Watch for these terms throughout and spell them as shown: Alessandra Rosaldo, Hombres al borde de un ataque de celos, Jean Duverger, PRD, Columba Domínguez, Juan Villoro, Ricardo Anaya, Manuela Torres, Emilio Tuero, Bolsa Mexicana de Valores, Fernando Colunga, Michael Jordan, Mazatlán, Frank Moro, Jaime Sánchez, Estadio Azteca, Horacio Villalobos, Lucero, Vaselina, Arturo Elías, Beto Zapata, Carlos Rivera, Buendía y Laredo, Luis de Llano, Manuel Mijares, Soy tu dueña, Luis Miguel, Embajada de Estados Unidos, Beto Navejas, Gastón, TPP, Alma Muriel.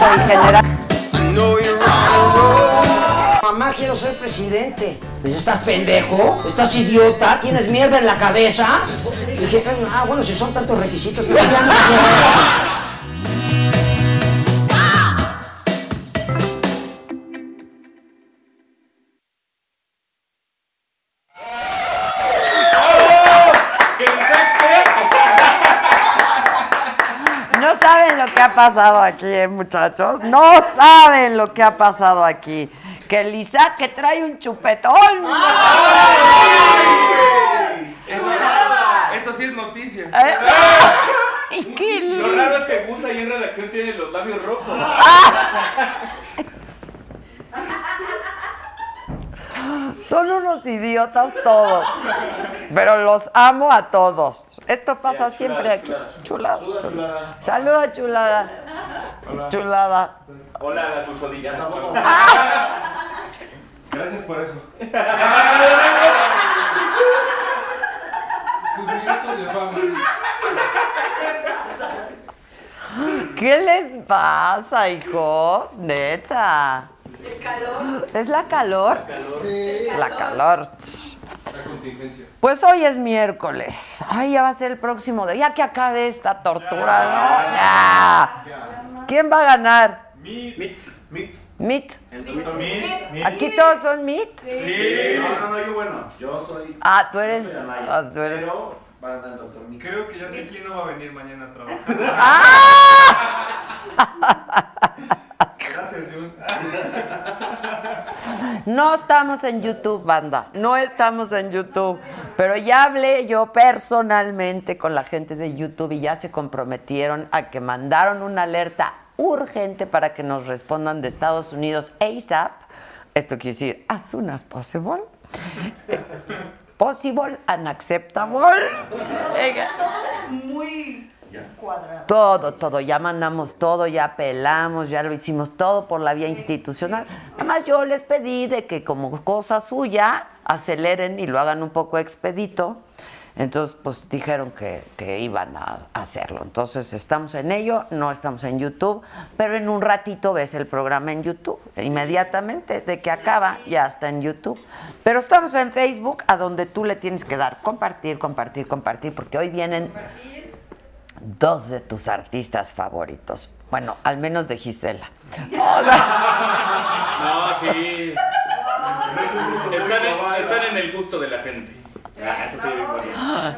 eso en general. Mamá, quiero ser presidente. Pues, ¿estás pendejo? ¿Estás idiota? ¿Tienes mierda en la cabeza? Y dije, ah, bueno, si son tantos requisitos, pues ya no sé. Ha pasado aquí, muchachos, no saben lo que ha pasado aquí, que Lisa que trae un chupetón. ¡Ay! Eso sí es noticia. Lo raro es que Gus ahí en redacción tiene los labios rojos. Son unos idiotas todos, pero los amo a todos. Esto pasa siempre aquí. Chulada. Saluda, chulada. Chulada. Hola, la susodilla. Gracias por eso. Sus minutos de fama. ¿Qué les pasa, hijos? Neta. El calor. ¿Es la calor? La calor. Sí. La calor. La contingencia. Pues hoy es miércoles. Ay, ya va a ser el próximo día. Ya que acabe esta tortura, ¿no? Ya. ¿Quién va a ganar? Mit. ¿Aquí todos son mit? Sí. No, yo bueno. Yo soy... Ah, tú eres... Pero... Creo que ya sé quién no va a venir mañana a trabajar. ¡Ah! Gracias, Jun. No estamos en YouTube, banda. No estamos en YouTube. Pero ya hablé yo personalmente con la gente de YouTube y ya se comprometieron a que mandaron una alerta urgente para que nos respondan de Estados Unidos ASAP. Esto quiere decir, as soon as possible. Possible, unacceptable. Todo es muy cuadrado. Todo. Ya mandamos todo, ya apelamos, ya lo hicimos todo por la vía institucional. Además, yo les pedí de que como cosa suya aceleren y lo hagan un poco expedito. Entonces, pues dijeron que iban a hacerlo. Entonces, estamos en ello, no estamos en YouTube, pero en un ratito ves el programa en YouTube. Inmediatamente, de que acaba, ya está en YouTube. Pero estamos en Facebook, a donde tú le tienes que dar compartir, porque hoy vienen dos de tus artistas favoritos. Bueno, al menos de Gisela. No, sí. Están en el gusto de la gente.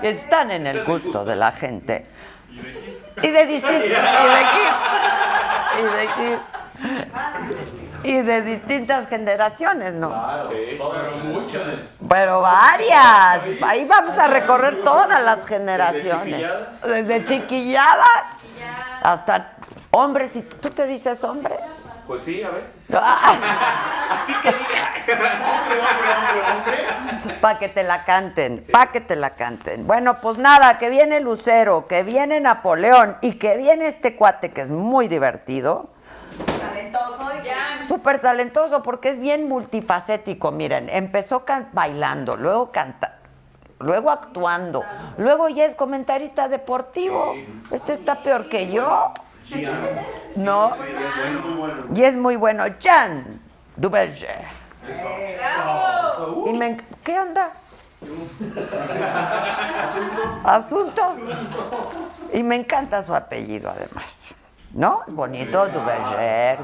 Están en el gusto de la gente. Y de distintas generaciones, ¿no? Claro, muchas. Pero varias. Ahí vamos a recorrer todas las generaciones. Desde chiquilladas hasta hombres. ¿Y tú te dices hombre? Pues sí, a veces. Así que diga. Para que te la canten, sí. Para que te la canten. Bueno, pues nada, que viene Lucero, que viene Napoleón y que viene este cuate que es muy divertido. Talentoso, ya. Súper talentoso porque es bien multifacético. Miren, empezó bailando, luego cantando. Luego actuando, luego ya es comentarista deportivo. Este está peor que yo. No, y es muy bueno. Jean Duverger. ¿Qué onda? Asunto. Y me encanta su apellido, además. ¿No? Bonito, Duverger.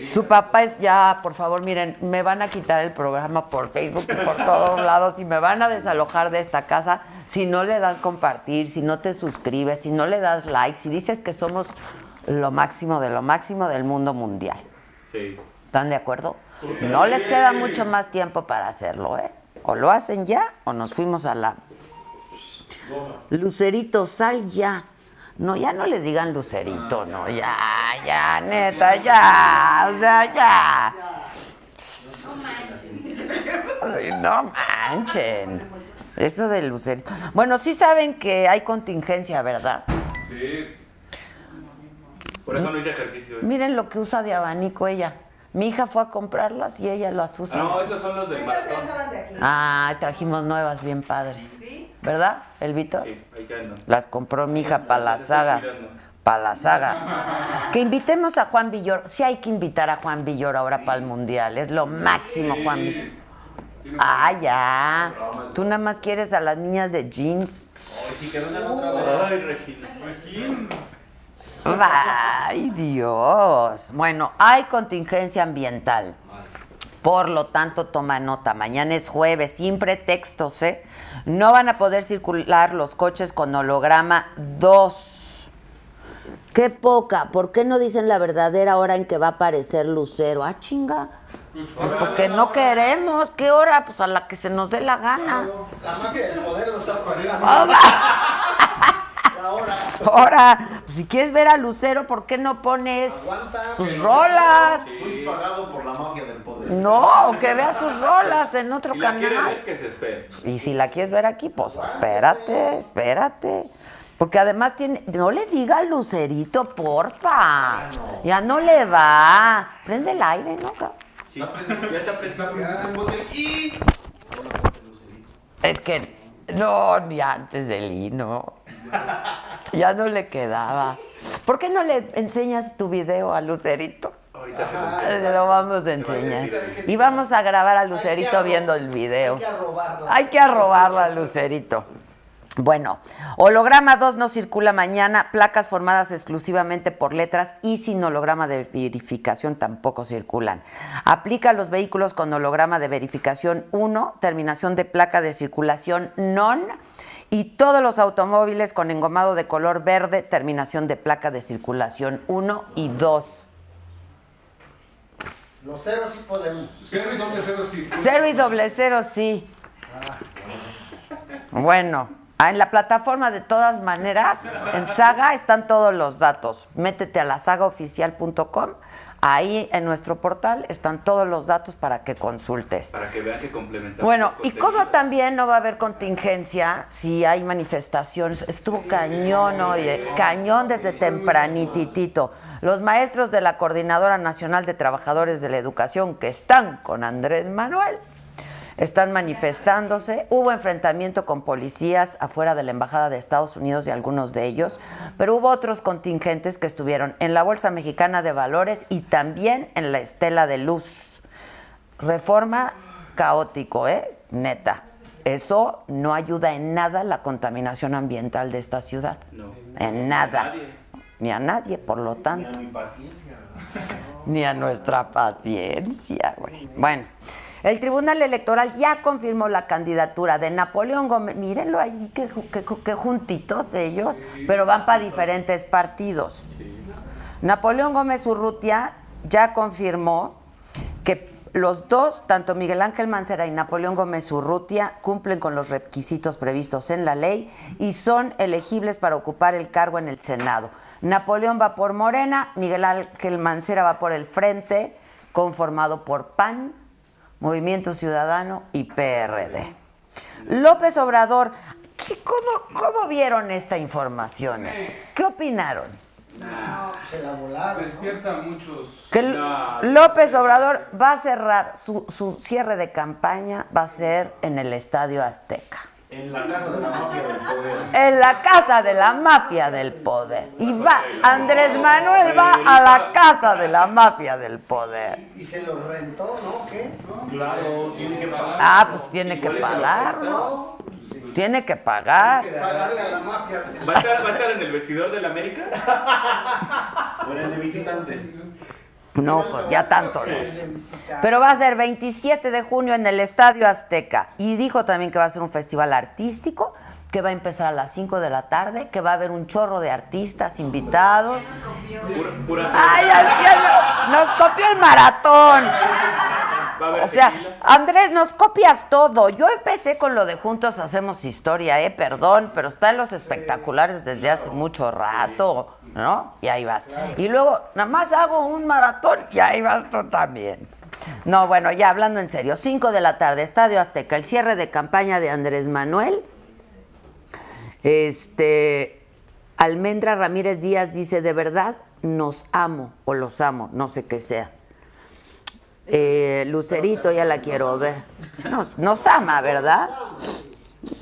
Su papá es ya, por favor, miren, me van a quitar el programa por Facebook y por todos lados y me van a desalojar de esta casa si no le das compartir, si no te suscribes, si no le das like, si dices que somos lo máximo del mundo mundial. Sí. ¿Están de acuerdo? No les queda mucho más tiempo para hacerlo, ¿eh? O lo hacen ya o nos fuimos a la... Lucerito, sal ya. No, ya no le digan Lucerito, no, ya, neta, ya, o sea, ya. No manchen. Eso de Lucerito. Bueno, sí saben que hay contingencia, ¿verdad? Sí. Por eso no hice ejercicio. Miren lo que usa de abanico ella. Mi hija fue a comprarlas y ella las usa. No, esos son los del maratón. Ah, trajimos nuevas bien padres. ¿Sí? ¿Verdad, el Víctor? Sí, ahí quedan. Las compró mi hija para la saga. para la saga. Que invitemos a Juan Villoro. Sí hay que invitar a Juan Villoro ahora para el Mundial. Es lo máximo, Juan Villoro. Ah, ya. Tú nada más quieres a las niñas de jeans. Ay, sí, que vengan otra vez. Ay, Regina. Ay, Dios. Bueno, hay contingencia ambiental. Por lo tanto, toma nota. Mañana es jueves, sin pretextos, ¿eh? No van a poder circular los coches con holograma 2. ¡Qué poca! ¿Por qué no dicen la verdadera hora en que va a aparecer Lucero? ¡Ah, chinga! Pues porque no queremos. ¿Qué hora? Pues a la que se nos dé la gana. La mafia del poder no está parada. Ahora, si quieres ver a Lucero, ¿por qué no pones sus rolas? Fui pagado por la magia del poder. No, que veas sus rolas en otro canal. Si la quieres ver, que se espere. Y si la quieres ver aquí, pues espérate, espérate. Porque además tiene... No le diga al Lucerito, porfa. Ya no le va. Prende el aire, ¿no? Sí, ya está prendido. Es que... No, ni antes del hino. Ya no le quedaba. ¿Por qué no le enseñas tu video a Lucerito? Ahorita se lo vamos a enseñar. Y vamos a grabar a Lucerito viendo el video. Hay que arrobarla a Lucerito. Bueno, holograma 2 no circula mañana, placas formadas exclusivamente por letras y sin holograma de verificación tampoco circulan. Aplica a los vehículos con holograma de verificación 1, terminación de placa de circulación NON, y todos los automóviles con engomado de color verde, terminación de placa de circulación 1 y 2. Los ceros sí podemos. 0 y 00 sí. 0 y 00 sí. Bueno. En la plataforma, de todas maneras, en Saga están todos los datos. Métete a lasagaoficial.com. Ahí en nuestro portal están todos los datos para que consultes. Para que vean que complementamos. Bueno, y cómo también no va a haber contingencia si hay manifestaciones. Estuvo cañón, oye, cañón desde tempranititito. Los maestros de la Coordinadora Nacional de Trabajadores de la Educación, que están con Andrés Manuel, están manifestándose. Hubo enfrentamiento con policías afuera de la Embajada de Estados Unidos y algunos de ellos, pero hubo otros contingentes que estuvieron en la Bolsa Mexicana de Valores y también en la Estela de Luz. Reforma caótico, ¿eh? Neta. Eso no ayuda en nada a la contaminación ambiental de esta ciudad. No. En nada. Ni a nadie, por lo tanto. Ni a mi paciencia. Ni a nuestra paciencia, güey. Bueno. El Tribunal Electoral ya confirmó la candidatura de Napoleón Gómez. Mírenlo ahí, que juntitos ellos, sí, pero van para diferentes partidos. Sí. Napoleón Gómez Urrutia ya confirmó que los dos, tanto Miguel Ángel Mancera y Napoleón Gómez Urrutia, cumplen con los requisitos previstos en la ley y son elegibles para ocupar el cargo en el Senado. Napoleón va por Morena, Miguel Ángel Mancera va por el Frente, conformado por PAN, Movimiento Ciudadano y PRD. López Obrador, ¿cómo vieron esta información? ¿Qué opinaron? No, se la volaron, ¿no? Despierta a muchos. Que López Obrador va a cerrar su cierre de campaña, va a ser en el Estadio Azteca. En la casa de la mafia del poder. En la casa de la mafia del poder. Y va, Andrés Manuel va a la casa de la mafia del poder. Y se lo rentó, ¿no? ¿Qué? ¿No? Claro, tiene que pagar. Ah, pues tiene que pagar, ¿no? Sí. Tiene que pagar. Tiene que pagarle a la mafia. ¿Va a estar en el vestidor de la América? ¿O en el de visitantes? No, pues ya tanto no sé. Pero va a ser 27 de junio en el Estadio Azteca. Y dijo también que va a ser un festival artístico, que va a empezar a las 5 de la tarde, que va a haber un chorro de artistas invitados. ¡Ay, nos copió el maratón! O sea, Andrés, nos copias todo. Yo empecé con lo de Juntos Hacemos Historia, perdón, pero está en los espectaculares desde hace mucho rato, ¿no? Y ahí vas. Y luego, nada más hago un maratón y ahí vas tú también. No, bueno, ya hablando en serio, 5 de la tarde, Estadio Azteca, el cierre de campaña de Andrés Manuel. Almendra Ramírez Díaz dice, de verdad, nos amo o los amo, no sé qué sea. Lucerito, ya la quiero ver. Nos ama, ¿verdad?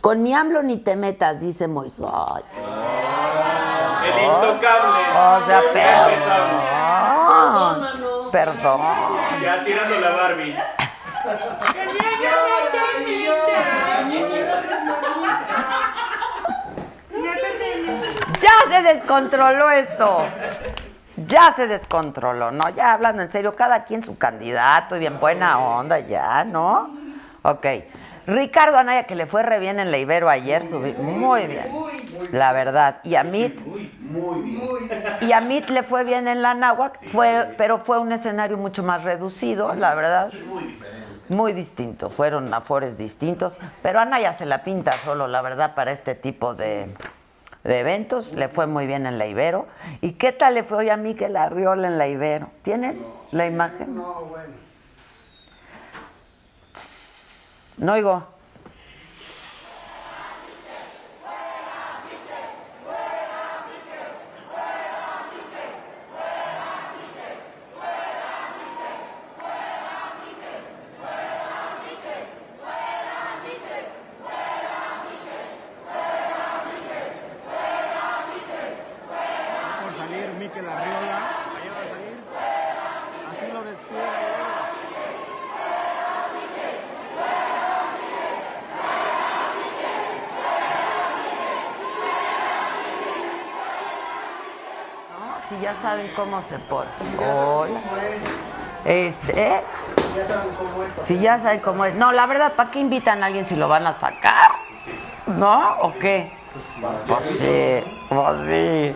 Con mi AMLO ni te metas, dice Moisés. El intocable. O sea, perdón. Perdón. Ya tirando la Barbie. Ya se descontroló esto. Ya se descontroló, ¿no? Ya hablando en serio, cada quien su candidato y bien buena onda, ya, ¿no? Ok. Ricardo Anaya, que le fue re bien en la Ibero ayer, subí muy bien, la verdad. Y a Mit, le fue bien en la Náhuac, pero fue un escenario mucho más reducido, la verdad. Muy distinto, fueron afores distintos, pero Anaya se la pinta solo, la verdad, para este tipo de eventos. Le fue muy bien en la Ibero. ¿Y qué tal le fue hoy a Miguel Arriola en la Ibero? ¿Tienen la imagen? No, bueno. No oigo. Saben cómo se porta. Hola. Ya saben cómo es. Si ya saben cómo es. No, la verdad, ¿para qué invitan a alguien si lo van a sacar? ¿No? ¿O qué? Pues sí, pues sí.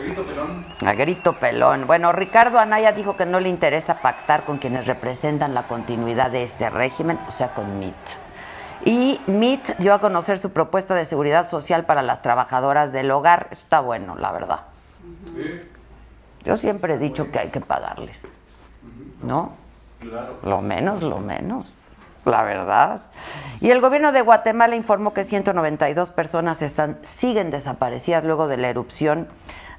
A grito pelón. Bueno, Ricardo Anaya dijo que no le interesa pactar con quienes representan la continuidad de este régimen, o sea, con MIT. Y MIT dio a conocer su propuesta de seguridad social para las trabajadoras del hogar. Eso está bueno, la verdad. Sí. Yo siempre he dicho que hay que pagarles, ¿no? Claro. Lo menos, la verdad. Y el gobierno de Guatemala informó que 192 personas siguen desaparecidas luego de la erupción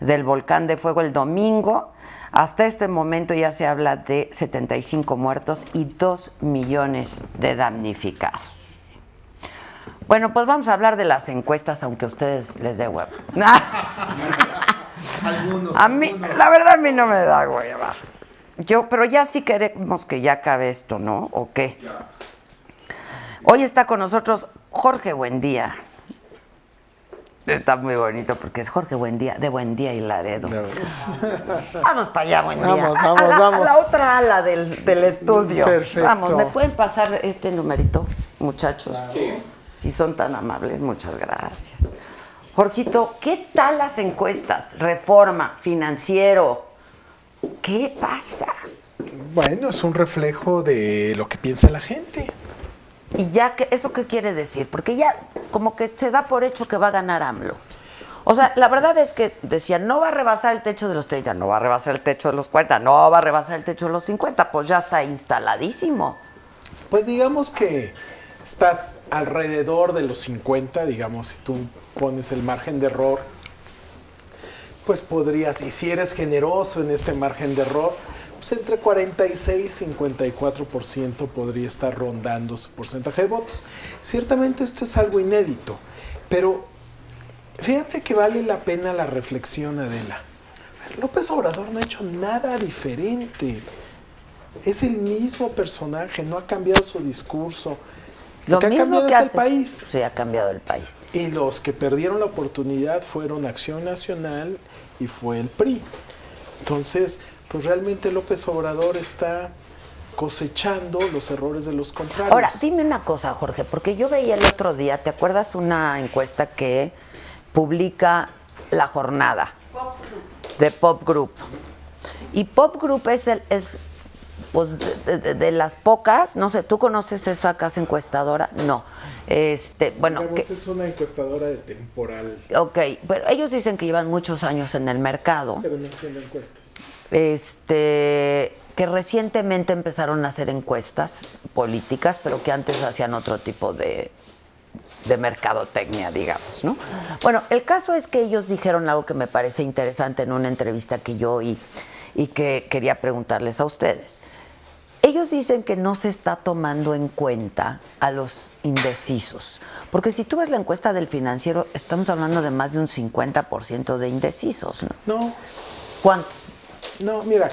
del volcán de fuego el domingo. Hasta este momento ya se habla de 75 muertos y 2 millones de damnificados. Bueno, pues vamos a hablar de las encuestas, aunque a ustedes les dé huevo. A mí, la verdad, a mí no me da hueva. Pero ya sí queremos que ya acabe esto, ¿no? ¿O qué? Hoy está con nosotros Jorge Buendía. Está muy bonito porque es Jorge Buendía, de Buendía y Laredo. Vamos para allá, Buendía. Vamos. A la otra ala del estudio. Perfecto. Vamos, ¿me pueden pasar este numerito, muchachos? Claro. Sí. Si son tan amables, muchas gracias. Jorgito, ¿qué tal las encuestas? Reforma, Financiero, ¿qué pasa? Bueno, es un reflejo de lo que piensa la gente. ¿Y ya que eso qué quiere decir? Porque ya como que se da por hecho que va a ganar AMLO. O sea, la verdad es que decían, no va a rebasar el techo de los 30, no va a rebasar el techo de los 40, no va a rebasar el techo de los 50, pues ya está instaladísimo. Pues digamos que estás alrededor de los 50, digamos, si tú pones el margen de error, pues podrías, y si eres generoso en este margen de error, pues entre 46 y 54% podría estar rondando su porcentaje de votos. Ciertamente esto es algo inédito, pero fíjate que vale la pena la reflexión, Adela. López Obrador no ha hecho nada diferente. Es el mismo personaje, no ha cambiado su discurso. Lo que ha cambiado es el país. Sí, ha cambiado el país. Y los que perdieron la oportunidad fueron Acción Nacional y fue el PRI. Entonces, pues realmente López Obrador está cosechando los errores de los contrarios. Ahora, dime una cosa, Jorge, porque yo veía el otro día, ¿te acuerdas una encuesta que publica La Jornada? Pop Group. De Pop Group. Y Pop Group es pues de las pocas, no sé, ¿tú conoces esa casa encuestadora? No. Bueno, que es una encuestadora de temporal. Ok, pero ellos dicen que llevan muchos años en el mercado. Pero no haciendo encuestas. Que recientemente empezaron a hacer encuestas políticas, pero que antes hacían otro tipo de mercadotecnia, digamos, ¿no? Bueno, el caso es que ellos dijeron algo que me parece interesante en una entrevista que yo oí y que quería preguntarles a ustedes. Ellos dicen que no se está tomando en cuenta a los indecisos, porque si tú ves la encuesta del Financiero, estamos hablando de más de un 50% de indecisos, ¿no? No. ¿Cuántos? No, mira,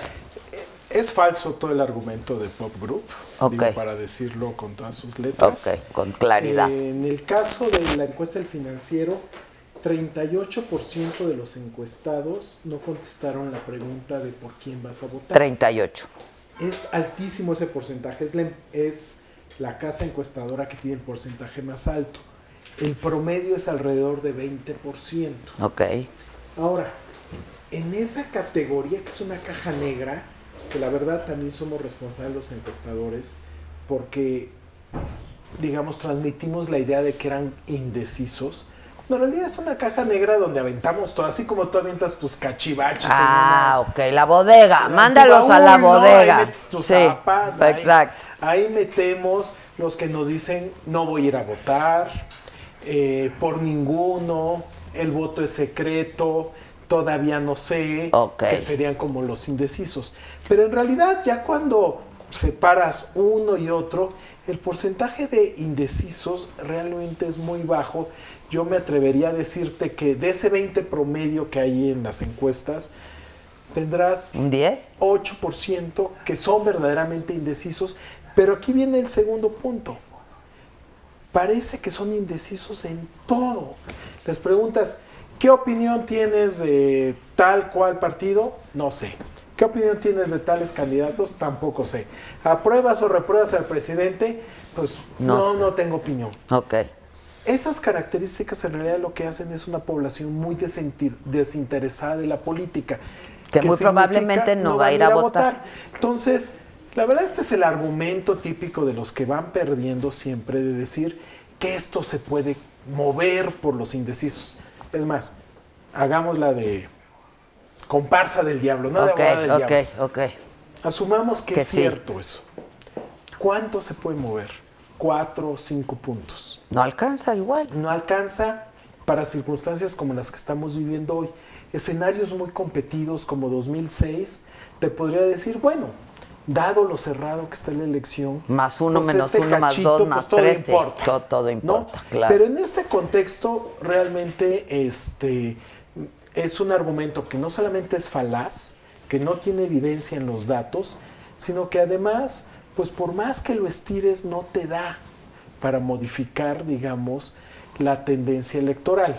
es falso todo el argumento de Pop Group, okay, digo, para decirlo con todas sus letras. Ok, con claridad. En el caso de la encuesta del Financiero, 38% de los encuestados no contestaron la pregunta de por quién vas a votar. 38%. Es altísimo ese porcentaje, es la casa encuestadora que tiene el porcentaje más alto. El promedio es alrededor de 20%. Ok. Ahora, en esa categoría que es una caja negra, que la verdad también somos responsables los encuestadores, porque, digamos, transmitimos la idea de que eran indecisos. No, en realidad es una caja negra donde aventamos todo, así como tú avientas tus cachivaches. Ah, en una, ok, la bodega, mándalos a la bodega. Ahí metes tus zapatos, exacto. Ahí metemos los que nos dicen no voy a ir a votar, por ninguno, el voto es secreto, todavía no sé, okay, que serían como los indecisos. Pero en realidad ya cuando separas uno y otro, el porcentaje de indecisos realmente es muy bajo. Yo me atrevería a decirte que de ese 20 promedio que hay en las encuestas, tendrás un 8% que son verdaderamente indecisos. Pero aquí viene el segundo punto. Parece que son indecisos en todo. Les preguntas, ¿qué opinión tienes de tal cual partido? No sé. ¿Qué opinión tienes de tales candidatos? Tampoco sé. ¿Apruebas o repruebas al presidente? Pues no, no tengo opinión. Ok. Esas características en realidad lo que hacen es una población muy desinteresada de la política. Que muy probablemente no va a ir a votar. Entonces, la verdad este es el argumento típico de los que van perdiendo siempre, de decir que esto se puede mover por los indecisos. Es más, hagamos la de comparsa del diablo, no de abogado del diablo. Ok, ok. Asumamos que es cierto eso. ¿Cuánto se puede mover? 4 o 5 puntos. No alcanza igual. No alcanza para circunstancias como las que estamos viviendo hoy. Escenarios muy competidos como 2006, te podría decir, bueno, dado lo cerrado que está la elección. Más uno, pues menos uno, cachito, más dos, pues más todo tres. Importa, todo importa, ¿no? Claro. Pero en este contexto realmente es un argumento que no solamente es falaz, que no tiene evidencia en los datos, sino que además, pues por más que lo estires, no te da para modificar, digamos, la tendencia electoral.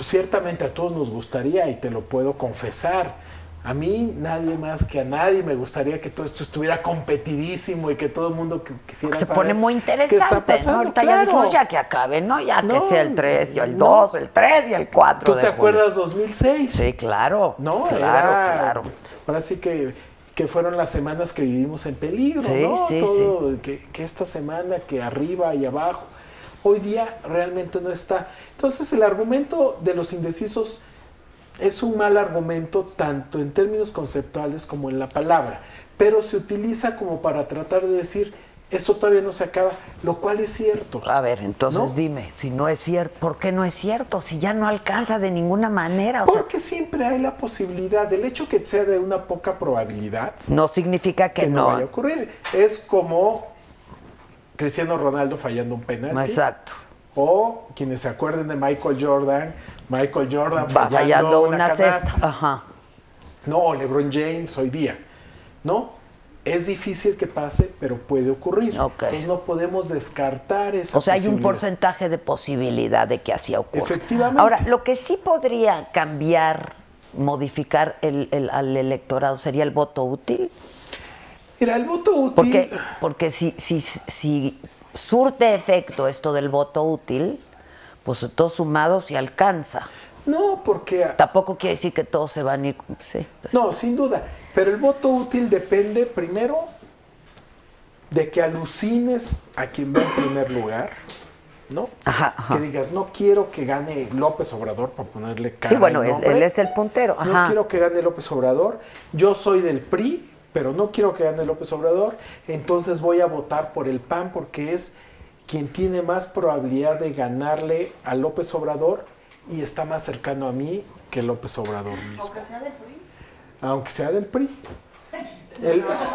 Ciertamente a todos nos gustaría, y te lo puedo confesar, a mí nadie más que a nadie me gustaría que todo esto estuviera competidísimo y que todo el mundo quisiera saber. Se pone muy interesante, qué está pasando, ¿no? Ahorita claro, ya dijo, ya que acabe, ¿no? Ya no, que sea el 3 y el 2, el 3 y el 4 ¿Tú de te julio. Acuerdas 2006? Sí, claro. No, claro. Ahora sí que fueron las semanas que vivimos en peligro, sí, ¿no? Sí, todo, sí. Que esta semana, que arriba y abajo. Hoy día realmente no está. Entonces el argumento de los indecisos es un mal argumento tanto en términos conceptuales como en la palabra, pero se utiliza como para tratar de decir, esto todavía no se acaba, lo cual es cierto. A ver, entonces ¿no? Dime, si no es cierto, ¿por qué no es cierto? Si ya no alcanza de ninguna manera. Porque siempre hay la posibilidad, el hecho que sea de una poca probabilidad, no significa que no vaya a ocurrir. Es como Cristiano Ronaldo fallando un penalti. Exacto. O quienes se acuerden de Michael Jordan fallando una canasta. Ajá. No, LeBron James hoy día, ¿no? Es difícil que pase, pero puede ocurrir. Okay. Entonces no podemos descartar esa posibilidad. O sea, hay un porcentaje de posibilidad de que así ocurra. Efectivamente. Ahora, lo que sí podría cambiar, modificar al electorado sería el voto útil. Mira, el voto útil. Porque si surte efecto esto del voto útil, pues todo sumado se alcanza. No, porque tampoco quiere decir que todos se van a ir. Sí, pues, no, sin duda. Pero el voto útil depende primero de que alucines a quien va en primer lugar, ¿no? Ajá, ajá. Que digas, no quiero que gane López Obrador, para ponerle cara. Sí, bueno, él es el puntero. Ajá. No quiero que gane López Obrador. Yo soy del PRI, pero no quiero que gane López Obrador, entonces voy a votar por el PAN porque es quien tiene más probabilidad de ganarle a López Obrador y está más cercano a mí que López Obrador mismo. Aunque sea del PRI. Aunque sea del PRI.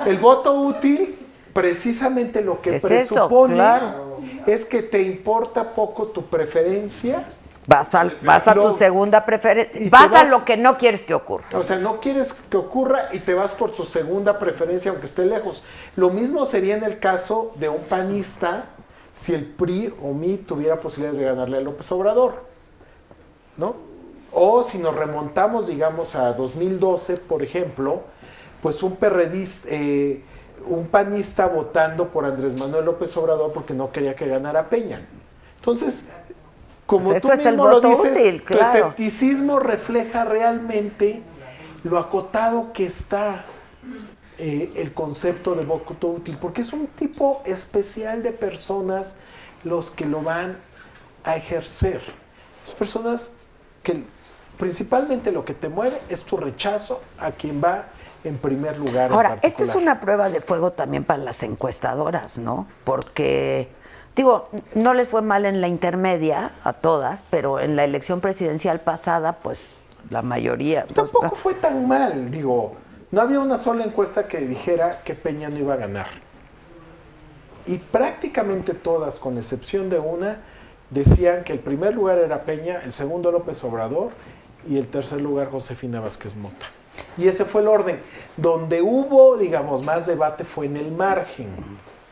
El voto útil, precisamente lo que presupone es que te importa poco tu preferencia. Vas a tu segunda preferencia, vas a lo que no quieres que ocurra. O sea, no quieres que ocurra y te vas por tu segunda preferencia, aunque esté lejos. Lo mismo sería en el caso de un panista si el PRI o MI tuviera posibilidades de ganarle a López Obrador, ¿no? O si nos remontamos, digamos, a 2012, por ejemplo, pues un panista votando por Andrés Manuel López Obrador porque no quería que ganara Peña. Entonces, como pues tú mismo lo dices, útil, claro, tu escepticismo refleja realmente lo acotado que está el concepto de voto útil, porque es un tipo especial de personas los que lo van a ejercer. Es personas que principalmente lo que te mueve es tu rechazo a quien va en primer lugar. Ahora, esta es una prueba de fuego también para las encuestadoras, ¿no? Porque... digo, no les fue mal en la intermedia a todas, pero en la elección presidencial pasada, pues la mayoría... Tampoco fue tan mal, digo, no había una sola encuesta que dijera que Peña no iba a ganar. Y prácticamente todas, con excepción de una, decían que el primer lugar era Peña, el segundo López Obrador y el tercer lugar Josefina Vázquez Mota. Y ese fue el orden. Donde hubo, digamos, más debate fue en el margen.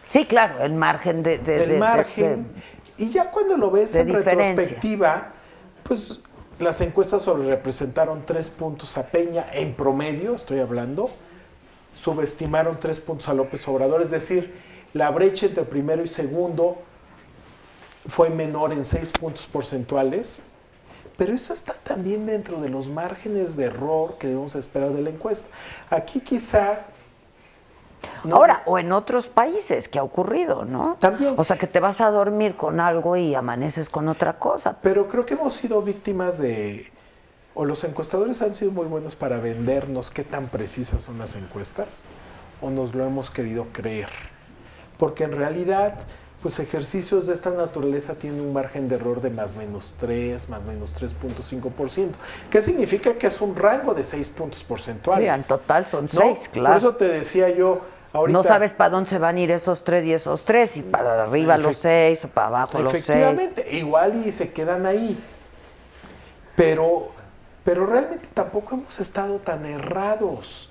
Sí, claro, el margen del margen, y ya cuando lo ves en retrospectiva, pues las encuestas sobre representaron 3 puntos a Peña en promedio, estoy hablando, subestimaron 3 puntos a López Obrador, es decir, la brecha entre primero y segundo fue menor en 6 puntos porcentuales, pero eso está también dentro de los márgenes de error que debemos esperar de la encuesta. Aquí quizá... No. Ahora, o en otros países que ha ocurrido, ¿no? También. O sea, que te vas a dormir con algo y amaneces con otra cosa. Pero creo que hemos sido víctimas de... o los encuestadores han sido muy buenos para vendernos qué tan precisas son las encuestas, o nos lo hemos querido creer. Porque en realidad, pues ejercicios de esta naturaleza tienen un margen de error de ±3, ±3.5%. ¿Qué significa? Que es un rango de 6 puntos porcentuales. Sí, en total son 6, ¿no? Claro. Por eso te decía yo... ahorita, no sabes para dónde se van a ir esos 3 y esos 3, y para arriba los 6 o para abajo los 6. Efectivamente, igual y se quedan ahí. Pero realmente tampoco hemos estado tan errados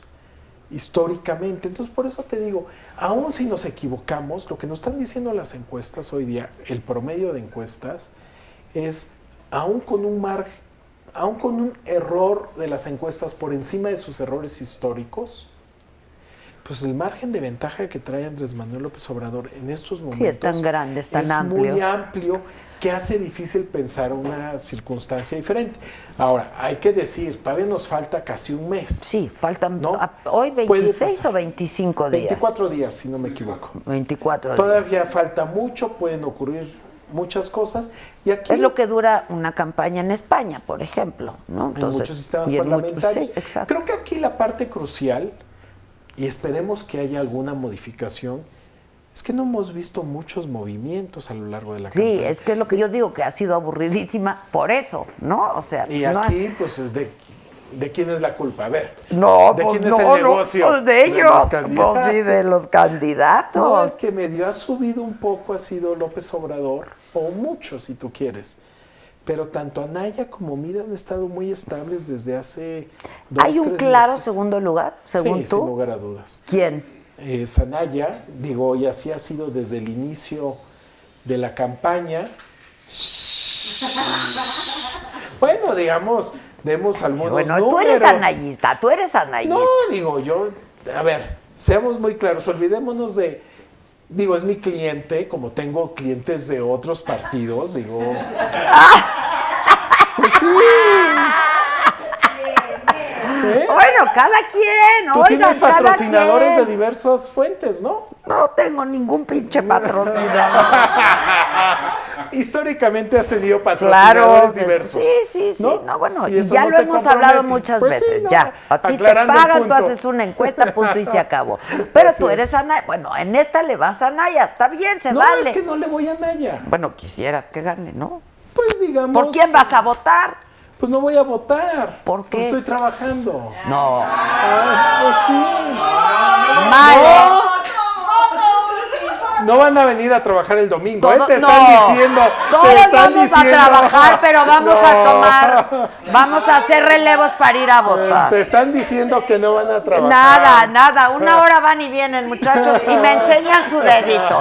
históricamente. Entonces, por eso te digo, aún si nos equivocamos, lo que nos están diciendo las encuestas hoy día, el promedio de encuestas, es aún con un margen, aún con un error de las encuestas por encima de sus errores históricos, pues el margen de ventaja que trae Andrés Manuel López Obrador en estos momentos es tan grande, es tan amplio. Es muy amplio, que hace difícil pensar una circunstancia diferente. Ahora, hay que decir, todavía nos falta casi un mes. Sí, faltan, ¿no? Hoy 26 o 25 días. 24 días, si no me equivoco. 24 días. Todavía falta mucho, pueden ocurrir muchas cosas. Y aquí es lo que dura una campaña en España, por ejemplo, ¿no? Entonces, en muchos sistemas parlamentarios. Sí, exacto. Creo que aquí la parte crucial... y esperemos que haya alguna modificación, es que no hemos visto muchos movimientos a lo largo de la campaña. Sí, es que es lo que yo digo, que ha sido aburridísima por eso, ¿no? O sea, y aquí, no... pues, es ¿de quién es la culpa? A ver, no, ¿de quién es el negocio? No, pues de ellos, de los candidatos. No, el que medio ha subido un poco ha sido López Obrador, o mucho, si tú quieres. Pero tanto Anaya como Mira han estado muy estables desde hace 2 o 3 meses. ¿Hay un claro segundo lugar, según tú? Sí, sin lugar a dudas. ¿Quién? Es Anaya, digo, y así ha sido desde el inicio de la campaña. Bueno, digamos, demos algunos números. Bueno, tú eres anayista, tú eres anayista. No, digo, yo, a ver, seamos muy claros, olvidémonos de... digo, es mi cliente, como tengo clientes de otros partidos, digo... Pues sí. ¿Eh? Bueno, cada quien. Tú tienes patrocinadores de diversas fuentes, ¿no? No tengo ningún pinche patrocinador. Históricamente has tenido patrocinadores diversos. Sí, sí, ¿no? No, bueno, y ya no lo hemos hablado muchas veces. Sí, no, ya, a ti te pagan, tú haces una encuesta, punto, y se acabó. Pero así tú eres Anaya. Bueno, en esta le vas a Anaya, está bien, vale. No, es que no le voy a Anaya. Bueno, quisieras que gane, ¿no? Pues digamos... ¿Por quién vas a votar? Pues no voy a votar. ¿Por qué? Pues estoy trabajando. No. Ah, pues sí. Malo. No van a venir a trabajar el domingo, todo, ¿eh? Te están diciendo. Todos te están vamos a trabajar, pero vamos a tomar, vamos a hacer relevos para ir a votar. Te están diciendo que no van a trabajar. Nada, nada, una hora van y vienen, muchachos, y me enseñan su dedito.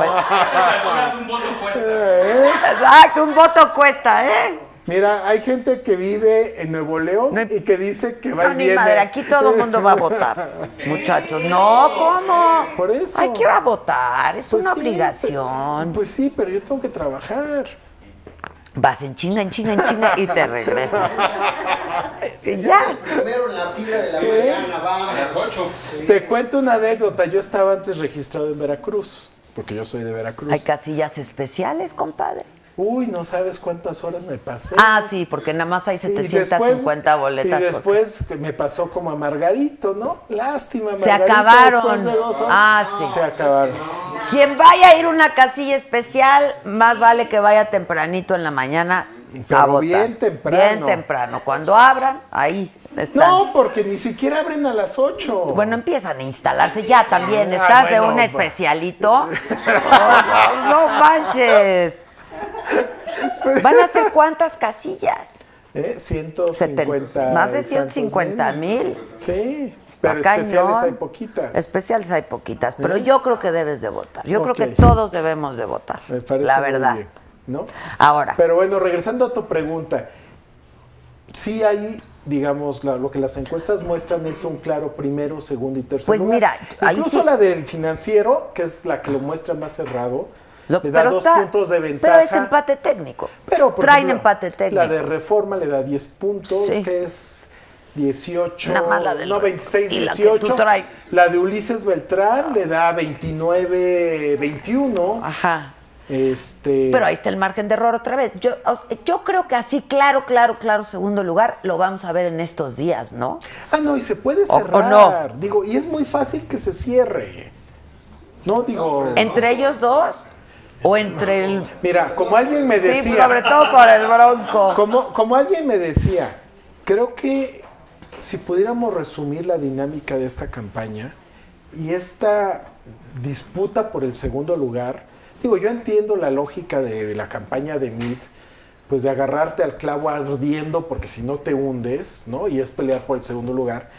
Un voto cuesta. Exacto, un voto cuesta, ¿eh? Mira, hay gente que vive en Nuevo León y que dice que va y viene. No, ni madre, aquí todo el mundo va a votar, muchachos. No, ¿cómo? Por eso. Hay que ir a votar, es pues una obligación. Pero, pues sí, pero yo tengo que trabajar. Vas en chinga y te regresas. Ya. Primero en la fila de la mañana, va a las 8. Te cuento una anécdota. Yo estaba antes registrado en Veracruz, porque yo soy de Veracruz. Hay casillas especiales, compadre. Uy, no sabes cuántas horas me pasé. Ah, sí, porque nada más hay 750 boletas. Y después me pasó como a Margarito, ¿no? Lástima, Margarito. Se acabaron. De 2 horas, sí. Se acabaron. Quien vaya a ir a una casilla especial, más vale que vaya tempranito en la mañana a votar. Bien temprano. Bien temprano. Cuando abran, ahí están. No, porque ni siquiera abren a las 8. Bueno, empiezan a instalarse ya también. Estás bueno, de un especialito. No manches. ¿Van a hacer cuántas casillas? 150. Más de 150,000. Sí, pero especiales hay poquitas. Especiales hay poquitas, pero yo creo que debes de votar. Yo creo que todos debemos de votar. Me parece la verdad. Muy bien, ¿no? Ahora. Pero bueno, regresando a tu pregunta, sí hay, digamos, lo que las encuestas muestran es un claro primero, segundo y tercero. Pues mira, incluso la del Financiero, que es la que lo muestra más cerrado. Le da 2 puntos de ventaja. Pero es empate técnico. Pero traen empate técnico. La de Reforma le da 10 puntos, sí, que es 18, no, 26, 18. La de Ulises Beltrán le da 29, 21. Ajá. Pero ahí está el margen de error otra vez. Yo creo que así, claro, segundo lugar, lo vamos a ver en estos días, ¿no? Ah, no, y se puede cerrar. O no. Digo, y es muy fácil que se cierre. No, digo... ¿Entre ellos dos? O entre el... Mira, como alguien me decía... Sí, sobre todo por el Bronco. Como alguien me decía, creo que si pudiéramos resumir la dinámica de esta campaña y esta disputa por el segundo lugar, digo, yo entiendo la lógica de la campaña de Mid, pues de agarrarte al clavo ardiendo porque si no te hundes, ¿no? Y es pelear por el segundo lugar.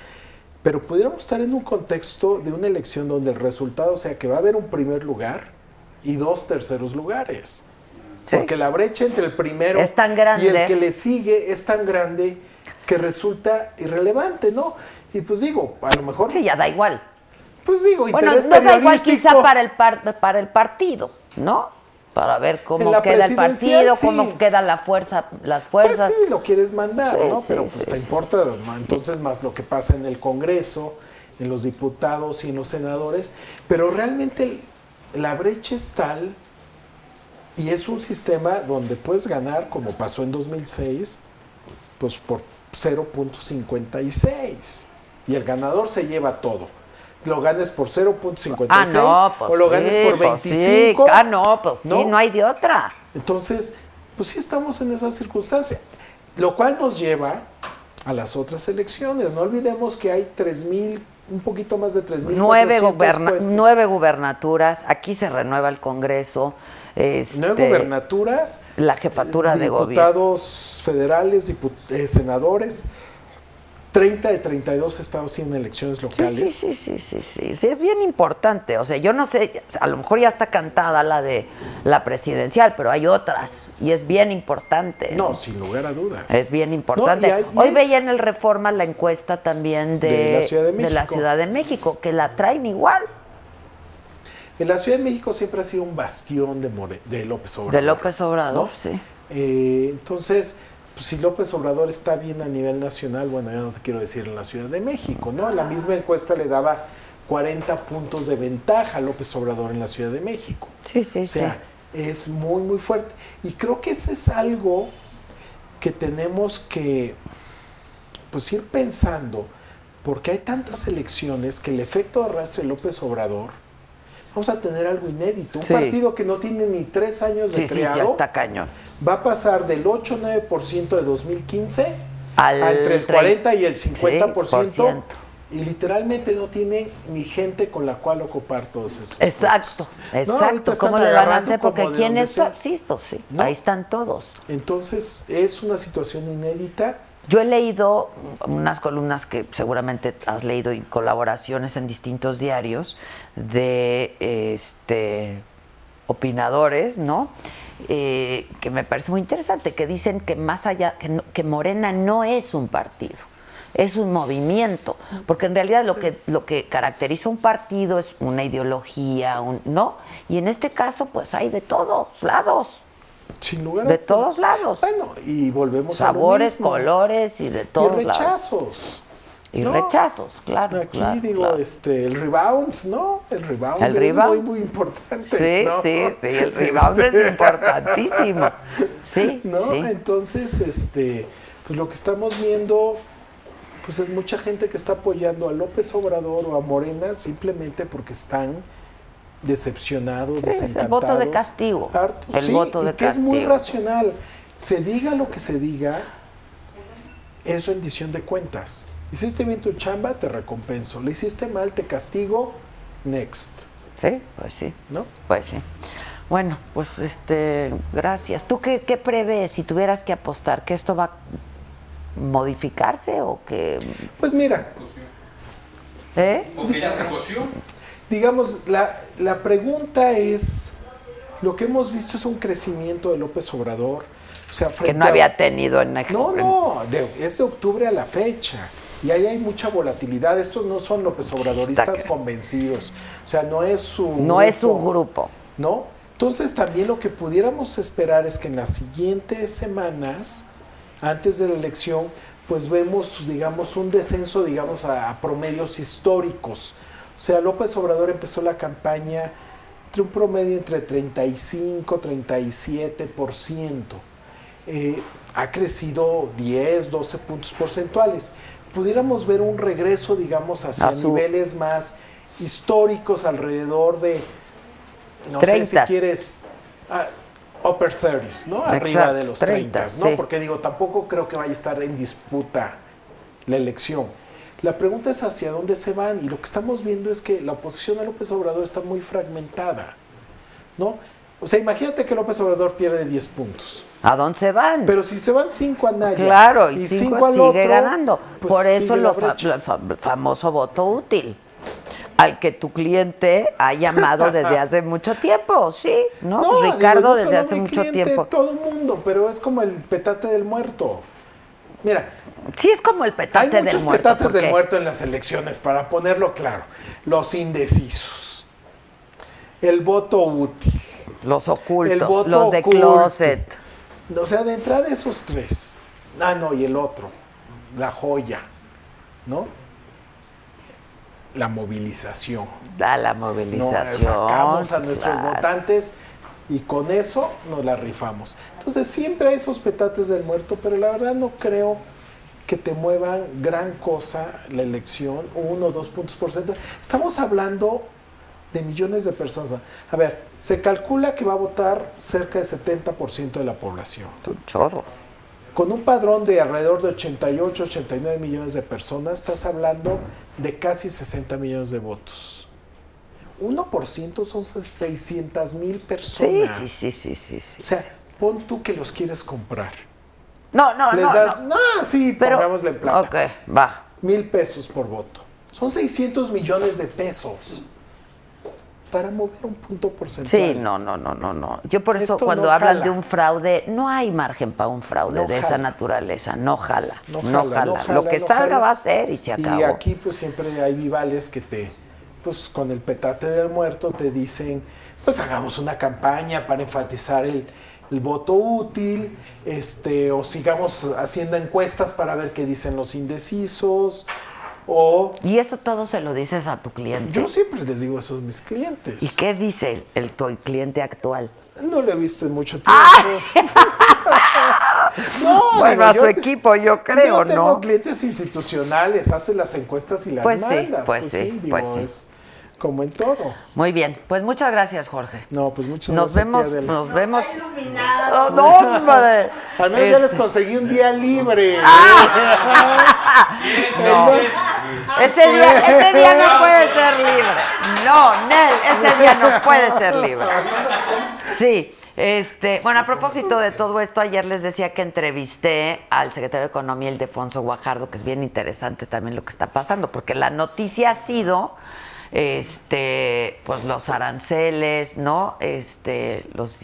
Pero pudiéramos estar en un contexto de una elección donde el resultado sea que va a haber un primer lugar y 2 terceros lugares. Sí. Porque la brecha entre el primero es tan grande, y el que le sigue es tan grande que resulta irrelevante, ¿no? Y pues digo, a lo mejor... Sí, ya da igual. Pues digo, bueno, interés no periodístico... da igual quizá para el partido, ¿no? Para ver cómo queda el partido, sí, cómo queda la fuerza, las fuerzas. Pues sí, lo quieres mandar, sí, ¿no? Sí, pero pues sí, te importa, ¿no? Entonces, más lo que pasa en el Congreso, en los diputados y en los senadores, pero realmente... La brecha es tal y es un sistema donde puedes ganar, como pasó en 2006, pues por 0.56. Y el ganador se lleva todo. Lo ganes por 0.56 pues o lo ganes por 25. Sí. Sí, no hay de otra. Entonces, pues sí estamos en esa circunstancia. Lo cual nos lleva a las otras elecciones. No olvidemos que hay 3,000... un poquito más de 9 gubernaturas, aquí se renueva el Congreso. 9 gubernaturas. La jefatura de gobierno. Diputados federales, senadores. 30 de 32 estados tienen elecciones locales. Sí, es bien importante. O sea, yo no sé, a lo mejor ya está cantada la de la presidencial, pero hay otras y es bien importante. No, sin lugar a dudas. Es bien importante. No, y hoy veía en el Reforma la encuesta también de la Ciudad de México, que la traen igual. En la Ciudad de México siempre ha sido un bastión de López Obrador. De López Obrador, ¿no? Sí. Entonces... Si López Obrador está bien a nivel nacional, bueno, yo no te quiero decir en la Ciudad de México, ¿no? La misma encuesta le daba 40 puntos de ventaja a López Obrador en la Ciudad de México. O sea, es muy, muy fuerte. Y creo que ese es algo que tenemos que, pues, ir pensando, porque hay tantas elecciones que el efecto de arrastre de López Obrador... Vamos a tener algo inédito. Un partido que no tiene ni 3 años de creado. Ya está cañón. Va a pasar del 8-9% de 2015 al entre el 40 y el 50%. y literalmente no tienen ni gente con la cual ocupar todos esos puestos. Exacto, exacto. No, ¿cómo le van a hacer? Porque ¿quién es? Sí, pues sí, ¿no? Ahí están todos. Entonces, es una situación inédita. Yo he leído unas columnas que seguramente has leído y colaboraciones en distintos diarios de opinadores, ¿no? Que me parece muy interesante, que dicen que más allá, que Morena no es un partido, es un movimiento, porque en realidad lo que caracteriza un partido es una ideología, ¿no? Y en este caso, pues hay de todos lados. Sin lugar de todos lados. Bueno, y volvemos sabores, a sabores, colores y de todos lados. Y rechazos. Y no, rechazos, claro. Aquí claro, digo, claro. El rebound, ¿no? El rebound es muy, muy importante. Sí, ¿no? sí, el rebound es importantísimo. Sí, ¿no? Sí. Entonces, pues lo que estamos viendo, pues es mucha gente que está apoyando a López Obrador o a Morena simplemente porque están decepcionados, sí, desencantados. Es el voto de castigo. Hartos, el sí, voto de que castigo. Es muy racional. Se diga lo que se diga, es rendición de cuentas. Hiciste bien tu chamba, te recompenso. Le hiciste mal, te castigo. Next. Sí, pues sí. ¿No? Pues sí. Bueno, pues gracias. ¿Tú qué prevés si tuvieras que apostar? ¿Que esto va a modificarse o que...? Pues mira. ¿Eh? ¿O que ya se coció? Digamos, la pregunta es, lo que hemos visto es un crecimiento de López Obrador. O sea, que no había tenido en octubre. No, es de octubre a la fecha. Y ahí hay mucha volatilidad. Estos no son López Obradoristas convencidos. O sea, no es su grupo. No es su grupo. ¿No? Entonces, también lo que pudiéramos esperar es que en las siguientes semanas, antes de la elección, pues vemos, digamos, un descenso, digamos, a promedios históricos. O sea, López Obrador empezó la campaña entre un promedio entre 35, 37%. Ha crecido 10, 12 puntos porcentuales. Pudiéramos ver un regreso, digamos, hacia niveles más históricos, alrededor de, no 30. Sé si quieres, upper 30s, ¿no? Exacto, arriba de los 30, ¿no? Sí. Porque digo, tampoco creo que vaya a estar en disputa la elección. La pregunta es hacia dónde se van, y lo que estamos viendo es que la oposición a López Obrador está muy fragmentada, ¿no? O sea, imagínate que López Obrador pierde 10 puntos. ¿A dónde se van? Pero si se van 5 a Anaya. Claro, y 5 al sigue otro, ganando. Pues por eso el famoso voto útil, al que tu cliente ha llamado desde hace mucho tiempo, ¿sí? ¿No? No, Ricardo, digo, no desde hace mucho tiempo. Todo el mundo, pero es como el petate del muerto. Mira. Sí, es como el petate del muerto. Hay muchos petates del muerto en las elecciones, para ponerlo claro. Los indecisos. El voto útil. Los ocultos, los de closet. O sea, de entrada esos tres. Ah, no, y el otro, la joya, ¿no? La movilización. La movilización. No, sacamos a nuestros votantes y con eso nos la rifamos. Entonces, siempre hay esos petates del muerto, pero la verdad no creo que te muevan gran cosa la elección, 1 o 2 puntos porcentuales. Estamos hablando de millones de personas. A ver, se calcula que va a votar cerca de 70% de la población. Un chorro. Con un padrón de alrededor de 88, 89 millones de personas, estás hablando de casi 60 millones de votos. 1% son 600,000 personas. Sí. O sea, pon tú que los quieres comprar. No. Les das, no, sí, pongámosle en plata. Ok, va. 1,000 pesos por voto. Son 600 millones de pesos. Para mover un punto porcentual. Sí, no. Yo por eso cuando hablan de un fraude, no hay margen para un fraude de esa naturaleza. No jala. Lo que salga va a ser y se acabó. Y aquí pues siempre hay rivales que te, pues con el petate del muerto te dicen, pues hagamos una campaña para enfatizar el voto útil, o sigamos haciendo encuestas para ver qué dicen los indecisos. Y eso todo se lo dices a tu cliente. Yo siempre les digo eso a mis clientes. ¿Y qué dice tu cliente actual? No lo he visto en mucho tiempo. ¡Ah! Bueno, a su equipo yo creo, ¿no? Yo tengo clientes institucionales, hacen las encuestas y las mandas. Pues sí. Es como en todo. Muy bien, pues muchas gracias, Jorge. No, pues muchas gracias. Nos vemos. Está iluminado. ¡Oh, no, hombre! Al menos ya les conseguí un día libre. ¡Ah! No. Ese día no puede ser libre. No, Nel, ese día no puede ser libre. Sí. Bueno, a propósito de todo esto, ayer les decía que entrevisté al secretario de Economía, Ildefonso Guajardo, que es bien interesante también lo que está pasando, porque la noticia ha sido, pues los aranceles, ¿no? Los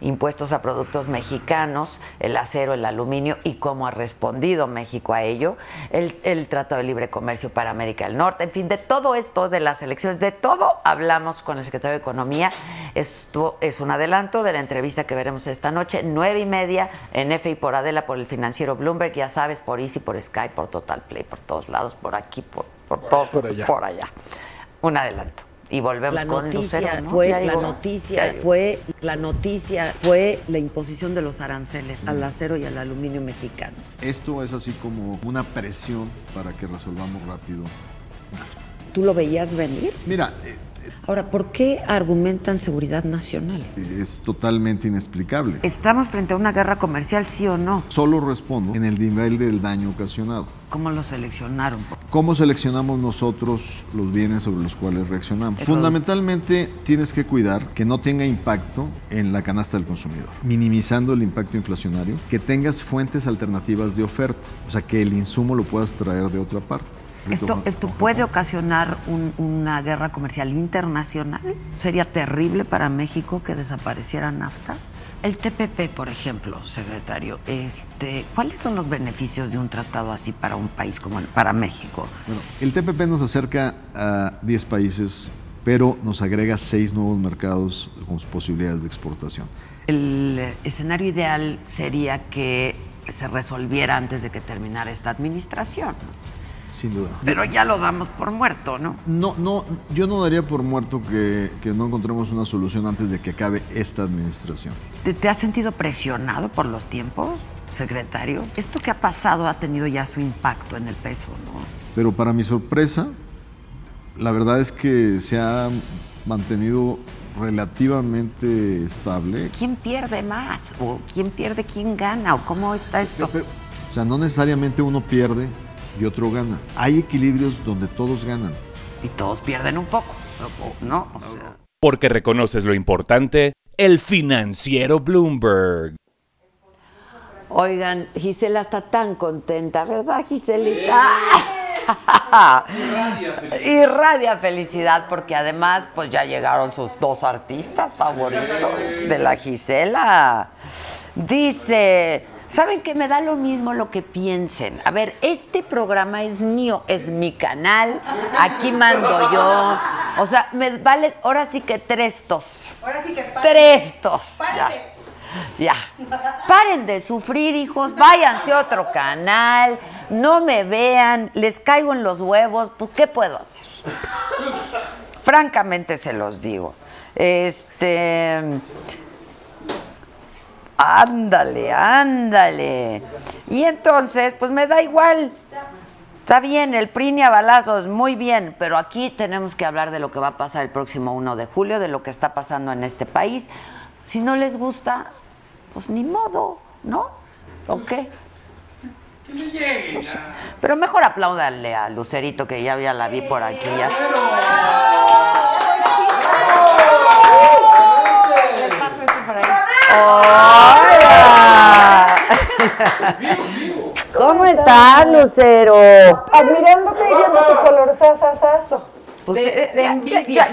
impuestos a productos mexicanos, el acero, el aluminio y cómo ha respondido México a ello, el Tratado de Libre Comercio para América del Norte, en fin, de todo esto, de las elecciones, de todo hablamos con el secretario de Economía. Esto es un adelanto de la entrevista que veremos esta noche, 9:30, en FI por Adela, por el Financiero, Bloomberg, ya sabes, por Easy, por Skype, por Total Play, por todos lados, por aquí, por todos, por allá. Un adelanto. Y volvemos con Lucero, ¿no? La noticia fue la imposición de los aranceles al acero y al aluminio mexicanos. Esto es así como una presión para que resolvamos rápido NAFTA. ¿Tú lo veías venir? Mira, ahora, ¿por qué argumentan seguridad nacional? Es totalmente inexplicable. ¿Estamos frente a una guerra comercial, sí o no? Solo respondo en el nivel del daño ocasionado. ¿Cómo lo seleccionaron? ¿Cómo seleccionamos nosotros los bienes sobre los cuales reaccionamos? Fundamentalmente tienes que cuidar que no tenga impacto en la canasta del consumidor, minimizando el impacto inflacionario, que tengas fuentes alternativas de oferta, o sea, que el insumo lo puedas traer de otra parte. ¿Esto puede ocasionar una guerra comercial internacional? ¿Sería terrible para México que desapareciera NAFTA? El TPP, por ejemplo, secretario, ¿cuáles son los beneficios de un tratado así para un país como para México? Bueno, el TPP nos acerca a 10 países, pero nos agrega 6 nuevos mercados con posibilidades de exportación. El escenario ideal sería que se resolviera antes de que terminara esta administración. Sin duda. Pero ya lo damos por muerto, ¿no? No, yo no daría por muerto que no encontremos una solución antes de que acabe esta administración. ¿Te has sentido presionado por los tiempos, secretario? Esto que ha pasado ha tenido ya su impacto en el peso, ¿no? Pero para mi sorpresa, la verdad es que se ha mantenido relativamente estable. ¿Quién pierde más? ¿O quién pierde, quién gana? ¿O cómo está esto? O sea, no necesariamente uno pierde y otro gana. Hay equilibrios donde todos ganan. Y todos pierden un poco, ¿no? O sea. Porque reconoces lo importante, el Financiero Bloomberg. Oigan, Gisela está tan contenta, ¿verdad, Giselita? Sí. Irradia felicidad, porque además pues ya llegaron sus dos artistas favoritos de la Gisela. Dice... ¿Saben qué? Me da lo mismo lo que piensen. A ver, este programa es mío, es mi canal, aquí mando yo. O sea, me vale, ahora sí que 3 tos. Ahora sí que paren. 3 tos. Ya. Paren de sufrir, hijos, váyanse a otro canal, no me vean, les caigo en los huevos, pues, ¿qué puedo hacer? Francamente se los digo. Ándale, ándale. Y entonces, pues me da igual. Está bien, el PRI ni a balazos, muy bien, pero aquí tenemos que hablar de lo que va a pasar el próximo 1 de julio, de lo que está pasando en este país. Si no les gusta, pues ni modo, ¿no? ¿O qué? Que me lleguen. Pero mejor apláudanle a Lucerito, que ya la vi por aquí. Ya. ¡Hola! ¿Cómo estás, Lucero? Admirándote y viendo tu color sasasazo. Pues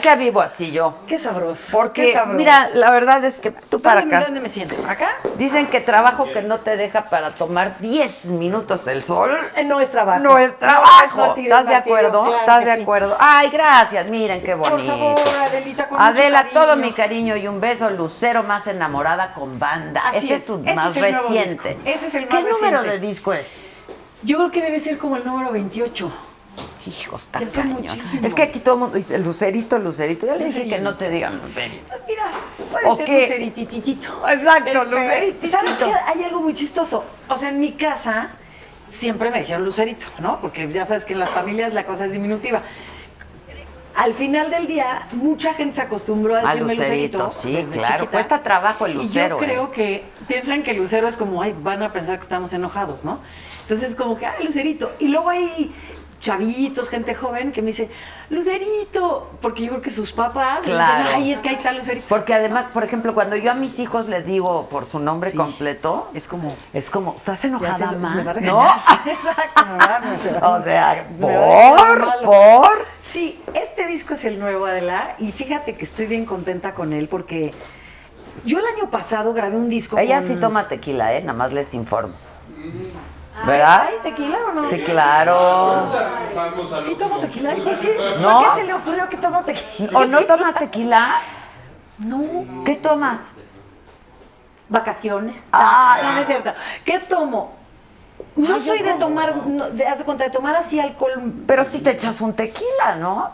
ya vivo así yo. Qué sabroso. Porque, qué sabroso. Mira, la verdad es que tú para acá. ¿Dónde me siento? ¿Acá? Dicen que trabajo que no te deja para tomar 10 minutos el sol. No es trabajo. No es trabajo. No, ¿estás de acuerdo? Claro, ¿estás de acuerdo? Sí. Ay, gracias. Miren qué bonito. Por favor, Adelita, con Adela, mucho todo mi cariño y un beso. Lucero más enamorada con banda. Así es su más reciente. Ese es el más reciente. ¿Qué número de disco es? Yo creo que debe ser como el número 28. Hijos, tan caños. Es que aquí todo el mundo dice Lucerito, Lucerito. Ya le dije que no te digan Lucerito. Pues mira, puede ser Lucerititito. Exacto, Luceritito. ¿Sabes qué? Hay algo muy chistoso. O sea, en mi casa siempre me dijeron Lucerito, ¿no? Porque ya sabes que en las familias la cosa es diminutiva. Al final del día, mucha gente se acostumbró a decirme Lucerito. Sí, claro, chiquita. Cuesta trabajo el lucero. Y yo creo que piensan que el lucero es como, ay, van a pensar que estamos enojados, ¿no? Entonces, como que, ay, Lucerito. Y luego hay... chavitos, gente joven, que me dice, Lucerito, porque yo creo que sus papás claro. dicen, ay, es que ahí está Lucerito. Porque además, por ejemplo, cuando yo a mis hijos les digo por su nombre sí. completo, es como, ¿estás enojada, mamá? No, exacto, ¿verdad? O sea, por. Sí, este disco es el nuevo, Adela, y fíjate que estoy bien contenta con él porque yo el año pasado grabé un disco. Ella sí toma tequila, nada más les informo. ¿Verdad? ¿Hay tequila o no? Sí, claro. ¿Sí tomo tequila? ¿Por qué se le ocurrió que tomo tequila? ¿O no tomas tequila? No. ¿Qué tomas? Vacaciones. Ah, no, no es cierto. ¿Qué tomo? No soy de tomar, hace cuenta de tomar así alcohol. Pero si te echas un tequila, ¿no?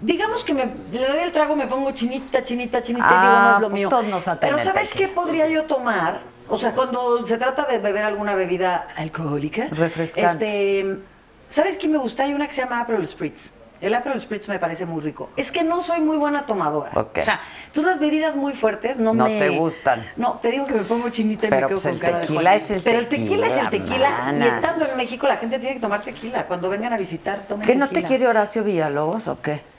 Digamos que le doy el trago, me pongo chinita, y digo, no es lo mío. Todos nos atenemos. Pero ¿sabes qué podría yo tomar? O sea, cuando se trata de beber alguna bebida alcohólica, refrescante. ¿Sabes qué me gusta? Hay una que se llama Aperol Spritz. El Aperol Spritz me parece muy rico. Es que no soy muy buena tomadora. Okay. O sea, todas las bebidas muy fuertes no te gustan. No, te digo que me pongo chinita y pero me quedo pues con cara de tequila. Pero el tequila es el tequila. Mana. Y estando en México la gente tiene que tomar tequila. Cuando vengan a visitar, tomen tequila. ¿Qué no te quiere Horacio Villalobos o qué?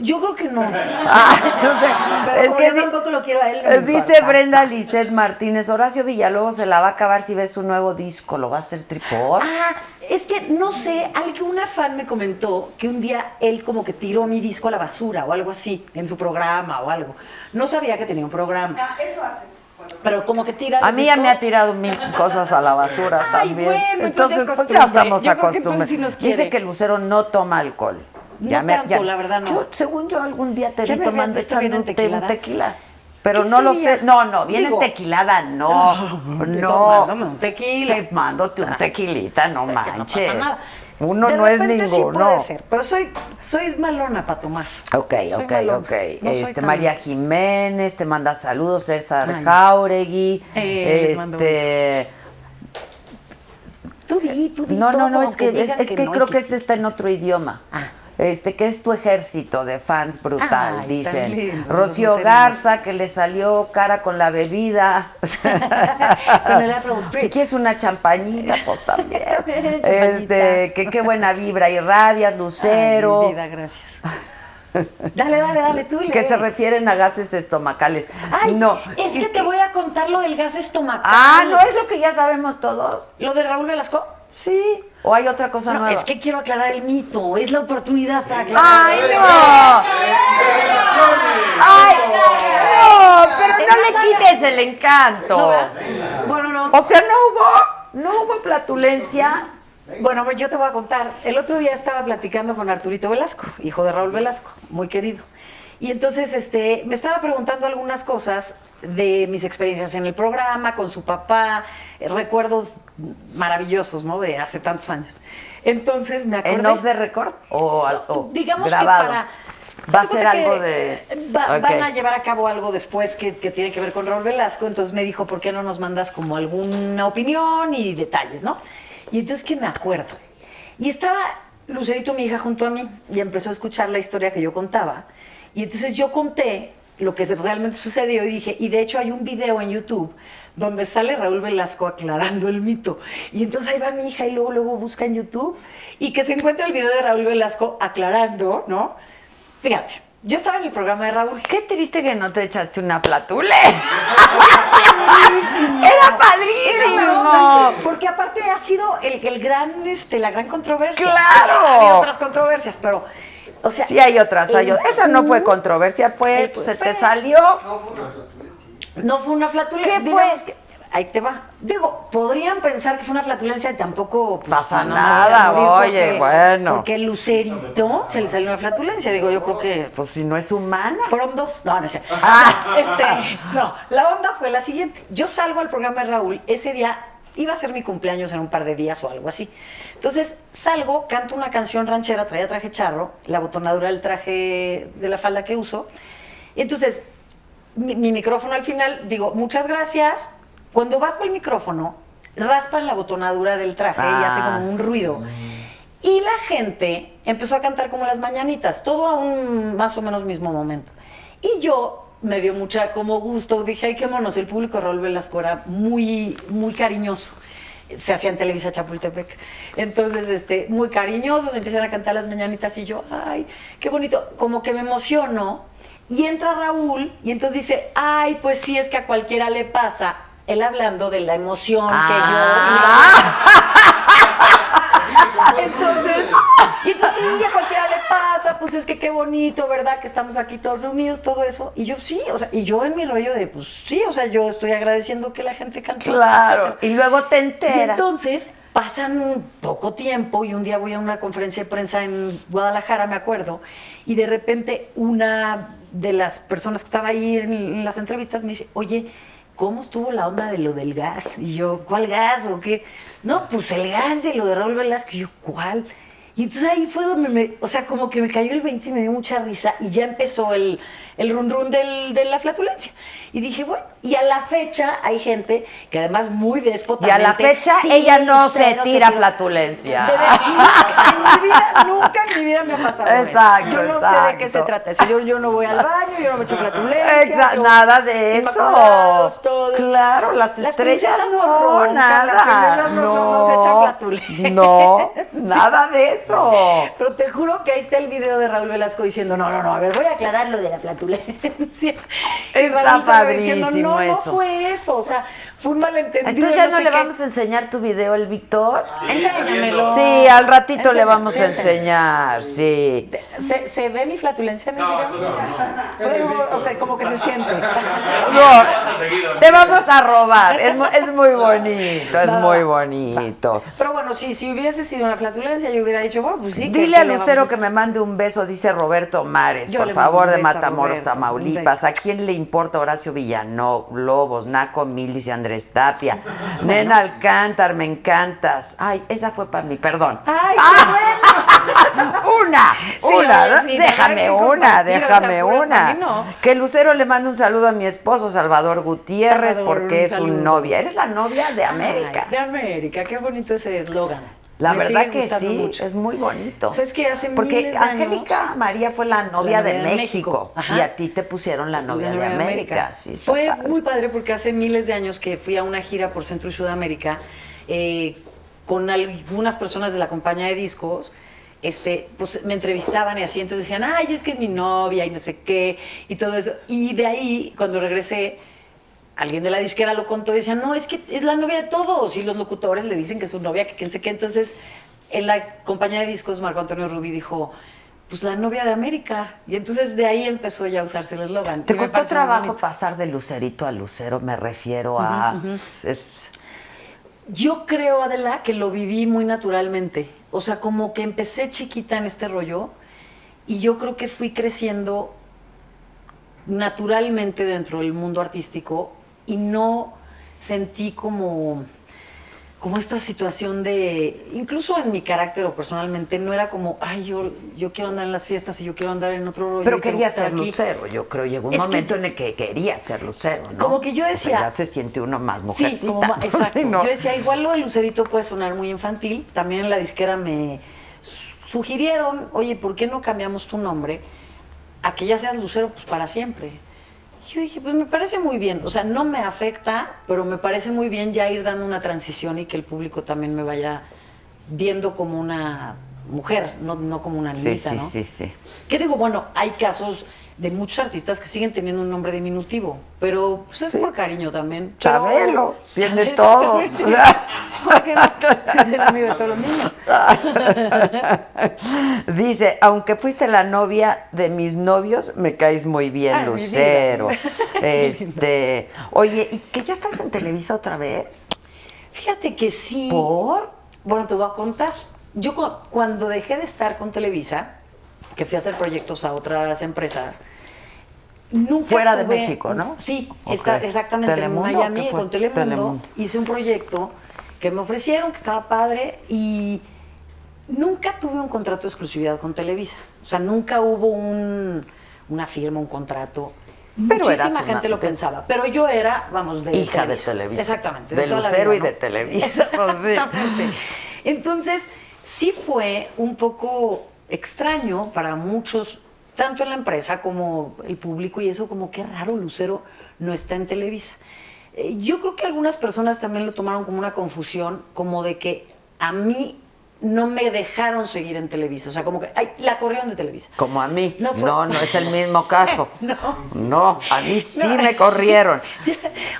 Yo creo que no. Pero es que yo tampoco lo quiero a él. Dice Brenda Lisset Martínez, Horacio Villalobos se la va a acabar si ve su nuevo disco, lo va a hacer tripor. Ah, es que no sé, una fan me comentó que un día él como que tiró mi disco a la basura o algo así, en su programa o algo. No sabía que tenía un programa. Ah, eso hace. Pero como que tira a mí ya discos. Me ha tirado mil cosas a la basura también. Bueno, entonces ya estamos acostumbrados. Sí dice que Lucero no toma alcohol. Ya no tanto, la verdad no. Según yo algún día te vi tomando un tequila. Pero no lo sé. No, viene tequilada, no. Tequila. Te mándote un tequilita, no manches. No pasa nada. Uno no es ninguno. Sí puede ser, pero soy malona para tomar. Ok. No María Jiménez te manda saludos, César Jauregui. Tú di. No, es que creo que está en otro idioma. Que es tu ejército de fans brutal, dicen. Lindo, Rocío Garza, que le salió cara con la bebida. Con el Aperol Spritz. Si quieres una champañita, pues también. Que qué buena vibra irradias, Lucero. Ay, mi vida, gracias. Dale, tú le. Que se refieren a gases estomacales. Ay, no. Es que te voy a contar lo del gas estomacal. Ah, ¿no es lo que ya sabemos todos? ¿Lo de Raúl Velasco? Sí. ¿O hay otra cosa nueva? Es que quiero aclarar el mito. Es la oportunidad para aclarar. ¡Ay, no! ¡Ay, no! Pero no le quites el encanto. No, bueno, no. O sea, no hubo flatulencia. Bueno, pues yo te voy a contar. El otro día estaba platicando con Arturito Velasco, hijo de Raúl Velasco, muy querido. Y entonces me estaba preguntando algunas cosas de mis experiencias en el programa, con su papá, recuerdos maravillosos, ¿no? De hace tantos años. Entonces me acordé. ¿En off the record? O digamos grabado. Que para. Va a ser algo de. Van a llevar a cabo algo después que tiene que ver con Raúl Velasco. Entonces me dijo, ¿por qué no nos mandas como alguna opinión y detalles, ¿no? Y entonces que me acuerdo. Y estaba Lucerito, mi hija, junto a mí, y empezó a escuchar la historia que yo contaba. Y entonces yo conté lo que realmente sucedió y dije, y de hecho hay un video en YouTube donde sale Raúl Velasco aclarando el mito. Y entonces ahí va mi hija y luego busca en YouTube y que se encuentra el video de Raúl Velasco aclarando, ¿no? Fíjate, yo estaba en el programa de Raúl. Qué triste que no te echaste una platule. Era padrísimo. Porque aparte ha sido la gran controversia. ¡Claro! Había otras controversias, pero... O sea, sí hay otras. Esa no fue controversia, fue. Te salió. No fue una flatulencia. ¿Qué fue? Ahí te va. Digo, podrían pensar que fue una flatulencia y tampoco pasa nada. Oye, bueno. Porque el Lucerito se le salió una flatulencia. Digo, yo creo que. Pues si no es humana. Fueron dos. No sé. No, la onda fue la siguiente. Yo salgo al programa de Raúl ese día. Iba a ser mi cumpleaños en un par de días o algo así. Entonces salgo, canto una canción ranchera, traía traje charro, la botonadura del traje de la falda que uso. Entonces, mi micrófono al final, digo, muchas gracias. Cuando bajo el micrófono, raspan la botonadura del traje y hace como un ruido. Y la gente empezó a cantar como las mañanitas, todo a un más o menos mismo momento. Y yo... me dio mucha como gusto, dije, ay, qué monos, el público de Raúl Velasco era muy, muy cariñoso. se hacía en Televisa Chapultepec. Entonces, muy cariñosos, empiezan a cantar las mañanitas y yo, ay, qué bonito, como que me emociono. Y entra Raúl y entonces dice, ay, pues sí, es que a cualquiera le pasa. Él hablando de la emoción que yo... Entonces, sí, a cualquiera le pasa, pues es que qué bonito, ¿verdad? Que estamos aquí todos reunidos, todo eso. Y yo, sí, o sea, y yo en mi rollo de, pues sí, o sea, yo estoy agradeciendo que la gente cante. Claro, y luego te enteras. Y entonces, pasan poco tiempo y un día voy a una conferencia de prensa en Guadalajara, me acuerdo, y de repente una de las personas que estaba ahí en las entrevistas me dice, oye, ¿cómo estuvo la onda de lo del gas? Y yo, ¿cuál gas o qué? No, pues el gas de lo de Raúl Velasco. Y yo, ¿cuál? Y entonces ahí fue donde o sea, como que me cayó el 20 y me dio mucha risa y ya empezó el run run de la flatulencia. Y dije, bueno, y a la fecha hay gente que además muy despotamente... Y a la fecha sí, ella no se tira flatulencia. Nunca en mi vida me ha pasado exacto, eso. Yo no sé de qué se trata eso. Yo no voy al baño, yo no me echo flatulencia. Exacto, nada de eso. Todos. Claro, las princesas no roncan, las princesas no se echan flatulencia. No, nada de eso. Pero te juro que ahí está el video de Raúl Velasco diciendo, no, a ver, voy a aclarar lo de la flatulencia. Está padrísimo diciendo, no fue eso, o sea, fue un malentendido. Entonces ya no le vamos a enseñar tu video, el Víctor. Enséñamelo. Sí, al ratito le vamos a enseñar, sí. ¿Se ve mi flatulencia en el video? No. O sea, como que se siente. No, te vamos a robar, es muy bonito, es muy bonito. Pero bueno, si hubiese sido una flatulencia, yo hubiera dicho, bueno, pues sí. Dile a Lucero que me mande un beso, dice Roberto Mares, por favor, de Matamoros, Tamaulipas. ¿A quién le importa Horacio Villanó, Lobos, Naco, Milis y Andrés Tapia? Nena Alcántar, me encantas. Ay, esa fue para mí, perdón. ¡Ay, déjame una. No. Que Lucero le mande un saludo a mi esposo, Salvador Gutiérrez, porque es su novia. Eres la novia de América. Ay, de América, qué bonito ese eslogan. La verdad que sí, mucho. Es muy bonito. O sea, es que hace porque Angélica María fue la novia de México. Y a ti te pusieron la novia de América. Sí, fue padre. Muy padre porque hace miles de años que fui a una gira por Centro y Sudamérica con algunas personas de la compañía de discos. Pues me entrevistaban y así, entonces decían, ay, es que es mi novia y no sé qué, y todo eso. Y de ahí, cuando regresé, alguien de la disquera lo contó y decía, no, es que es la novia de todos. Y los locutores le dicen que es su novia, que quién sé qué. Entonces, en la compañía de discos, Marco Antonio Rubí dijo, pues la novia de América. Y entonces de ahí empezó ya a usarse el eslogan. ¿Te costó trabajo pasar de Lucerito a Lucero? Me refiero a... Yo creo, Adela, que lo viví muy naturalmente. O sea, como que empecé chiquita en este rollo y yo creo que fui creciendo naturalmente dentro del mundo artístico. Y no sentí como esta situación de... Incluso en mi carácter o personalmente, no era como, ay, yo quiero andar en las fiestas y yo quiero andar en otro rollo. Pero quería ser Lucero, yo creo. Llegó un momento en el que quería ser Lucero, ¿no? Como que yo decía... O sea, ya se siente uno más mujercita. Sí, exacto. Yo decía, igual lo de Lucerito puede sonar muy infantil. También en la disquera me sugirieron, oye, ¿por qué no cambiamos tu nombre a que ya seas Lucero pues para siempre? Yo dije, pues me parece muy bien, o sea, no me afecta, pero me parece muy bien ya ir dando una transición y que el público también me vaya viendo como una mujer, no como una niñita, ¿no? Sí. ¿Qué digo? Bueno, hay casos de muchos artistas que siguen teniendo un nombre diminutivo, pero pues es por cariño también. Chabelo, tiene todo. O sea, porque es el amigo de todos los niños. Dice, aunque fuiste la novia de mis novios, me caes muy bien, ay, Lucero. Oye, ¿y que ya estás en Televisa otra vez? Fíjate que sí. ¿Por? Bueno, te voy a contar. Yo cuando dejé de estar con Televisa, que fui a hacer proyectos a otras empresas, nunca fuera de México, ¿no? Sí, okay. Exactamente, ¿Telemundo? En Miami, con Telemundo, hice un proyecto que me ofrecieron, que estaba padre, y nunca tuve un contrato de exclusividad con Televisa. O sea, nunca hubo una firma, un contrato. Pero muchísima gente lo pensaba, pero yo era, vamos, de hija Televisa. De Televisa. Exactamente. De Lucero y de Televisa. Exactamente. Entonces, sí fue un poco extraño para muchos, tanto en la empresa como el público, y eso como qué raro, Lucero no está en Televisa. Yo creo que algunas personas también lo tomaron como una confusión, como de que a mí no me dejaron seguir en Televisa. O sea, como que ay, la corrieron de Televisa. Como a mí. No, no, no es el mismo caso. No, a mí sí me corrieron.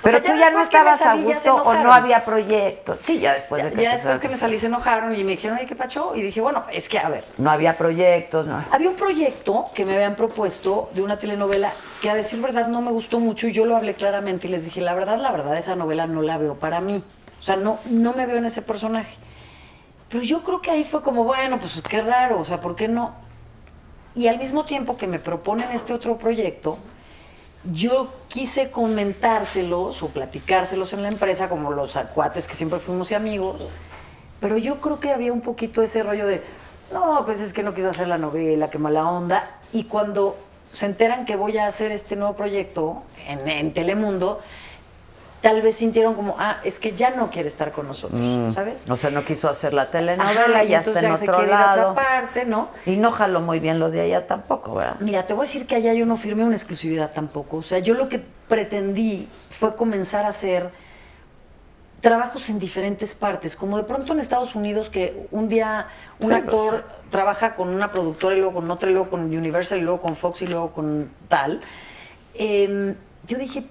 Pero o sea, tú ya no estabas a gusto o no había proyectos. Sí, ya después de que me salí se enojaron y me dijeron, ay, ¿qué pacho? Y dije, bueno, es que a ver. No había proyectos. No. Había un proyecto que me habían propuesto de una telenovela que a decir verdad no me gustó mucho y yo lo hablé claramente y les dije, la verdad, esa novela no la veo para mí. O sea, no me veo en ese personaje. Pero yo creo que ahí fue como, bueno, pues qué raro, o sea, ¿por qué no? Y al mismo tiempo que me proponen este otro proyecto, yo quise comentárselos o platicárselos en la empresa, como los cuates que siempre fuimos y amigos, pero yo creo que había un poquito ese rollo de, no, pues es que no quiso hacer la novela, qué mala onda. Y cuando se enteran que voy a hacer este nuevo proyecto en Telemundo, tal vez sintieron como, ah, es que ya no quiere estar con nosotros, ¿sabes? O sea, no quiso hacer la telenovela, ya está en otro lado. ¿No? Y no jaló muy bien lo de allá tampoco, ¿verdad? Mira, te voy a decir que allá yo no firmé una exclusividad tampoco. O sea, yo lo que pretendí fue comenzar a hacer trabajos en diferentes partes. Como de pronto en Estados Unidos, que un día un actor trabaja con una productora y luego con otra, y luego con Universal, y luego con Fox, y luego con tal. Yo dije,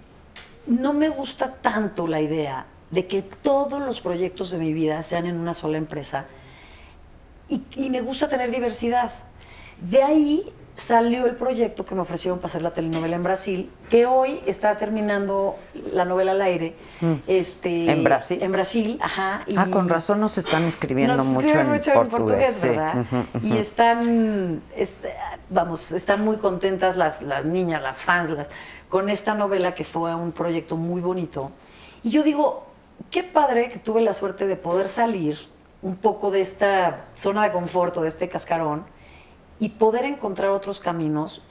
no me gusta tanto la idea de que todos los proyectos de mi vida sean en una sola empresa y me gusta tener diversidad. De ahí salió el proyecto que me ofrecieron para hacer la telenovela en Brasil, que hoy está terminando la novela al aire. ¿En Brasil? En Brasil, ajá. Y con razón nos están escribiendo mucho en portugués, sí. ¿Verdad? Y están, están muy contentas las niñas, las fans, con esta novela que fue un proyecto muy bonito. Y yo digo, qué padre que tuve la suerte de poder salir un poco de esta zona de confort, de este cascarón, y poder encontrar otros caminos.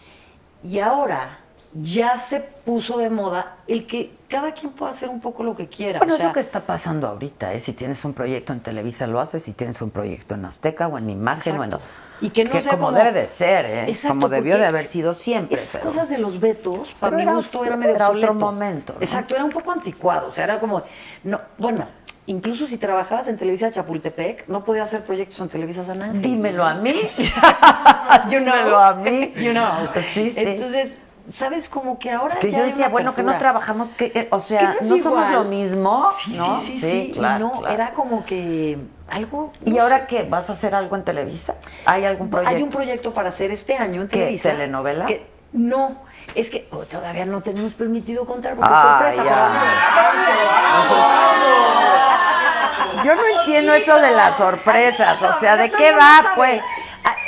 Y ahora ya se puso de moda el que cada quien pueda hacer un poco lo que quiera. Bueno, o sea, es lo que está pasando ahorita, ¿eh? Si tienes un proyecto en Televisa lo haces, si tienes un proyecto en Azteca o en Imagen o en... Y que no sea como debe de ser, ¿eh? Exacto, como debió de haber sido siempre. Esas cosas de los vetos, para mi gusto, era medio obsoleto. Era otro momento, ¿no? Exacto, era un poco anticuado. O sea, era como... No, bueno, incluso si trabajabas en Televisa Chapultepec, no podías hacer proyectos en Televisa San Ángel. Dímelo a mí. Dímelo a mí. Sí, sí. Entonces, ¿sabes? Como que ahora que ya yo decía, bueno, que no trabajamos, que, o sea, no somos lo mismo. Sí, ¿no? Sí, claro, y no, claro. Era como que... Algo, no. ¿Y ahora qué? ¿Vas a hacer algo en Televisa? ¿Hay algún proyecto? Hay un proyecto para hacer este año en Televisa. ¿Qué, telenovela? Que, no, es que todavía no tenemos permitido contar porque sorpresa. Yo no entiendo eso de las sorpresas, o sea, ¿de qué va, pues?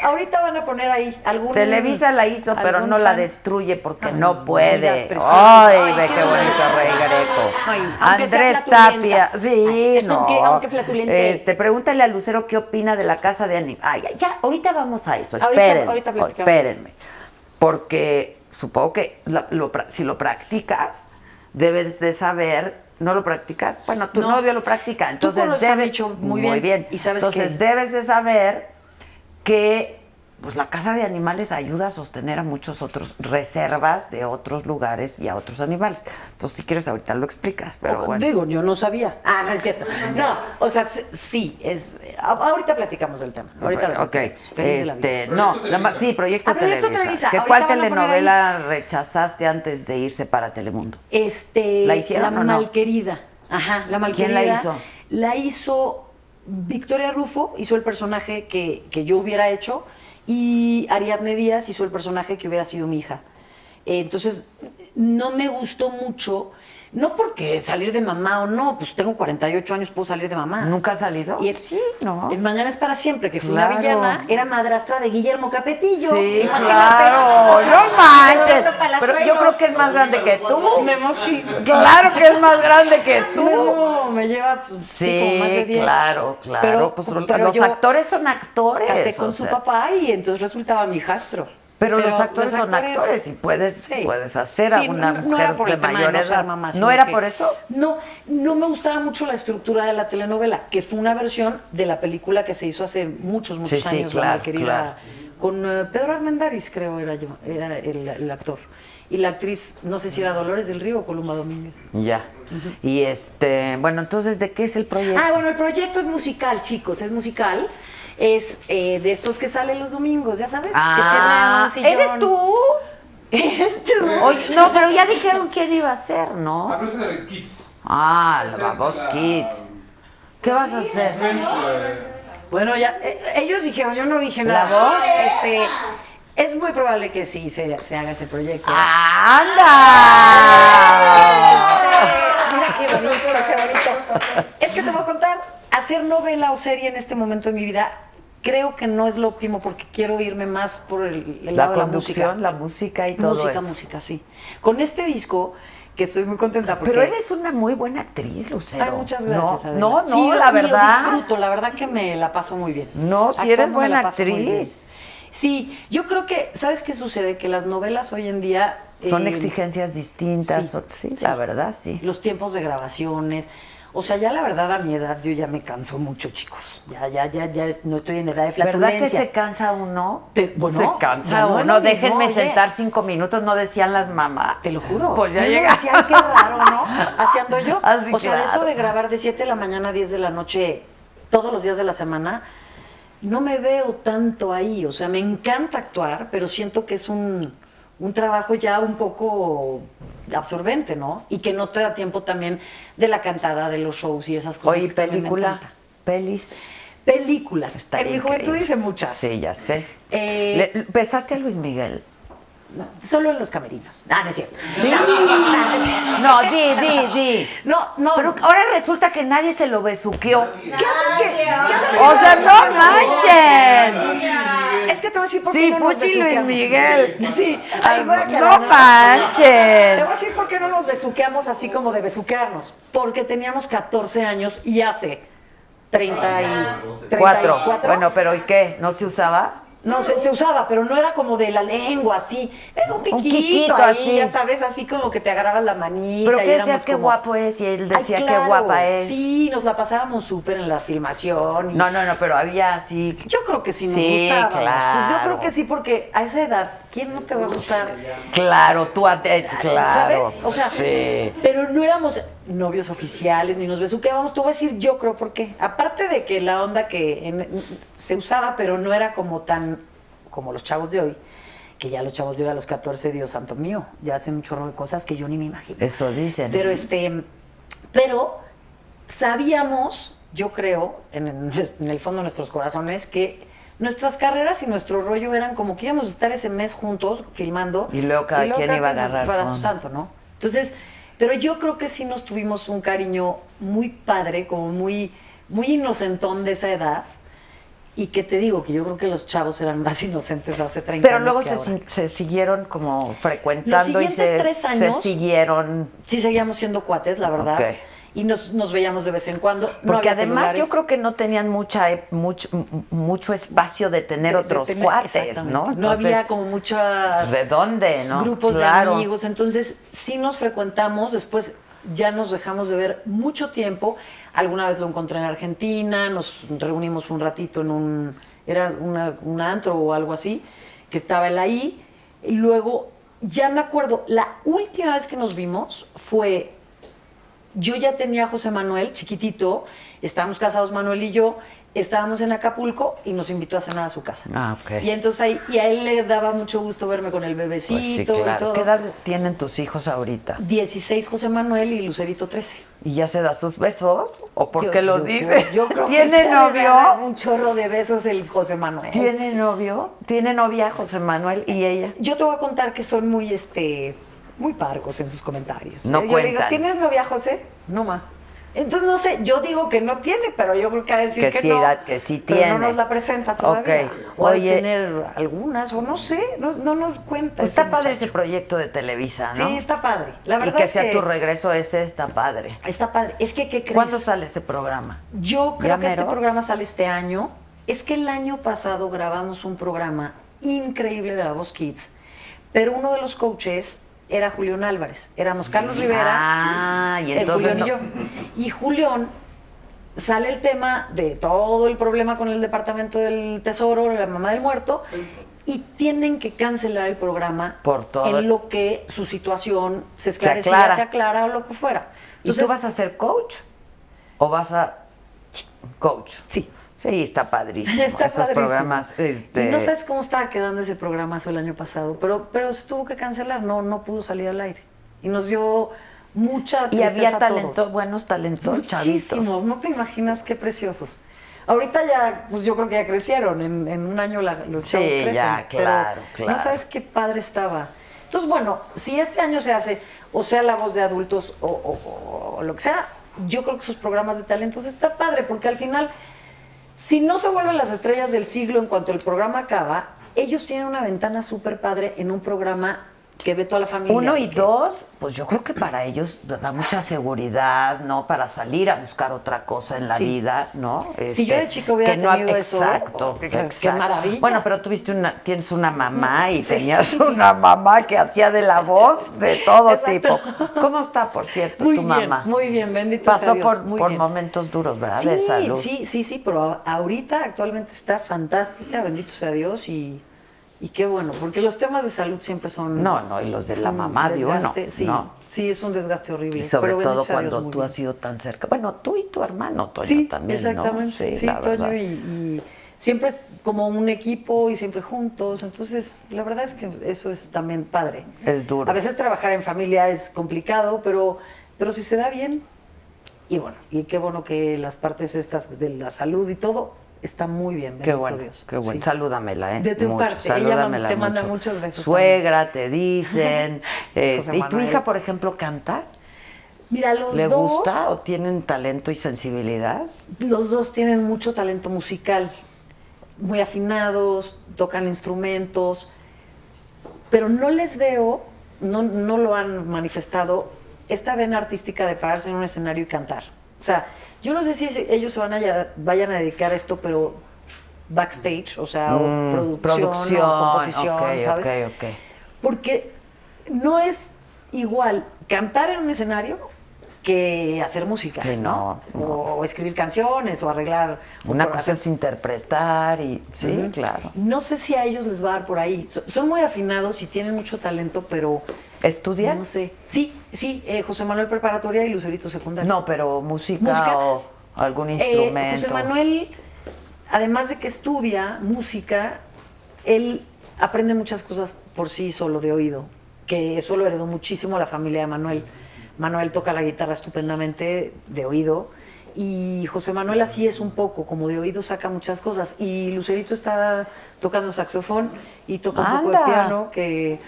Ahorita van a poner ahí algún... Televisa la hizo, pero no la destruye porque no puede. Ay, ve qué bonito Rey Greco. Andrés Tapia. Sí, no. Aunque flatulente. Pregúntale a Lucero qué opina de la casa de anime. Ay, ya, ahorita vamos a eso. Espérenme. Porque supongo que si lo practicas, debes de saber... ¿No lo practicas? Bueno, tu novio lo practica. Entonces tú lo has hecho muy bien. Muy bien. ¿Y sabes Entonces debes de saber que pues la casa de animales ayuda a sostener a muchos otros reservas de otros lugares y a otros animales. Entonces, si quieres, ahorita lo explicas, pero bueno. Digo, yo no sabía. Ah, no es cierto. No, o sea, sí, es... Ahorita platicamos del tema. Ahorita proyecto Televisa. ¿Cuál telenovela rechazaste antes de irse para Telemundo? ¿La hicieron o no? La Malquerida. Ajá, La Malquerida. ¿Quién la hizo? La hizo... Victoria Rufo hizo el personaje que yo hubiera hecho y Ariadne Díaz hizo el personaje que hubiera sido mi hija. Entonces, no me gustó mucho, no porque salir de mamá o no, pues tengo 48 años, puedo salir de mamá. ¿Nunca has salido? Y sí, no. El Mañana es para siempre, que fue una villana, era madrastra de Guillermo Capetillo. Sí, imagínate, claro, no manches. Pero yo creo que es más grande que tú. Memo, sí. Claro que es más grande que tú. Memo me lleva, pues, sí, como más de 10. Claro. Pero, los actores son actores. Casé con su papá y entonces resultaba mi hijastro. Pero los actores son actores y puedes hacer a una mujer de mayor edad. ¿No era por eso? No me gustaba mucho la estructura de la telenovela, que fue una versión de la película que se hizo hace muchos años, La Malquerida con Pedro Armendáriz, creo, era el actor. Y la actriz, no sé si era Dolores del Río o Columba Domínguez. Ya. Uh-huh. Y bueno, entonces, ¿de qué es el proyecto? Ah, bueno, el proyecto es musical, chicos, es musical. Es de estos que salen los domingos, ya sabes. Ah, que tienen un sillón. ¿Eres tú? ¿Eres tú? Oye, no, pero ya dijeron quién iba a ser, ¿no? La Voz Kids. Ah, La Voz Kids. ¿Qué vas a hacer? Bueno, ya ellos dijeron, yo no dije nada. ¿La voz? Es muy probable que sí se haga ese proyecto. ¡Anda! Mira qué bonito, qué bonito. Es que te voy a contar, hacer novela o serie en este momento de mi vida creo que no es lo óptimo porque quiero irme más por el lado de la música. La música y todo eso. Música, sí. Con este disco... que estoy muy contenta porque... Pero eres una muy buena actriz, Lucero. Ay, muchas gracias, Adela. No, sí, la verdad. Lo disfruto, la verdad que me la paso muy bien. No, si eres buena actriz. Sí, yo creo que, ¿sabes qué sucede? Que las novelas hoy en día... son exigencias distintas, sí, la verdad, sí. Los tiempos de grabaciones... O sea, ya la verdad, a mi edad, yo ya me canso mucho, chicos. Ya no estoy en edad de flatulencias. ¿Verdad que se cansa uno? Bueno, se cansa uno. No, déjenme sentar 5 minutos, no decían las mamás. Te lo juro. Pues ya llega. Decían, qué raro, ¿no? Así ando yo. Así, o sea, claro. Eso de grabar de 7 de la mañana a 10 de la noche, todos los días de la semana, no me veo tanto ahí. O sea, me encanta actuar, pero siento que es un trabajo ya un poco absorbente, ¿no? Y que no te da tiempo también de la cantada, de los shows y esas cosas. Oye, películas. Está en mi juventud hice muchas. Sí, ya sé. ¿Besaste a Luis Miguel? No, solo en los camerinos. Ah, no es cierto. ¿Sí? No, di. No. Pero ahora resulta que nadie se lo besuqueó. ¿Qué haces que...? O sea, no manchen. Es que te voy a decir por qué no nos besuqueamos. Sí, Puchi Luis Miguel. Sí. No manchen. Te voy a decir por qué no nos besuqueamos así como de besuquearnos. Porque teníamos 14 años y hace 34. Bueno, pero ¿y qué? ¿No se usaba? No, se usaba, pero no era como de la lengua, así. Era un piquito ahí, así. Ya sabes, así como que te agarrabas la manita. Pero que decías, como... qué guapo es, y él decía, ay, claro, qué guapa es. Sí, nos la pasábamos súper en la filmación. Y... No, pero había así... Yo creo que sí nos gustaba. Claro. Pues yo creo que sí, porque a esa edad, ¿quién no te va a gustar? Claro, claro. ¿Sabes? O sea, sí. Pero no éramos novios oficiales, ni nos besuqueábamos. Tú vas a decir, yo creo, porque aparte de que la onda que se usaba, pero no era como tan... como los chavos de hoy, que ya los chavos de hoy a los 14, Dios santo mío, ya hacen un chorro de cosas que yo ni me imagino. Eso dicen. Pero pero sabíamos, yo creo, en el fondo de nuestros corazones, que nuestras carreras y nuestro rollo eran como que íbamos a estar ese mes juntos filmando. Y loca, ¿quién iba a agarrar para su santo, no? Entonces, pero yo creo que sí nos tuvimos un cariño muy padre, como muy inocentón de esa edad. Y que te digo, que yo creo que los chavos eran más inocentes hace 30 años. Pero luego se siguieron como frecuentando. Los siguientes 3 años. Se siguieron. Sí, seguíamos siendo cuates, la verdad. Okay. Y nos veíamos de vez en cuando. Porque además yo creo que no tenían mucho espacio de tener otros cuates, ¿no? Entonces, no había como muchas... ¿De dónde, no? Grupos, claro, de amigos. Entonces sí nos frecuentamos, después ya nos dejamos de ver mucho tiempo. Alguna vez lo encontré en Argentina, nos reunimos un ratito en un antro o algo así, que estaba él ahí. Y luego, ya me acuerdo, la última vez que nos vimos fue, yo ya tenía a José Manuel, chiquitito, estábamos casados Manuel y yo, estábamos en Acapulco y nos invitó a cenar a su casa. Ah, ok. Y entonces ahí, y a él le daba mucho gusto verme con el bebecito, pues sí, claro, y todo. ¿Qué edad tienen tus hijos ahorita? 16, José Manuel, y Lucerito 13. ¿Y ya se da sus besos? ¿O por qué lo dice? Yo creo que ¿tiene novio? Un chorro de besos el José Manuel. ¿Tiene novio? ¿Tiene novia José Manuel y ella? Yo te voy a contar que son muy, muy parcos en sus comentarios. No cuentan. Yo le digo, ¿tienes novia, José? No, ma. Entonces, no sé, yo digo que no tiene, pero yo creo que ha de decir que sí, no. Que sí tiene. Pero no nos la presenta todavía. Okay. O oye, de tener algunas, o no sé, no nos cuenta. Está padre ese proyecto de Televisa, ¿no? Sí, está padre. La verdad, y que es sea que tu regreso ese, está padre. Está padre. Es que, ¿qué crees? ¿Cuándo sale ese programa? Yo creo que este programa sale este año. Es que el año pasado grabamos un programa increíble de La Voz Kids, pero uno de los coaches... era Julión Álvarez, éramos Carlos Rivera, y entonces Julión y yo. Y Julión sale el tema de todo el problema con el Departamento del Tesoro, la mamá del muerto, y tienen que cancelar el programa por todo en lo que su situación se esclarece, se aclara o lo que fuera. Entonces, ¿y tú vas a ser coach? ¿O vas a...? Sí. Coach. Sí. Sí, está padrísimo. Está esos padrísimo. Programas... Y no sabes cómo estaba quedando ese programazo el año pasado, pero se tuvo que cancelar, no pudo salir al aire. Y nos dio... mucha tristeza. Y había talentos, buenos talentos, muchísimos, no te imaginas qué preciosos. Ahorita ya, pues yo creo que ya crecieron, en un año los chavos crecen. Ya, claro, claro. No sabes qué padre estaba. Entonces, bueno, si este año se hace, o sea, La Voz de Adultos o lo que sea, yo creo que sus programas de talentos está padre, porque al final, si no se vuelven las estrellas del siglo en cuanto el programa acaba, ellos tienen una ventana súper padre en un programa que ve toda la familia. Uno y dos, pues yo creo que para ellos da mucha seguridad, ¿no? Para salir a buscar otra cosa en la vida, ¿no? Si yo de chico hubiera tenido eso. Exacto, qué maravilla. Bueno, pero tuviste tienes una mamá y tenías una mamá que hacía de la voz de todo tipo. ¿Cómo está, por cierto, tu mamá? Muy bien, bendito sea Dios. Pasó por momentos duros, ¿verdad? De salud. Sí, pero ahorita actualmente está fantástica, bendito sea Dios, y qué bueno, porque los temas de salud siempre son... No, y los de la mamá, desgaste, digo, sí, es un desgaste horrible. Y sobre todo cuando tú has sido tan cerca. Bueno, tú y tu hermano, Toño, también, exactamente. ¿No? Sí, Toño y siempre es como un equipo y siempre juntos. Entonces, la verdad es que eso es también padre. Es duro. A veces trabajar en familia es complicado, pero si se da bien. Y bueno, y qué bueno que las partes estas de la salud y todo... está muy bien, bendito Dios. Qué bueno, salúdamela, ¿eh? De tu parte, salúdamela, te manda muchas veces. Suegra, también. Te dicen. ¿Y tu hija, por ejemplo, canta? Mira, ¿le gusta o tienen talento y sensibilidad? Los dos tienen mucho talento musical, muy afinados, tocan instrumentos, pero no les veo, no lo han manifestado, esta vena artística de pararse en un escenario y cantar. O sea, yo no sé si ellos se vayan a dedicar a esto, pero backstage, o sea, o producción o composición, ¿sabes? Ok. Porque no es igual cantar en un escenario que hacer música, sí, no. O escribir canciones, o arreglar... Una cosa es interpretar y... Sí, claro. No sé si a ellos les va a dar por ahí. Son muy afinados y tienen mucho talento, pero... ¿Estudian? No sé. Sí, José Manuel preparatoria y Lucerito secundaria. No, pero música o algún instrumento. José Manuel, además de que estudia música, él aprende muchas cosas por sí solo de oído, que eso lo heredó muchísimo a la familia de Manuel. Manuel toca la guitarra estupendamente de oído y José Manuel así es un poco, como de oído saca muchas cosas. Y Lucerito está tocando saxofón y toca un poco de piano que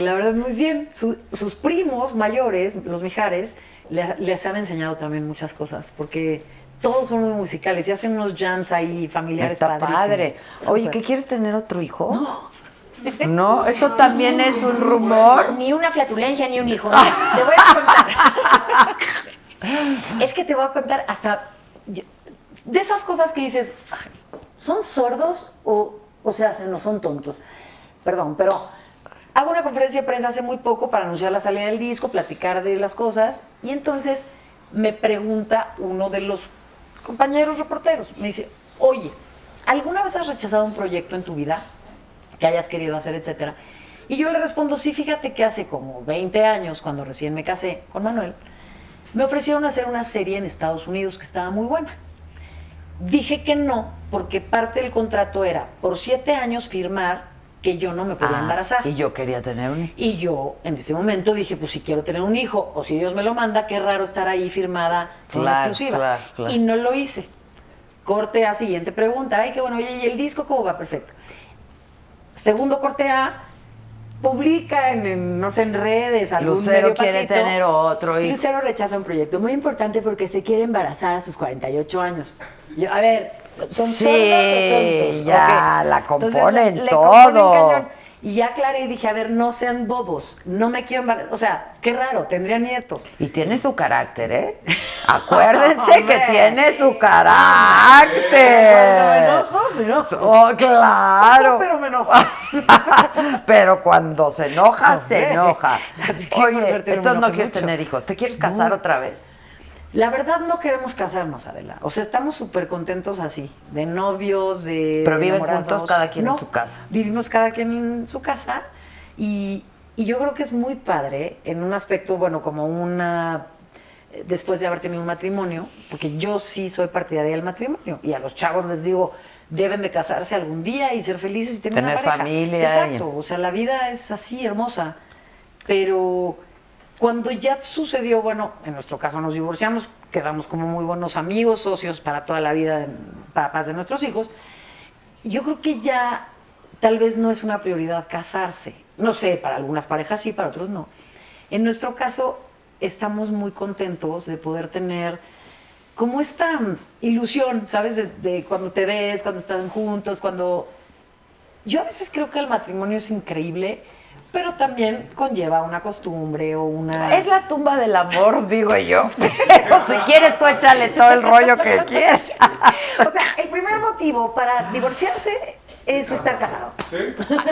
la verdad muy bien. Sus primos mayores, los Mijares, les han enseñado también muchas cosas porque todos son muy musicales y hacen unos jams ahí familiares padrísimos. Padre. Oye, ¿qué quieres tener otro hijo? No, eso también es un rumor. Ni una flatulencia, ni un hijo. Te voy a contar. Es que te voy a contar hasta... de esas cosas que dices, ¿son sordos o sea, se nos son tontos? Perdón, pero hago una conferencia de prensa hace muy poco para anunciar la salida del disco, platicar de las cosas, y entonces me pregunta uno de los compañeros reporteros, me dice, oye, ¿alguna vez has rechazado un proyecto en tu vida? Que hayas querido hacer, etcétera. Y yo le respondo, sí, fíjate que hace como 20 años, cuando recién me casé con Manuel, me ofrecieron hacer una serie en Estados Unidos que estaba muy buena. Dije que no, porque parte del contrato era por 7 años firmar que yo no me podía embarazar. Y yo quería tener un hijo. Y yo en ese momento dije, pues si quiero tener un hijo, o si Dios me lo manda, qué raro estar ahí firmada con la exclusiva. Claro. Y no lo hice. Corte a siguiente pregunta. Ay, qué bueno, oye, ¿y el disco cómo va? Perfecto. Segundo corte A, publica en no sé, en redes, algún Lucero medio quiere patito, tener otro hijo. Lucero rechaza un proyecto muy importante porque se quiere embarazar a sus 48 años. Yo, a ver, ¿son sordos o tontos? Ya, okay. La componen. Entonces, todo. Componen y ya aclaré y dije, a ver, no sean bobos, no me quiero embarazar. O sea, qué raro, tendría nietos. Y tiene su carácter, ¿eh? Acuérdense que tiene su carácter. Cuando me enojo. Oh, claro. Pero me enojo. Pero cuando se enoja, se enoja. Así que oye, entonces no quieres tener hijos. ¿Te quieres casar otra vez? La verdad no queremos casarnos, Adela. O sea, estamos súper contentos así, de novios, de... Pero viven juntos cada quien en su casa. Vivimos cada quien en su casa y yo creo que es muy padre en un aspecto, bueno, como una... Después de haber tenido un matrimonio, porque yo sí soy partidaria del matrimonio y a los chavos les digo... Deben de casarse algún día y ser felices y tener una pareja. Familia. Exacto, o sea, la vida es así, hermosa. Pero cuando ya sucedió, bueno, en nuestro caso nos divorciamos, quedamos como muy buenos amigos, socios para toda la vida, papás de nuestros hijos. Yo creo que ya tal vez no es una prioridad casarse. No sé, para algunas parejas sí, para otros no. En nuestro caso estamos muy contentos de poder tener... como esta ilusión, ¿sabes? De cuando te ves, cuando están juntos, cuando... Yo a veces creo que el matrimonio es increíble, pero también conlleva una costumbre o una... Es la tumba del amor, digo yo. Pero si quieres tú échale todo el rollo que quieras. O sea, el primer motivo para divorciarse es estar casado. ¿Sí?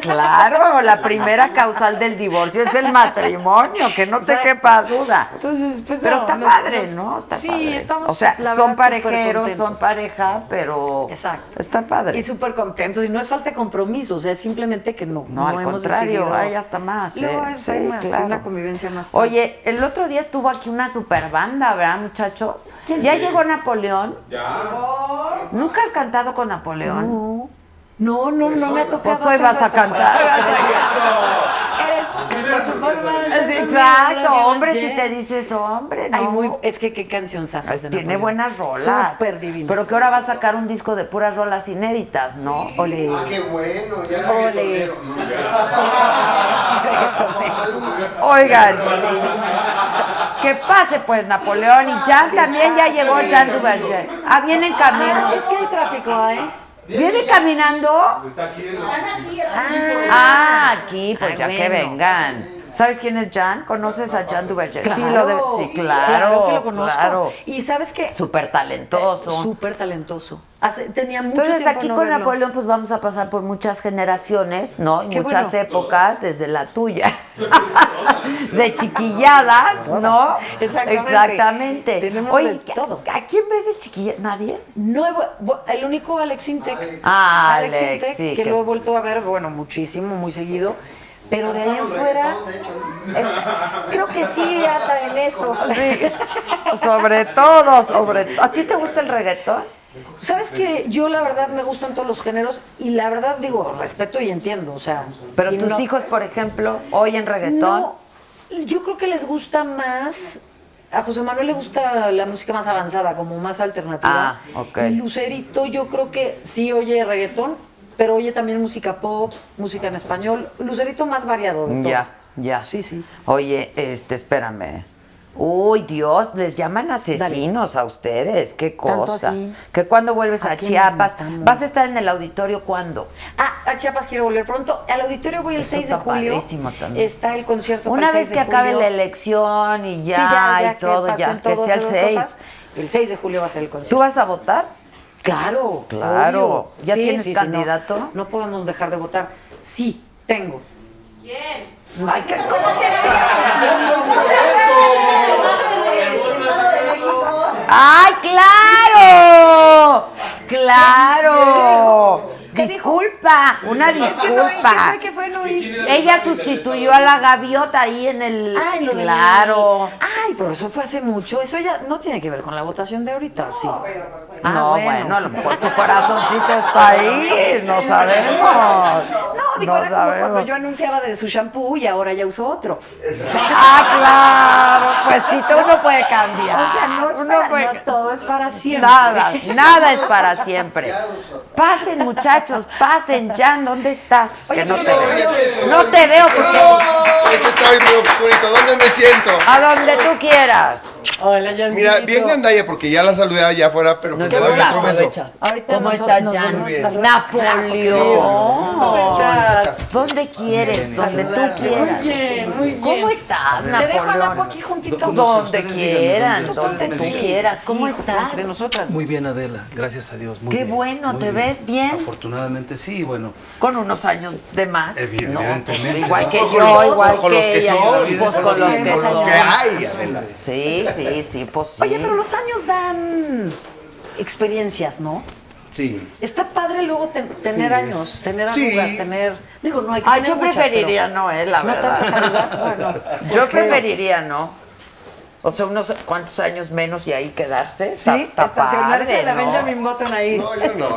Claro, la primera causal del divorcio es el matrimonio, que no te quepa duda. Entonces, pues, pero no, está padre, ¿no? Está sí, padre. Estamos, o sea, son parejeros, son pareja, pero exacto. Está padre. Y súper contentos, y no es falta de compromiso, o sea, es simplemente que no al hemos contrario, hay hasta más. No, es sí, más, claro. Una convivencia más. Oye, el otro día estuvo aquí una super banda, ¿verdad, muchachos? ¿Ya llegó Napoleón? Ya. ¿Nunca has cantado con Napoleón? No, me ha tocado. Pues hoy vas a cantar. Exacto, hombre, si te dices hombre, no. Ay, es que canción haces. Tiene buenas rolas. Súper divinas. Pero que ahora va a sacar un disco de puras rolas inéditas, ¿no? Ole. Ah, qué bueno, ya ole. Oigan. Que pase pues Napoleón y Jean también ya llegó Jean Duverger. Ah, viene en camino. Es que hay tráfico, ¿eh? ¿Viene caminando? Está aquí. Aquí, pues ya que vengan. ¿Sabes quién es Jean? ¿Conoces a Jean Duverger? Claro, sí, claro que lo conozco. Claro. ¿Y sabes qué? Súper talentoso. Súper talentoso. Tenía mucho tiempo. Entonces aquí con Napoleón pues vamos a pasar por muchas generaciones, ¿no? Muchas épocas, desde la tuya. De chiquilladas, ¿no? Exactamente. Tenemos oye, todo. ¿A quién ves de chiquilla? ¿Nadie? El único Alex Intec. Ah, Alex Intec, que lo he vuelto a ver, bueno, muchísimo, muy seguido. Pero de ahí afuera, creo que sí anda en eso. Sí. Sobre todo. ¿A ti te gusta el reggaetón? ¿Sabes qué? Yo la verdad me gustan todos los géneros y la verdad digo, respeto y entiendo, o sea... Pero si tus hijos, por ejemplo, oyen reggaetón... No, yo creo que les gusta más... A José Manuel le gusta la música más avanzada, como más alternativa. Ah, ok. Y Lucerito yo creo que sí oye reggaetón... Pero oye también música pop, música en español, Lucerito más variado. Ya. Sí. Oye, espérame. Uy, Dios, les llaman asesinos a ustedes, qué cosa. Que cuando vuelves a Chiapas, vas a estar en el auditorio ¿cuándo? A Chiapas quiero volver pronto. Al auditorio voy el 6 de julio. Está el concierto. Una vez que acabe la elección y ya y todo, ya que sea el 6. El 6 de julio va a ser el concierto. ¿Tú vas a votar? Claro. Obvio. ¿Ya tienes candidato? No podemos dejar de votar. Sí, tengo. ¿Quién? Ay, ¿cómo te llamas? ¡Ay, claro! ¡Claro! Disculpa, una disculpa. Ella sustituyó a la gaviota ahí en el... Ay, lo claro. Ay, pero eso fue hace mucho. Eso ya no tiene que ver con la votación de ahorita, ¿o sí? No, bueno, a lo mejor tu corazoncito está ahí. No sabemos. No, digo, no sabemos. Como cuando yo anunciaba de su shampoo y ahora ya uso otro. Ah, claro. Pues sí, tú no puede cambiar. O sea, no todo es para siempre. Nada es para siempre. Pasen, muchachos. Pasen, Jean, ¿dónde estás? Oye, que no te veo. No te veo, porque... Aquí estoy muy oscurito. ¿Dónde me siento? A donde tú quieras. Hola, Jean. Mira, bien Gandaya, porque ya la saludé allá afuera, pero te doy otro beso. Ahorita ¿cómo estás, Jean? Napoleón. ¿Dónde quieres? Donde tú quieras. Muy bien, muy bien. ¿Cómo estás, Napoleón? Te dejo a Napo aquí juntito. Donde quieran, donde tú quieras. ¿Cómo estás? De nosotras. Muy bien, Adela, gracias a Dios. Qué bueno, ¿te ves bien? Afortunadamente, sí, bueno. Con unos años de más. Evidentemente. Igual que yo, igual que los que son. Con los que hay, Adela. Sí, sí, sí, pues. Oye, pero los años dan experiencias, ¿no? Sí. Está padre luego tener años, tener arrugas, tener... Digo, no hay que tener muchas, yo preferiría pero... no, la verdad. ¿No tantas arrugas? Bueno, yo preferiría no. O sea, unos cuantos años menos y ahí quedarse. Sí, estacionarse en la Benjamin Button ahí. No, yo no.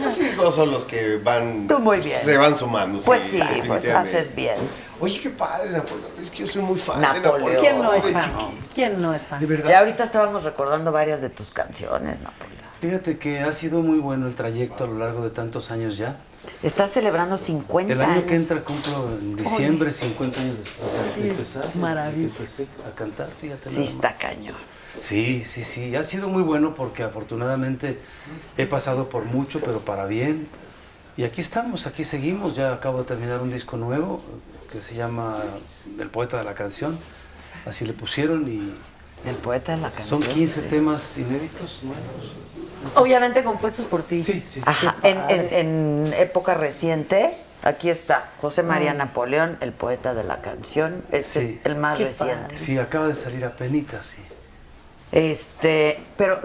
Yo sí, no son los que van... Tú muy bien. Se van sumando. Pues sí, pues haces bien. Oye, qué padre, Napoleón. Es que yo soy muy fan de Napoleón. ¿Quién no es fan? ¿Quién no es fan? De verdad. Ya ahorita estábamos recordando varias de tus canciones, Napoleón. Fíjate que ha sido muy bueno el trayecto a lo largo de tantos años ya. Estás celebrando 50 años. El año que entra cumplo en diciembre 50 años de empezar. Maravilloso. Empecé a cantar, fíjate. Sí, está cañón. Sí, sí, sí. Ha sido muy bueno porque afortunadamente he pasado por mucho, pero para bien. Y aquí estamos, aquí seguimos. Ya acabo de terminar un disco nuevo que se llama El Poeta de la Canción. Así le pusieron y... El Poeta de la Canción. Son 15 temas inéditos nuevos. Obviamente compuestos por ti. Sí, sí, sí. Ajá. En época reciente, aquí está José María Napoleón, el poeta de la canción. Este es el más reciente. Padre. Sí, acaba de salir apenitas, sí. Pero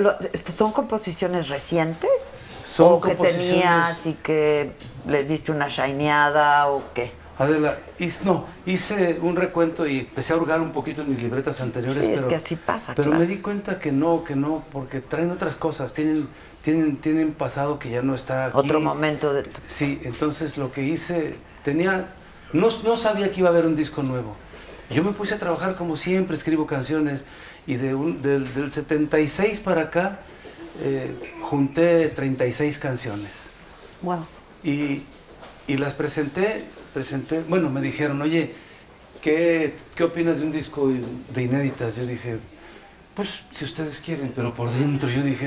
¿son composiciones recientes? Son o composiciones... que tenías y que les diste una shineada o qué. Adela, hice un recuento y empecé a hurgar un poquito en mis libretas anteriores. Sí, pero, es que así pasa, pero claro, me di cuenta que no, porque traen otras cosas, tienen pasado que ya no está aquí. Otro momento. Sí, entonces lo que hice, no sabía que iba a haber un disco nuevo. Yo me puse a trabajar como siempre, escribo canciones, y del 76 para acá junté 36 canciones. Wow. Y las presenté, bueno, me dijeron, oye, ¿qué opinas de un disco de inéditas? Yo dije, pues, si ustedes quieren, pero por dentro. Yo dije,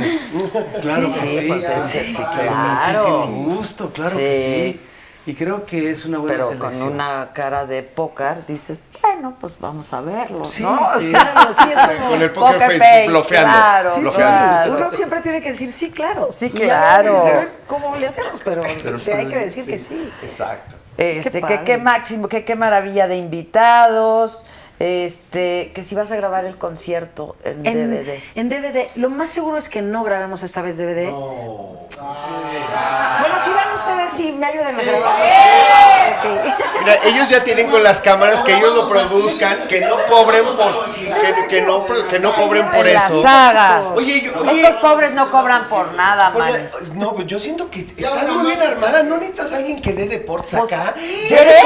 claro que sí, claro, muchísimo gusto, claro que sí. Y creo que es una buena selección. Pero con una cara de póker, dices, bueno, pues vamos a verlo, ¿no? Sí, claro, sí, es como con el póker face, bloqueando. Claro, claro. Uno siempre tiene que decir, sí, claro. Sí, claro. No saber cómo le hacemos, pero hay que decir que sí. Exacto. Qué máximo, qué maravilla de invitados, que si vas a grabar el concierto en DVD. En DVD, lo más seguro es que no grabemos esta vez DVD. No. Bueno, si van ustedes y me ayudan a grabar. Mira, ellos ya tienen con las cámaras que ellos lo produzcan, que no cobren por que no cobren por eso. Oye, estos pobres no cobran por nada, man. No, pues yo siento que estás muy bien armada, no necesitas alguien que dé deportes acá. Ya eres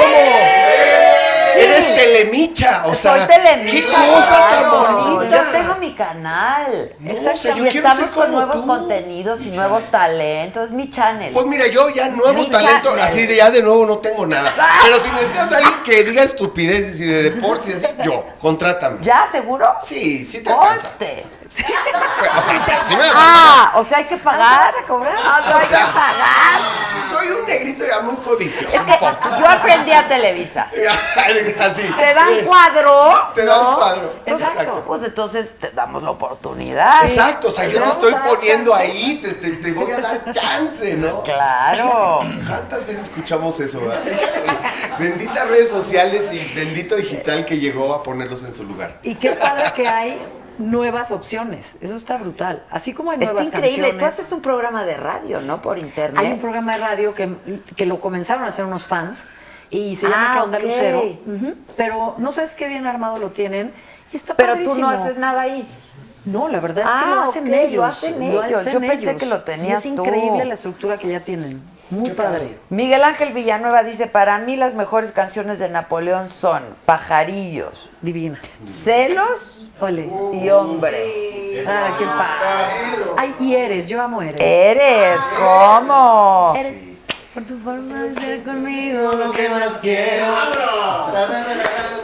eres telemicha, o sea, qué cosa tan bonita. Yo tengo mi canal. Exacto, estamos con nuevos contenidos y nuevos talentos, mi channel. Pues mira, yo ya nuevo talento, así de ya de nuevo no tengo nada. Pero si necesitas alguien que diga estupideces y de deportes, yo, contrátame. ¿Ya? ¿Seguro? Sí, sí te alcanza. O sea, si me vas a pagar. O sea, hay que pagar. ¿Vas a cobrar? No, hay que pagar. Soy un negrito ya muy jodicioso. Es que yo aprendí a Televisa. Así. Te dan cuadro. Te dan cuadro. Exacto. Pues entonces te damos la oportunidad. Exacto. O sea, yo te estoy poniendo ahí. Te voy a dar chance, ¿no? Claro. ¿Cuántas veces escuchamos eso, verdad? Benditas redes sociales y bendito digital que llegó a ponerlos en su lugar. Y qué padre que hay nuevas opciones, eso está brutal. Así como hay nuevas canciones. Está increíble. Tú haces un programa de radio, ¿no? Por internet. Hay un programa de radio que lo comenzaron a hacer unos fans y se llama ¿Qué onda, Lucero? Pero no sabes qué bien armado lo tienen y está padrísimo. Pero tú no haces nada ahí. No, la verdad es que lo hacen ellos. Lo hacen ellos. Yo pensé que lo tenías tú. Es increíble la estructura que ya tienen. Muy padre. Miguel Ángel Villanueva dice, para mí las mejores canciones de Napoleón son Pajarillos, divina, Celos, Ole, y Hombre. Ah, qué padre. Ay, y Eres, yo amo Eres. Eres, ¿cómo? Eres. Por tu forma de ser conmigo lo que más quiero.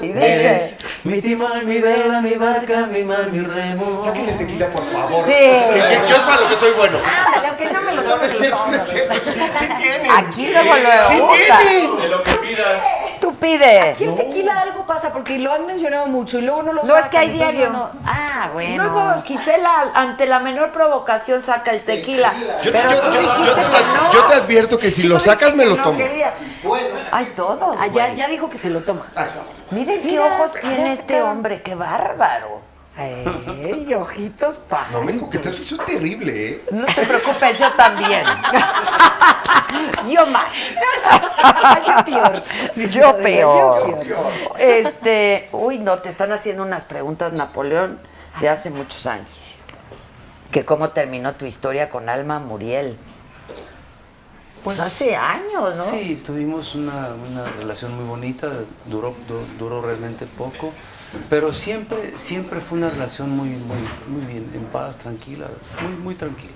Y Y dice: mi timón, mi vela, mi barca, mi mar, mi remo. Sáquenle tequila, por favor. Sí. Yo es para lo que soy bueno. Ándale, aunque no me lo tomes. No, no es cierto, no es cierto. Sí tienen. Aquí no volvemos. Sí tienen. De lo que pidas. Tú pide. Aquí el tequila algo pasa, porque lo han mencionado mucho y luego no lo sacan. No, es que hay diario. No. Ah, bueno. Luego Gisela, ante la menor provocación, saca el tequila. Yo te advierto que si lo sacas, me lo tomo. Hay todos. Ya dijo que se lo toma. Miren qué ojos tiene este hombre, qué bárbaro. ¡Ey, ojitos pájaros! No, me digo que te has hecho terrible, ¿eh? No te preocupes, yo también. Yo más. Yo peor. Yo peor. Uy, no, te están haciendo unas preguntas, Napoleón, de hace muchos años. Que cómo terminó tu historia con Alma Muriel. Pues hace años, ¿no? Sí, tuvimos una relación muy bonita, duró realmente poco, pero siempre fue una relación muy bien, en paz, tranquila, muy tranquila.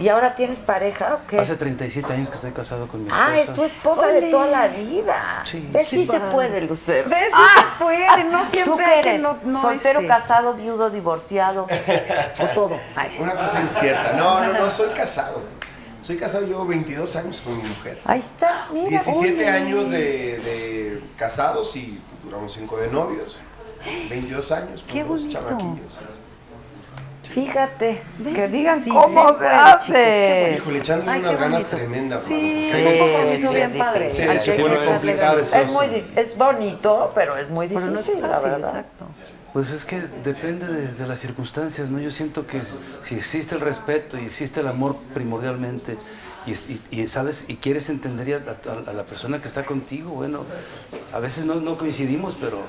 ¿Y ahora tienes pareja o qué? Hace 37 años que estoy casado con mi esposa. Ah, es tu esposa. Olé. De toda la vida. Sí, sí se puede, Lucero. De sí se puede, no siempre. ¿Tú qué eres? No, soltero, casado, viudo, divorciado, o todo. Ay. Una cosa incierta. No, soy casado. Soy casado, llevo 22 años con mi mujer. Ahí está, mira. 17 años de casados y duramos 5 de novios. 22 años con dos chamaquillos. Así. Fíjate, ¿ves? Que digan sí, cómo se hace. Híjole, echándole unas ganas tremendas. Sí, es bien padre. Se pone complicado. Es bonito, pero es muy difícil, la verdad. Exacto. Pues es que depende de las circunstancias, ¿no? Yo siento que si existe el respeto y existe el amor primordialmente y sabes y quieres entender a la persona que está contigo, bueno, a veces no coincidimos, pero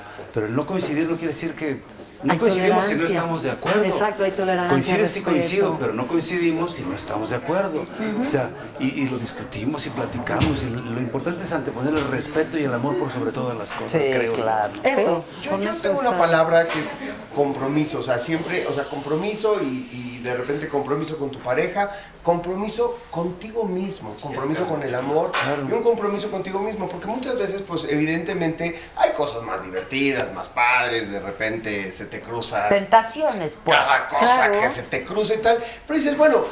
el no coincidir no quiere decir que no coincidimos si no estamos de acuerdo. Exacto, hay tolerancia. Coincides si coincido, pero no coincidimos si no estamos de acuerdo. O sea, y lo discutimos y platicamos. Y lo importante es anteponer el respeto y el amor por sobre todas las cosas, sí, creo. Claro. Eso. Yo tengo una palabra que es compromiso. O sea, siempre, o sea, compromiso y de repente compromiso con tu pareja, compromiso contigo mismo, compromiso con el amor y un compromiso contigo mismo. Porque muchas veces, pues, evidentemente, hay cosas más divertidas, más padres, de repente se te cruza. Tentaciones, pues. Cada cosa que se te cruza y tal. Pero dices, bueno,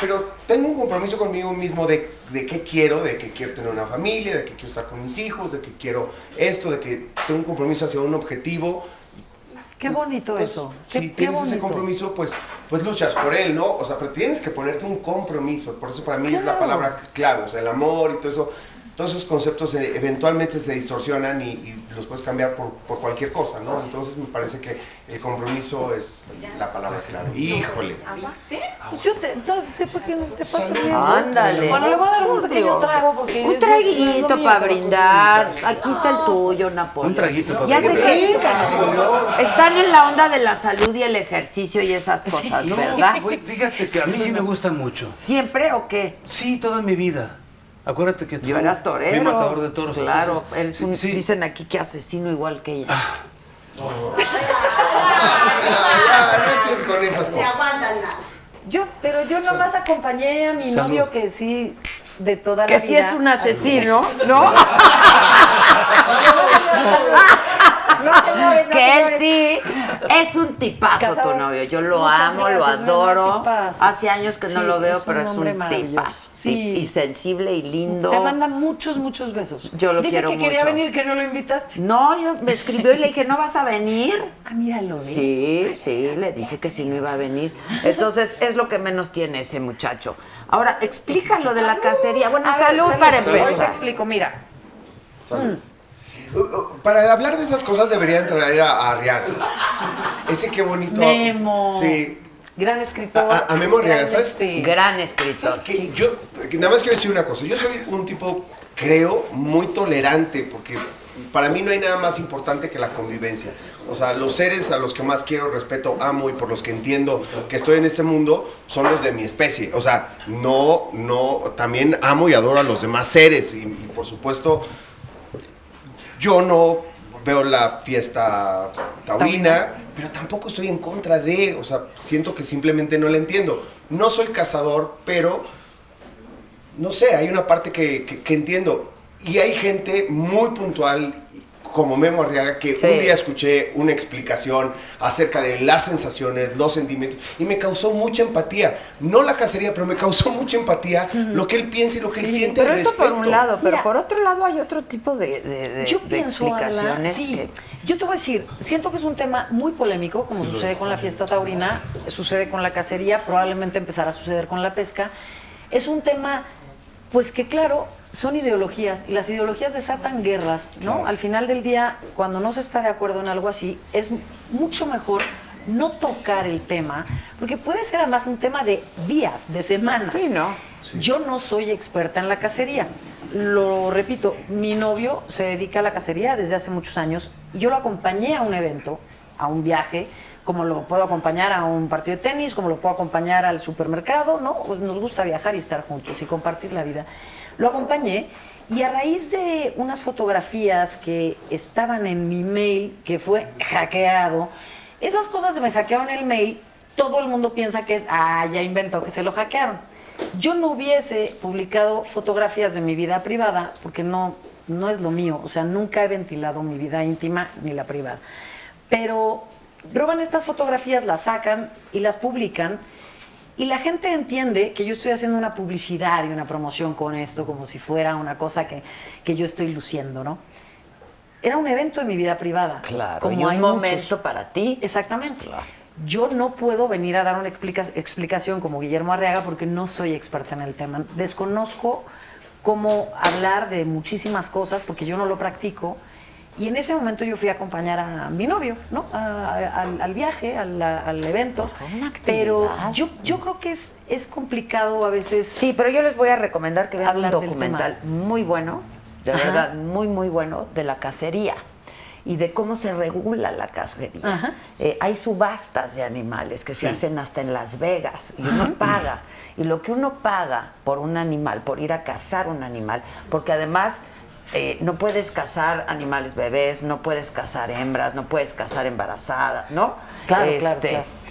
pero tengo un compromiso conmigo mismo de qué quiero, de que quiero tener una familia, de que quiero estar con mis hijos, de que quiero esto, de que tengo un compromiso hacia un objetivo. Qué bonito, pues, eso. Si tienes ese compromiso, pues luchas por él, ¿no? O sea, pero tienes que ponerte un compromiso. Por eso para mí es la palabra clave, o sea, el amor y todo eso. Todos esos conceptos eventualmente se distorsionan y los puedes cambiar por cualquier cosa, ¿no? Entonces me parece que el compromiso es la palabra clave. ¡Híjole! ¿Hablaste? Yo te paso bien. Ándale. Bueno, le voy a dar un pequeño trago porque... Un traguito para brindar. Aquí está el tuyo, Napoleón. Un traguito para brindar. Ya sé que están en la onda de la salud y el ejercicio y esas cosas, ¿verdad? Fíjate que a mí sí me gusta mucho. ¿Siempre o qué? Sí, toda mi vida. Acuérdate que yo eras torero. Fui matador de toros. Claro, entonces, dicen aquí que asesino igual que ella. No empieces con esas cosas. Pero yo nomás acompañé a mi novio que sí, de toda la vida. Que sí es un asesino, ¿no? No, señores, no, que él sí es un tipazo. Casado, tu novio, yo lo amo, gracias, lo adoro. Hace años que no lo veo, pero es un tipazo. Sí. Y sensible y lindo. Te manda muchos besos. Yo lo quiero mucho. Dice que quería venir, que no lo invitaste. No, yo me escribió y le dije, ¿no vas a venir? Ah, míralo. Sí, le dije que sí no iba a venir. Entonces, es lo que menos tiene ese muchacho. Ahora, explícalo de la cacería. Bueno, salud para empezar. Hoy te explico, mira. Para hablar de esas cosas debería entrar a Arriaga. Ese qué bonito. Memo. Sí. Gran escritor. A Memo Arriaga, ¿sabes? Gran escritor. ¿Sabes qué? Sí. Yo nada más quiero decir una cosa. Yo soy un tipo, creo, muy tolerante, porque para mí no hay nada más importante que la convivencia. O sea, los seres a los que más quiero, respeto, amo y por los que entiendo que estoy en este mundo son los de mi especie. O sea, también amo y adoro a los demás seres y por supuesto... Yo no veo la fiesta taurina, pero tampoco estoy en contra de... O sea, siento que simplemente no la entiendo. No soy cazador, pero... No sé, hay una parte que entiendo. Y hay gente muy puntual como Memo Arriaga, que sí, un día escuché una explicación acerca de las sensaciones, los sentimientos, y me causó mucha empatía. No la cacería, pero me causó mucha empatía lo que él piensa y lo que él siente. Pero eso por un lado, pero mira, por otro lado hay otro tipo de explicaciones. Ala, sí, que... Yo te voy a decir, siento que es un tema muy polémico, como sí, sucede con la fiesta taurina, sucede con la cacería, probablemente empezará a suceder con la pesca. Es un tema, pues que claro, son ideologías, y las ideologías desatan guerras, ¿no? Al final del día, cuando no se está de acuerdo en algo así, es mucho mejor no tocar el tema, porque puede ser además un tema de días, de semanas. Sí, ¿no? Sí. Yo no soy experta en la cacería. Lo repito, mi novio se dedica a la cacería desde hace muchos años. Yo lo acompañé a un evento, a un viaje, como lo puedo acompañar a un partido de tenis, como lo puedo acompañar al supermercado, ¿no? Nos gusta viajar y estar juntos y compartir la vida. Lo acompañé y a raíz de unas fotografías que estaban en mi mail, que fue hackeado, esas cosas se me hackearon el mail, todo el mundo piensa que es, ah, ya inventó que se lo hackearon. Yo no hubiese publicado fotografías de mi vida privada porque no es lo mío, o sea, nunca he ventilado mi vida íntima ni la privada. Pero roban estas fotografías, las sacan y las publican, y la gente entiende que yo estoy haciendo una publicidad y una promoción con esto, como si fuera una cosa que yo estoy luciendo, ¿no? Era un evento de mi vida privada. Claro, como y hay un momento para ti. Exactamente. Claro. Yo no puedo venir a dar una explicación como Guillermo Arriaga porque no soy experta en el tema. Desconozco cómo hablar de muchísimas cosas porque yo no lo practico. Y en ese momento yo fui a acompañar a mi novio, ¿no? Al viaje, al evento. Pues fue una actividad. Pero yo creo que es complicado a veces. Sí, pero yo les voy a recomendar que vean un documental muy bueno, de verdad, muy bueno, de la cacería y de cómo se regula la cacería. Hay subastas de animales que se hacen hasta en Las Vegas y uno paga. Y lo que uno paga por un animal, por ir a cazar un animal, porque además... no puedes cazar animales bebés, no puedes cazar hembras, no puedes cazar embarazadas, ¿no? Claro, claro.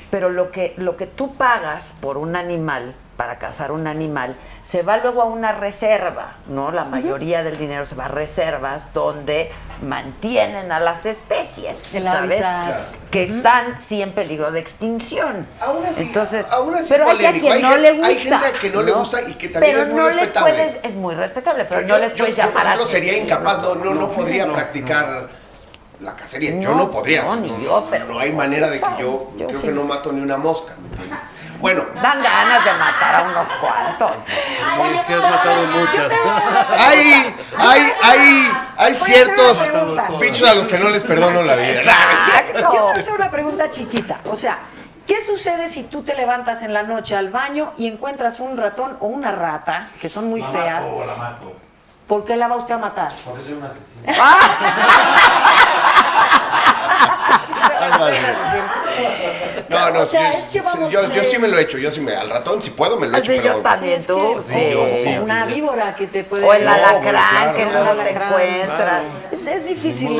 Pero lo que tú pagas por un animal, para cazar un animal, se va luego a una reserva, ¿no? La mayoría del dinero se va a reservas donde mantienen a las especies, ¿sabes? Claro. Que están sí en peligro de extinción. Aún así, pero hay gente que no le gusta. Hay gente que no le gusta y que también pero es muy respetable. Es muy respetable, pero no les puedes llamar así. Yo sería incapaz, no podría practicar la cacería. Yo no podría. No, ni yo, pero no hay manera de que yo, creo que no mato ni una mosca. Bueno. Dan ganas de matar a unos cuantos. Sí, sí has matado muchas. Hay ciertos bichos a los que no les perdono la vida. Exacto. Yo voy a hacer una pregunta chiquita. O sea, ¿qué sucede si tú te levantas en la noche al baño y encuentras un ratón o una rata, que son muy feas? La mato, la mato. ¿Por qué la va usted a matar? Porque soy un asesino. No, o sea, yo sí me lo echo, al ratón si puedo me lo echo. Pero yo también, tú, una víbora que te puede... O el alacrán, que luego te encuentras. Es difícil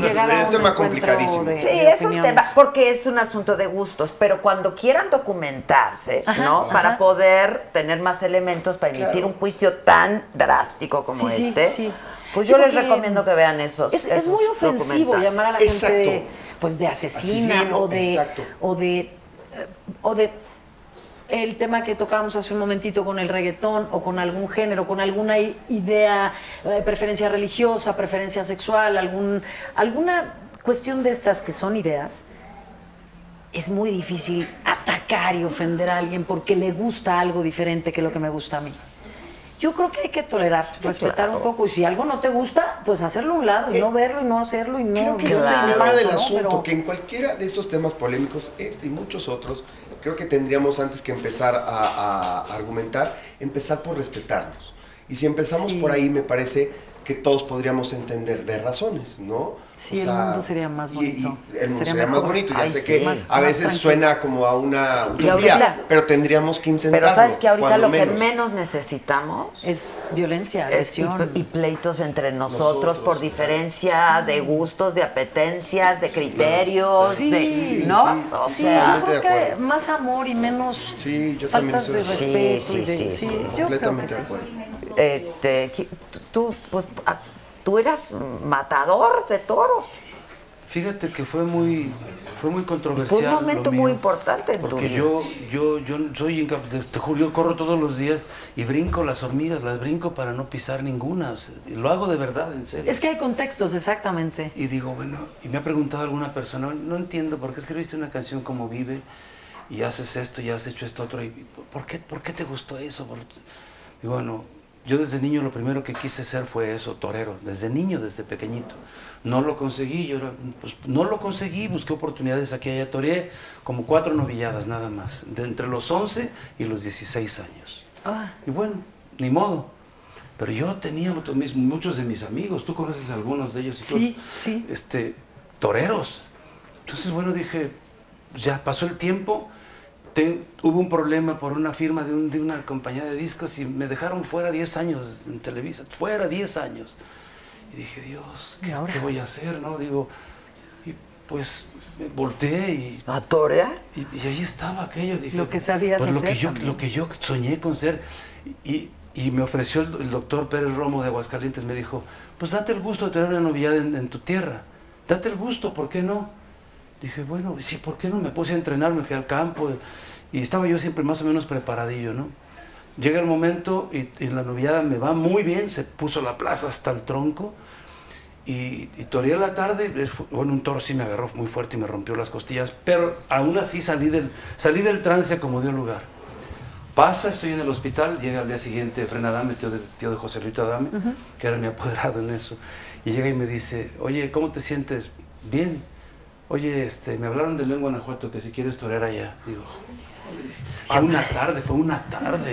llegar a un tema complicadísimo. Sí, es un tema, porque es un asunto de gustos, pero cuando quieran documentarse, ¿no? Para poder tener más elementos para emitir un juicio tan drástico como este. Sí. Pues yo les recomiendo que vean esos. Es muy ofensivo llamar a la gente de asesina. Asesino, o de el tema que tocábamos hace un momentito con el reggaetón o con algún género, con alguna idea, preferencia religiosa, preferencia sexual, alguna cuestión de estas que son ideas. Es muy difícil atacar y ofender a alguien porque le gusta algo diferente que lo que me gusta a mí. Yo creo que hay que tolerar, respetar un poco. Y si algo no te gusta, pues hacerlo a un lado y no verlo y no hacerlo. Creo que ese es el meollo del asunto, pero... que en cualquiera de esos temas polémicos, este y muchos otros, creo que tendríamos antes que empezar a argumentar, empezar por respetarnos. Y si empezamos por ahí, me parece que todos podríamos entender de razones, ¿no? Sí, o sea, el mundo sería más bonito. El mundo sería más bonito. Ya sé que a veces suena como a una utopía, pero tendríamos que intentarlo. Pero sabes que ahorita lo que menos necesitamos es violencia, agresión. Y pleitos entre nosotros por diferencia de gustos, de apetencias, de criterios. Sí, ¿no? Sí, yo creo que más amor y menos faltas de respeto. Sí, completamente de acuerdo. Tú, pues, tú eras matador de toros. Fíjate que fue muy controversial. Fue un momento muy importante en tu vida. Porque yo soy incapaz, te juro, yo corro todos los días y brinco las hormigas, las brinco para no pisar ninguna. O sea, lo hago de verdad, en serio. Es que hay contextos, exactamente. Y digo, bueno, y me ha preguntado alguna persona, no entiendo por qué escribiste una canción como Vive y haces esto y has hecho esto otro. Y, ¿por qué te gustó eso? Y bueno, yo desde niño lo primero que quise ser fue eso, torero. Desde niño, desde pequeñito. No lo conseguí, busqué oportunidades aquí y allá. Toreé como 4 novilladas nada más, de entre los 11 y los 16 años. Ah. Y bueno, ni modo. Pero yo tenía muchos de mis amigos, tú conoces a algunos de ellos. Y sí, todos, sí. Toreros. Entonces, bueno, dije, ya pasó el tiempo. Hubo un problema por una firma de una compañía de discos y me dejaron fuera 10 años en Televisa, fuera 10 años. Y dije, Dios, ¿qué voy a hacer? ¿No? Digo, y pues me volteé y... ¿A torear? Y ahí estaba aquello. Dije, lo que sabías pues, hacer lo que yo soñé con ser. Y me ofreció el doctor Pérez Romo de Aguascalientes, me dijo, pues date el gusto de tener una novillada en tu tierra. Date el gusto, ¿por qué no? Dije, bueno, sí, ¿por qué no? Me puse a entrenar, me fui al campo y estaba yo siempre más o menos preparadillo, ¿no? Llega el momento y en la novillada me va muy bien, se puso la plaza hasta el tronco y toreé la tarde, bueno, un toro sí me agarró muy fuerte y me rompió las costillas, pero aún así salí del trance como dio lugar. Pasa, estoy en el hospital, llega al día siguiente Fren Adame, tío de José Luis Adame, que era mi apoderado en eso, y llega y me dice, oye, ¿cómo te sientes? Bien. Oye, me hablaron de León, Guanajuato, que si quieres torear allá. Digo, fue una tarde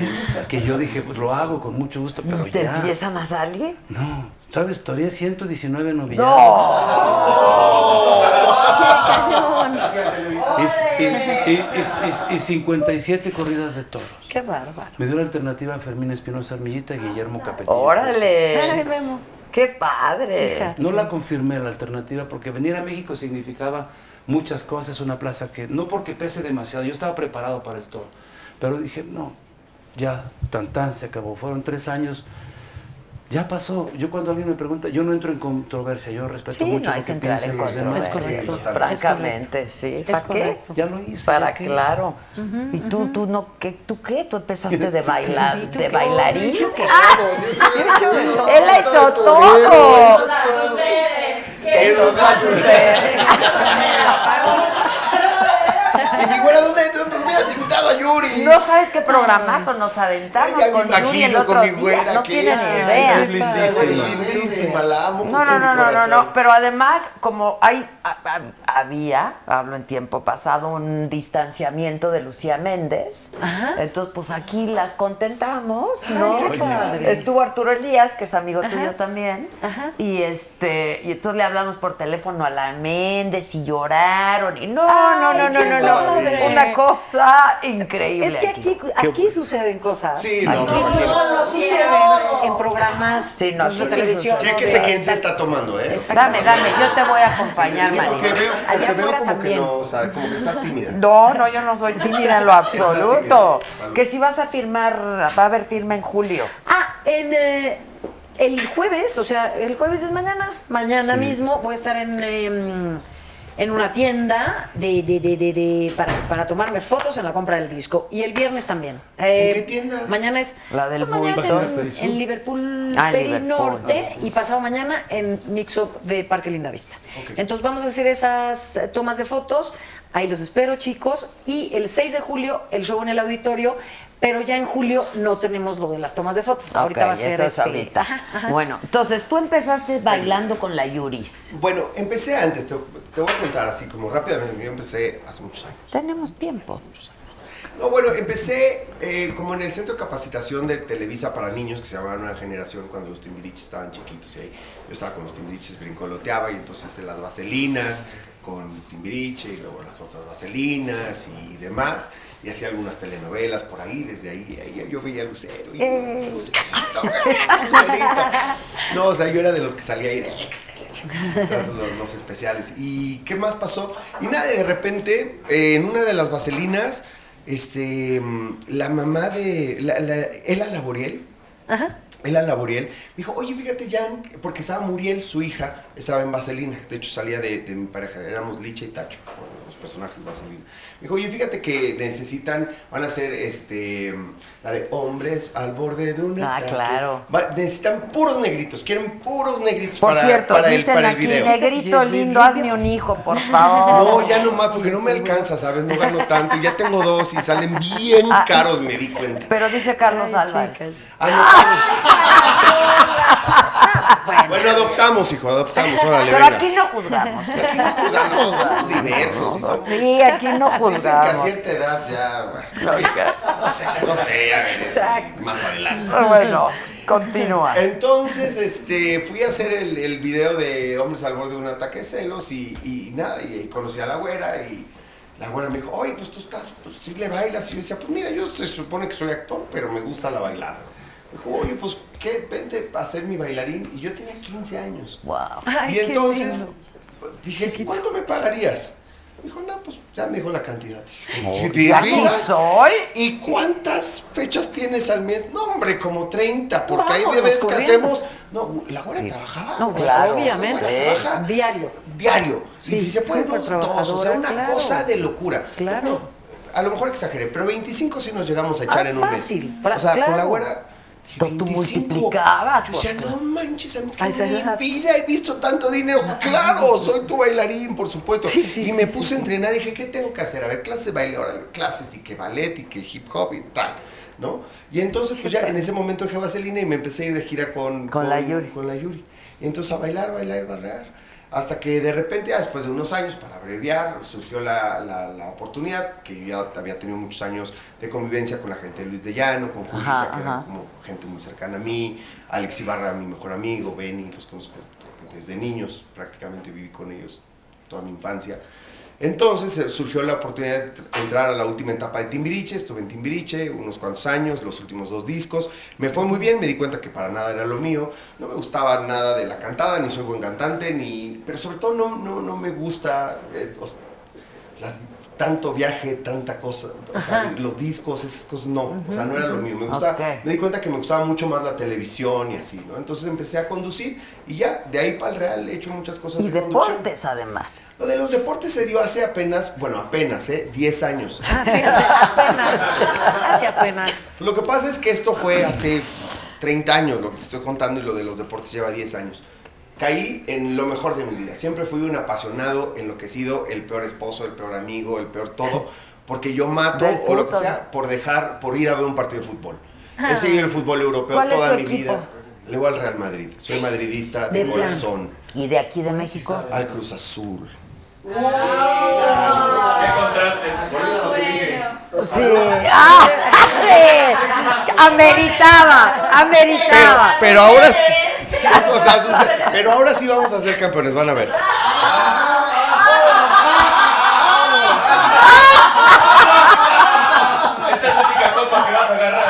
que yo dije, pues lo hago con mucho gusto, pero ya. ¿Te empiezan a salir? No, ¿sabes? Toreé 119 novilladas. Y 57 corridas de toros. ¡Qué bárbaro! Me dio la alternativa a Fermín Espinosa Armillita y Guillermo Capetillo. ¡Órale! ¡Ay, Memo! ¡Qué padre! Fíjate. No la confirmé la alternativa porque venir a México significaba muchas cosas, una plaza que, no porque pese demasiado, yo estaba preparado para el toro, pero dije, no, ya, tan, se acabó, fueron 3 años, ya pasó. Yo cuando alguien me pregunta, yo no entro en controversia, yo respeto mucho lo que piensen los demás. Es correcto, francamente, sí. ¿Para qué? Ya lo hice. Para, claro. ¿Y tú qué? Tú empezaste de bailar, de bailarín. Él ha hecho todo. ¿Qué nos va a suceder? ¿Dónde hubieras invitado a Yuri? No sabes qué programazo nos aventamos con Yuri el otro día. No tienes idea. Es lindísima, la amo. No. Pero además, como había, hablo en tiempo pasado, un distanciamiento de Lucía Méndez. Ajá. Entonces, pues aquí las contentamos, ¿no? Ay, estuvo Arturo Elías, que es amigo tuyo también. Ajá. Y entonces le hablamos por teléfono a la Méndez y lloraron. Y no. Una cosa increíble. Es que aquí suceden cosas. Sí, no suceden en programas. Sí, no suceden. Chéquese quién se está tomando, ¿eh? Dame, yo te voy a acompañar, María. Porque veo como que no, o sea, como que estás tímida. No, yo no soy tímida en lo absoluto. Que si vas a firmar, va a haber firma en julio. El jueves, o sea, el jueves es mañana. Mañana mismo voy a estar en una tienda para tomarme fotos en la compra del disco. Y el viernes también. ¿En qué tienda? Mañana es... La del en Liverpool, Perinorte. Y pasado mañana en Mix-Up de Parque Lindavista. Okay. Entonces vamos a hacer esas tomas de fotos. Ahí los espero, chicos. Y el 6 de julio, el show en el auditorio. Pero ya en julio no tenemos lo de las tomas de fotos. Okay, ahorita va a ser eso es ahorita. Ajá. Bueno, entonces tú empezaste bailando con la Yuris. Bueno, empecé antes, te voy a contar así como rápidamente. Yo empecé hace muchos años. Tenemos tiempo. Hace muchos años. No, bueno, empecé como en el centro de capacitación de Televisa para niños, que se llamaba Nueva Generación, cuando los Timbiriches estaban chiquitos. Y ahí yo estaba con los Timbiriches, brincoloteaba, y entonces de las Vaselinas con Timbiriche y luego las otras Vaselinas y demás. Y hacía algunas telenovelas por ahí, desde ahí yo veía a Lucero y Lucerito. No, o sea, yo era de los que salía ahí de tras los especiales. ¿Y qué más pasó? Y nada, de repente, en una de las Vaselinas, la mamá de... ¿Era Laboriel? Ajá. él a Laboriel, dijo, oye, fíjate, Jan, porque estaba Muriel, su hija, estaba en Vaselina, de hecho salía de mi pareja, éramos Licha y Tacho, los personajes de Vaselina. Me dijo, oye, fíjate que necesitan, van a hacer la de hombres al borde de una... Ah, claro. Necesitan puros negritos, quieren puros negritos por para el video. Por cierto, dicen aquí, negrito lindo, hazme un hijo, por favor. No, ya nomás, porque no me alcanza, ¿sabes? No gano tanto, ya tengo dos y salen bien caros, me di cuenta. Pero dice Carlos Álvarez. Ah, no, Carlos. Bueno, adoptamos, hijo, adoptamos, órale, venga. Pero aquí no juzgamos. Aquí no juzgamos, somos diversos. No, somos... Sí, aquí no juzgamos. Dicen que a cierta edad ya, bueno, no sé, a ver, eso, más adelante. Pero bueno, continúa. Entonces, fui a hacer el video de Hombres al borde de un ataque de celos y nada, y conocí a la güera y... La güera me dijo, oye, pues tú estás, pues sí le bailas. Y yo decía, pues mira, yo se supone que soy actor, pero me gusta la bailada. Me dijo, oye, pues, ¿qué? Vente a ser mi bailarín. Y yo tenía 15 años. Wow. Ay, y entonces dije, ¿cuánto me pagarías? Me dijo, no, pues, ya me dijo la cantidad. Dije, ¿ya no soy? ¿Y cuántas fechas tienes al mes? No, hombre, como 30, porque hay veces que hacemos... No, la güera trabajaba. No, claro, obviamente. Trabaja diario. Sí, y si se puede, dos. O sea, una cosa de locura. Claro. No, a lo mejor exageré, pero 25 sí nos llegamos a echar en un mes. Fácil. O sea, con la güera... Entonces tú multiplicabas. Yo decía, no manches, a mí es que en mi vida he visto tanto dinero. Claro, soy tu bailarín, por supuesto. Sí, sí, y me puse a entrenar y dije, ¿qué tengo que hacer? A ver, clases de baile, ahora clases y que ballet y que hip hop y tal, ¿no? Y entonces, pues ya en ese momento dejé Vaselina y me empecé a ir de gira con la Yuri. Y entonces a bailar. Hasta que de repente, después de unos años, para abreviar, surgió la oportunidad, que yo ya había tenido muchos años de convivencia con la gente de Luis de Llano, con Julissa, que era como gente muy cercana a mí, Alex Ibarra, mi mejor amigo, Benny, los conozco desde niños, prácticamente viví con ellos toda mi infancia. Entonces surgió la oportunidad de entrar a la última etapa de Timbiriche, estuve en Timbiriche unos cuantos años, los últimos 2 discos, me fue muy bien, me di cuenta que para nada era lo mío, no me gustaba nada de la cantada, ni soy buen cantante, ni... pero sobre todo no me gusta tanto viaje, tanta cosa, o sea, los discos, esas cosas no, o sea, no era lo mío, me di cuenta que me gustaba mucho más la televisión y así, ¿no? Entonces empecé a conducir y ya, de ahí para el real he hecho muchas cosas de conducción. Y deportes, además. Lo de los deportes se dio hace apenas, bueno, apenas, 10 años. Hace apenas. Lo que pasa es que esto fue hace 30 años, lo que te estoy contando, y lo de los deportes lleva 10 años. Caí en lo mejor de mi vida. Siempre fui un apasionado, enloquecido, el peor esposo, el peor amigo, el peor todo, porque yo mato o lo que sea por ir a ver un partido de fútbol. He seguido el fútbol europeo toda mi vida. Le voy al Real Madrid. Soy madridista de corazón. ¿Y de aquí de México? Al Cruz Azul. ¡Wow! ¿Qué contraste? Sí. ¡Ah! Sí. Ameritaba. Pero ahora... Pero ahora sí vamos a ser campeones, van a ver. Esta es la única copa que vas a agarrar.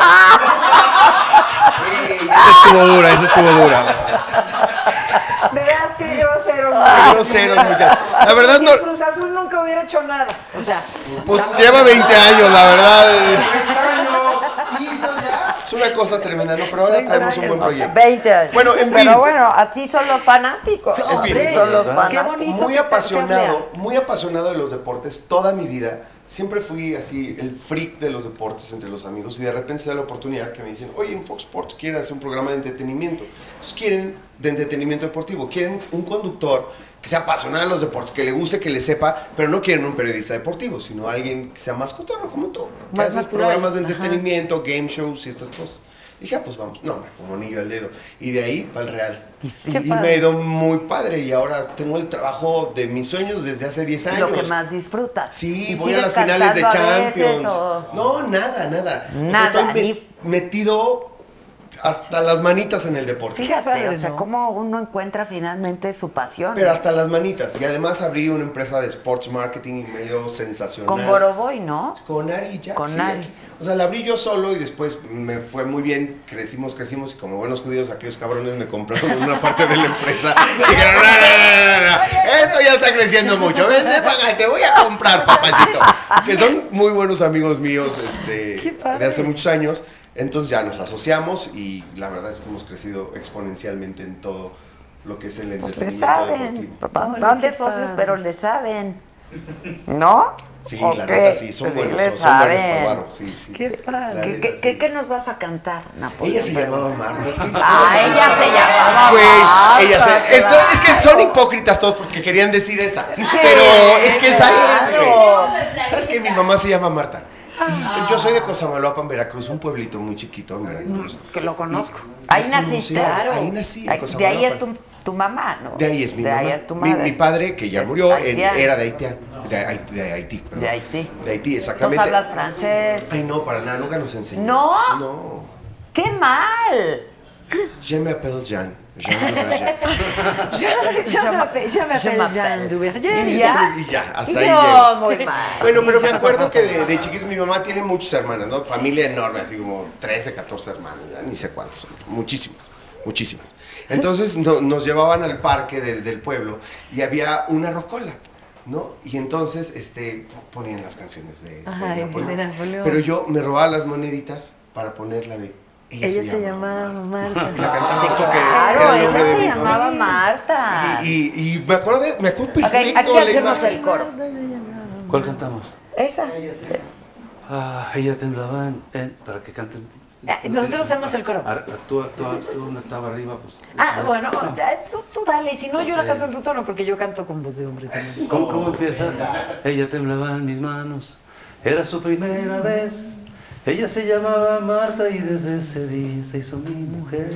Esa estuvo dura. De veras que groseros, muchachos. La verdad no. Cruz Azul nunca hubiera hecho nada. O sea, pues lleva 20 años, la verdad. Es una cosa tremenda, ¿no? Pero ahora traemos un buen proyecto. 20 años. Bueno, en fin. Pero bueno, así son los fanáticos. En fin. Sí, son los fanáticos. Qué bonito. Muy apasionado de los deportes toda mi vida. Siempre fui así el freak de los deportes entre los amigos y de repente se da la oportunidad que me dicen, oye, en Fox Sports quieren hacer un programa de entretenimiento. Entonces quieren de entretenimiento deportivo, quieren un conductor que sea apasionado de los deportes, que le guste, que le sepa, pero no quieren un periodista deportivo, sino alguien que sea más cotorro, como tú, que haces programas de entretenimiento, game shows y estas cosas. Dije, ah, pues vamos, no, hombre, como anillo al dedo. Y de ahí para el real. Y me ha ido muy padre. Y ahora tengo el trabajo de mis sueños desde hace 10 años. Lo que más disfrutas. Sí, voy a las finales de Champions. No, nada. O sea, estoy metido hasta las manitas en el deporte. Fíjate, o sea, cómo uno encuentra finalmente su pasión. Pero hasta las manitas. Y además abrí una empresa de sports marketing y medio sensacional. Con Boroboy, ¿no? Con Ari ya. Con Ari. O sea, la abrí yo solo y después me fue muy bien. Crecimos y como buenos judíos, aquellos cabrones me compraron una parte de la empresa. Y dijeron, no, esto ya está creciendo mucho. Ven, te voy a comprar, papacito. Que son muy buenos amigos míos de hace muchos años. Entonces ya nos asociamos y la verdad es que hemos crecido exponencialmente en todo lo que es el entretenimiento deportivo. Van de socios, pero le saben, ¿no? Sí, la neta, sí, son buenos, son buenos para varo, sí, sí. ¿Qué nos vas a cantar, Napoleón? Ella se llamaba Marta, es que... Ah, ella se llamaba Marta. Güey, es que son hipócritas todos porque querían decir esa, pero es que esa es, güey. ¿Sabes qué? Mi mamá se llama Marta. Y yo soy de Cosamaloapan, Veracruz, un pueblito muy chiquito en Veracruz. Que lo conozco. Ahí naciste, claro. Ahí nací, en Cosamaloapan. De ahí es tu mamá, ¿no? De ahí es mi mamá. Ahí es tu madre. Mi padre, que ya murió, era de Haití. De Haití, perdón. De Haití. De Haití, exactamente. ¿Tú hablas francés? Ay, no, para nada, nunca nos enseñó. ¿No? No. ¡Qué mal! Je m'appelle Jean. Jean Duverger. Yo me Jean Duverger. Sí, y ya, hasta ahí llego. No, muy mal. Bueno, pero me acuerdo que de chiquito mi mamá tiene muchas hermanas, ¿no? Familia enorme, así como 13, 14 hermanos, ya ni sé cuántos, muchísimas, muchísimas. Entonces nos llevaban al parque del pueblo y había una rocola, ¿no? Y entonces ponían las canciones de Napoleón. Pero yo me robaba las moneditas para ponerla de... Ella se llamaba Marta. La cantaba porque era el nombre de mi mamá. Claro, ella se llamaba Marta. Y me acuerdo perfecto. Aquí hacemos el coro. ¿Cuál cantamos? Esa. Ella temblaba para que canten. Nosotros hacemos el coro. Tú no estabas arriba, pues. Ah, bueno, tú dale. Si no, yo la canto en tu tono porque yo canto con voz de hombre también. ¿Cómo empieza? Ella temblaba en mis manos. Era su primera vez. Ella se llamaba Marta y desde ese día se hizo mi mujer.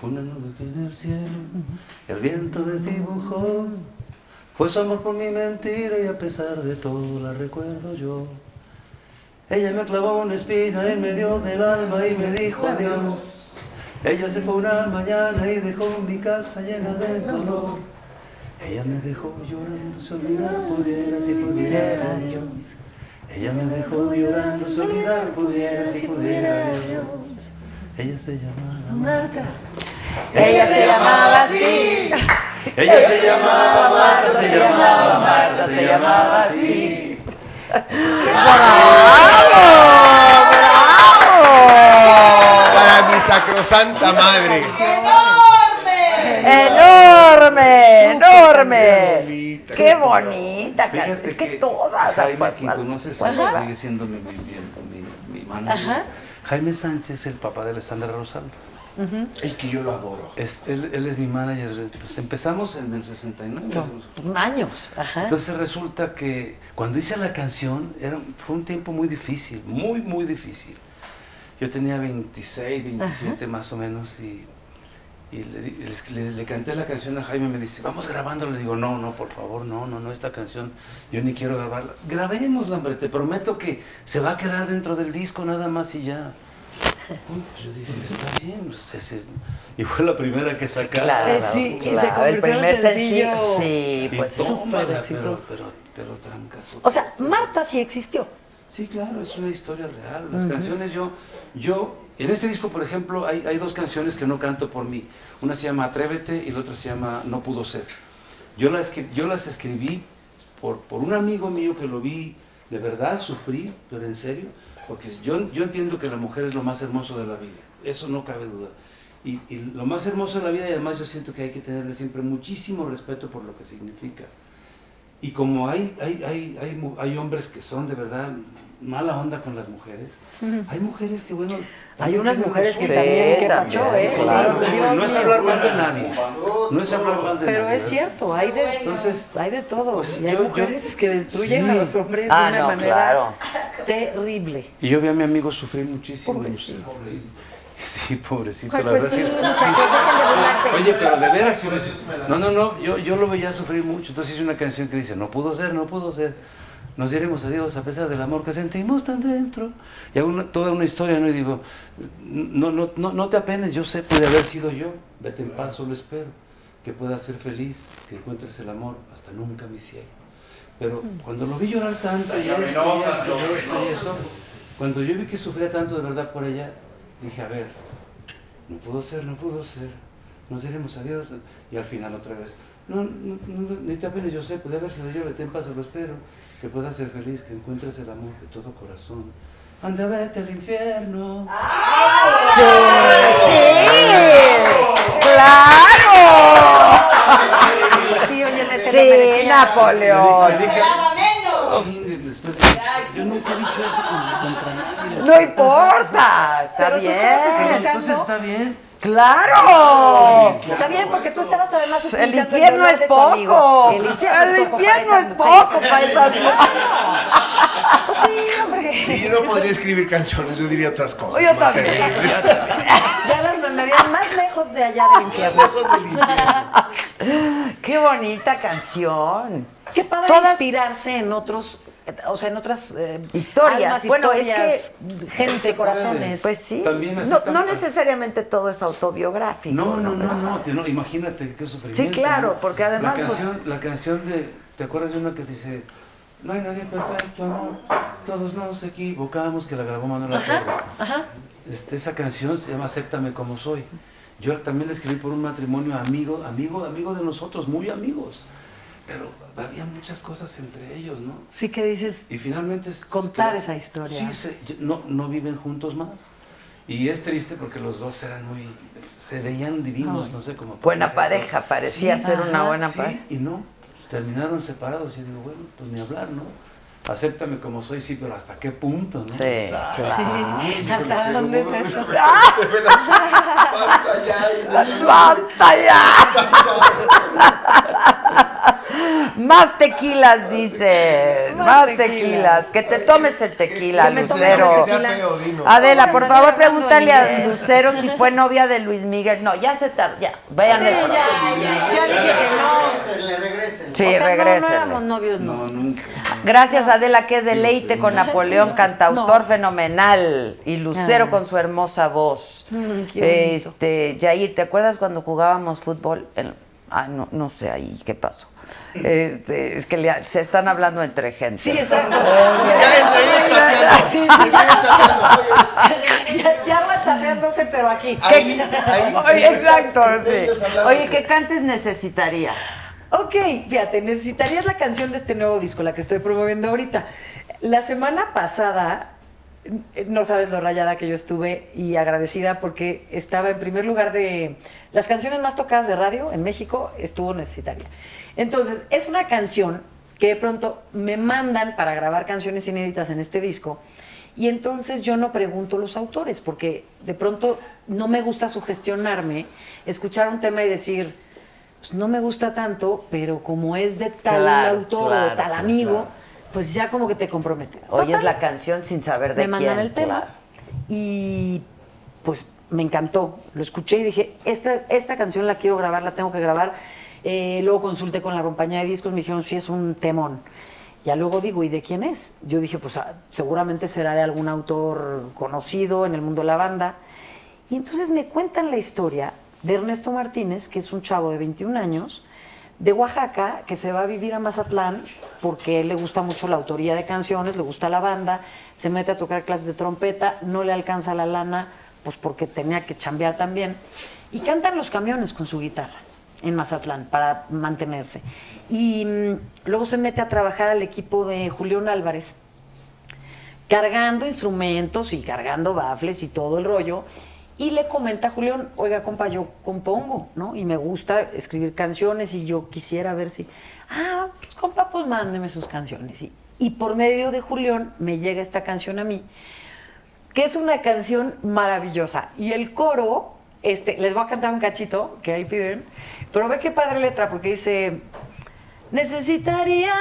Fue una nube que en el cielo el viento desdibujó. Fue su amor por mi mentira y a pesar de todo la recuerdo yo. Ella me clavó una espiga en medio del alma y me dijo adiós. Ella se fue una mañana y dejó mi casa llena de dolor. Ella me dejó llorando si olvidar pudiera, si pudiera yo. Ella me dejó llorando, si olvidar pudiera, si pudiera Dios. Ella se llamaba Marta. Ella se llamaba así. Ella se llamaba Marta, se llamaba Marta, se llamaba así. ¡Bravo! ¡Bravo! Para mi sacrosanta madre. ¡Enorme! ¡Enorme! ¡Qué bonita! Es que todas... Jaime, quien conoces, sigue siendo mi manager. Jaime Sánchez, el papá de Alessandra Rosaldo. El que yo lo adoro. Él es mi manager. Pues empezamos en el 69. Son años. Entonces resulta que cuando hice la canción, fue un tiempo muy difícil, muy, muy difícil. Yo tenía 26, 27 más o menos y... le canté la canción a Jaime, me dice, vamos grabándola. Le digo, no, por favor, no, esta canción, yo ni quiero grabarla. Grabémosla, hombre, te prometo que se va a quedar dentro del disco nada más y ya. Yo dije, está bien, y fue la primera que sacaron. Claro, sí, y se convirtió en el sencillo. Sí, pues súper exitoso. Pero trancazo. O sea, Marta sí existió. Sí, claro, es una historia real. Las canciones yo... En este disco, por ejemplo, hay dos canciones que no canto por mí. Una se llama Atrévete y la otra se llama No Pudo Ser. Yo las escribí por un amigo mío que lo vi de verdad sufrir, pero en serio, porque yo entiendo que la mujer es lo más hermoso de la vida. Eso no cabe duda. Y lo más hermoso de la vida, y además yo siento que hay que tenerle siempre muchísimo respeto por lo que significa. Y como hay hombres que son de verdad... mala onda con las mujeres. Hay mujeres que, bueno... Hay unas mujeres que también, que pachó, ¿eh? Claro, sí, no es hablar mal de nadie. No es hablar mal de nadie. Pero es cierto, hay de todo. Pues y hay mujeres que destruyen a los hombres de una manera terrible. Y yo vi a mi amigo sufrir muchísimo. Sí, pobrecito, la verdad. Sí, muchachos, oye, pero de veras... No, yo lo veía sufrir mucho. Entonces hice una canción que dice, no pudo ser, no pudo ser. Nos diremos adiós a pesar del amor que sentimos tan dentro. Y hago toda una historia, ¿no? Y digo, no te apenes, yo sé, puede haber sido yo. Vete en paz, solo espero que puedas ser feliz, que encuentres el amor. Hasta nunca, mi cielo. Pero cuando lo vi llorar tanto, cuando yo vi que sufría tanto de verdad por ella, dije, a ver, no pudo ser, no pudo ser. Nos diremos adiós. Y al final otra vez, no, ni te apenes, yo sé, puede haber sido yo. Vete en paz, solo espero que puedas ser feliz, que encuentres el amor de todo corazón. Anda, vete al infierno. ¡Ah! ¡Sí! ¡Sí! ¡Claro! Sí, oye, ese sí, lo merecía. Napoleón. Yo nunca he dicho eso contra nadie. No importa, está bien. Entonces está bien. ¡Claro! Sí, claro. Está bien, porque tú estabas además utilizando el infierno es poco. El infierno es poco para esas mujeres. Sí, hombre. Sí, yo no podría escribir canciones, yo diría otras cosas yo más también. Terribles. Ya las mandarían más lejos de allá del infierno. Lejos del infierno. ¡Qué bonita canción! ¡Qué padre inspirarse en otros! O sea, en otras historias. Almas, bueno, historias, es que gente, corazones. Pues sí. También así, no necesariamente todo es autobiográfico. No, imagínate qué sufrimiento. Sí, claro, ¿no? Porque además... La canción de... ¿Te acuerdas de una que dice... No hay nadie perfecto, amor, todos nos equivocamos, que la grabó Manuel López Obrador. Ajá. Esa canción se llama Acéptame como soy. Yo también la escribí por un matrimonio amigo de nosotros, muy amigos. Pero había muchas cosas entre ellos, ¿no? Sí, que dices. Y finalmente es contar que, esa historia. Sí, no viven juntos más. Y es triste porque los dos eran muy, se veían divinos, no sé cómo. Buena pareja, parecía ser una buena pareja. Y no, pues, terminaron separados y digo, bueno, pues ni hablar, ¿no? Acéptame como soy, sí, pero ¿hasta qué punto, no? Sí, claro. Sí. ¿Hasta dónde es eso? ¡Basta ya! ¡Basta ya! Más tequilas, dicen. Más tequilas. Que te tomes el tequila, Lucero. Adela, por favor, pregúntale a Lucero si fue novia de Luis Miguel. No, ya se tarda. Ya, vean. Sí, ya dije que no. Regresen. Sí, o sea, regresen. No éramos novios, no. Nunca. Gracias, Adela, qué deleite con Napoleón, cantautor fenomenal. Y Lucero con su hermosa voz. Yair, ¿te acuerdas cuando jugábamos fútbol? No sé ahí qué pasó. Es que se están hablando entre gente. Sí, exacto. Ya WhatsAppeándose, pero aquí. Exacto, sí. Oye, ¿qué cantes necesitaría? Ok, fíjate, necesitarías la canción de este nuevo disco, la que estoy promoviendo ahorita. La semana pasada, no sabes lo rayada que yo estuve y agradecida porque estaba en primer lugar de las canciones más tocadas de radio en México, estuvo Necesitaría. Entonces, es una canción que de pronto me mandan para grabar canciones inéditas en este disco y entonces yo no pregunto a los autores porque de pronto no me gusta sugestionarme, escuchar un tema y decir, pues no me gusta tanto, pero como es de tal autor o tal amigo... Claro. Pues ya como que te compromete. Oyes la canción sin saber de quién. Me mandan el tema. Y pues me encantó. Lo escuché y dije, esta canción la quiero grabar, la tengo que grabar. Luego consulté con la compañía de discos, me dijeron, sí, es un temón. Ya luego digo, ¿y de quién es? Yo dije, pues seguramente será de algún autor conocido en el mundo de la banda. Y entonces me cuentan la historia de Ernesto Martínez, que es un chavo de 21 años, de Oaxaca, que se va a vivir a Mazatlán porque él le gusta mucho la autoría de canciones, le gusta la banda, se mete a tocar clases de trompeta, no le alcanza la lana, pues porque tenía que chambear también. Y cantan los camiones con su guitarra en Mazatlán para mantenerse. Y luego se mete a trabajar al equipo de Julión Álvarez, cargando instrumentos y cargando bafles y todo el rollo. Y le comenta a Julián, oiga, compa, yo compongo, ¿no? Y me gusta escribir canciones y yo quisiera ver si... Ah, pues, compa, pues mándeme sus canciones. Y por medio de Julián me llega esta canción a mí, que es una canción maravillosa. Y el coro, les voy a cantar un cachito, que ahí piden, pero ve qué padre letra, porque dice... Necesitaría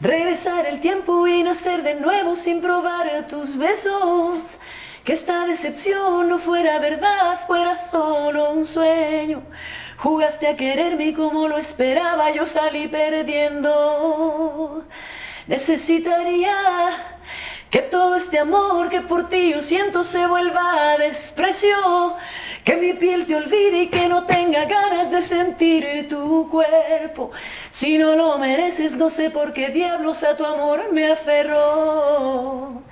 regresar el tiempo y nacer de nuevo sin probar tus besos... Que esta decepción no fuera verdad, fuera solo un sueño. Jugaste a quererme y como lo esperaba yo salí perdiendo. Necesitaría que todo este amor que por ti yo siento se vuelva desprecio. Que mi piel te olvide y que no tenga ganas de sentir tu cuerpo. Si no lo mereces no sé por qué diablos a tu amor me aferró.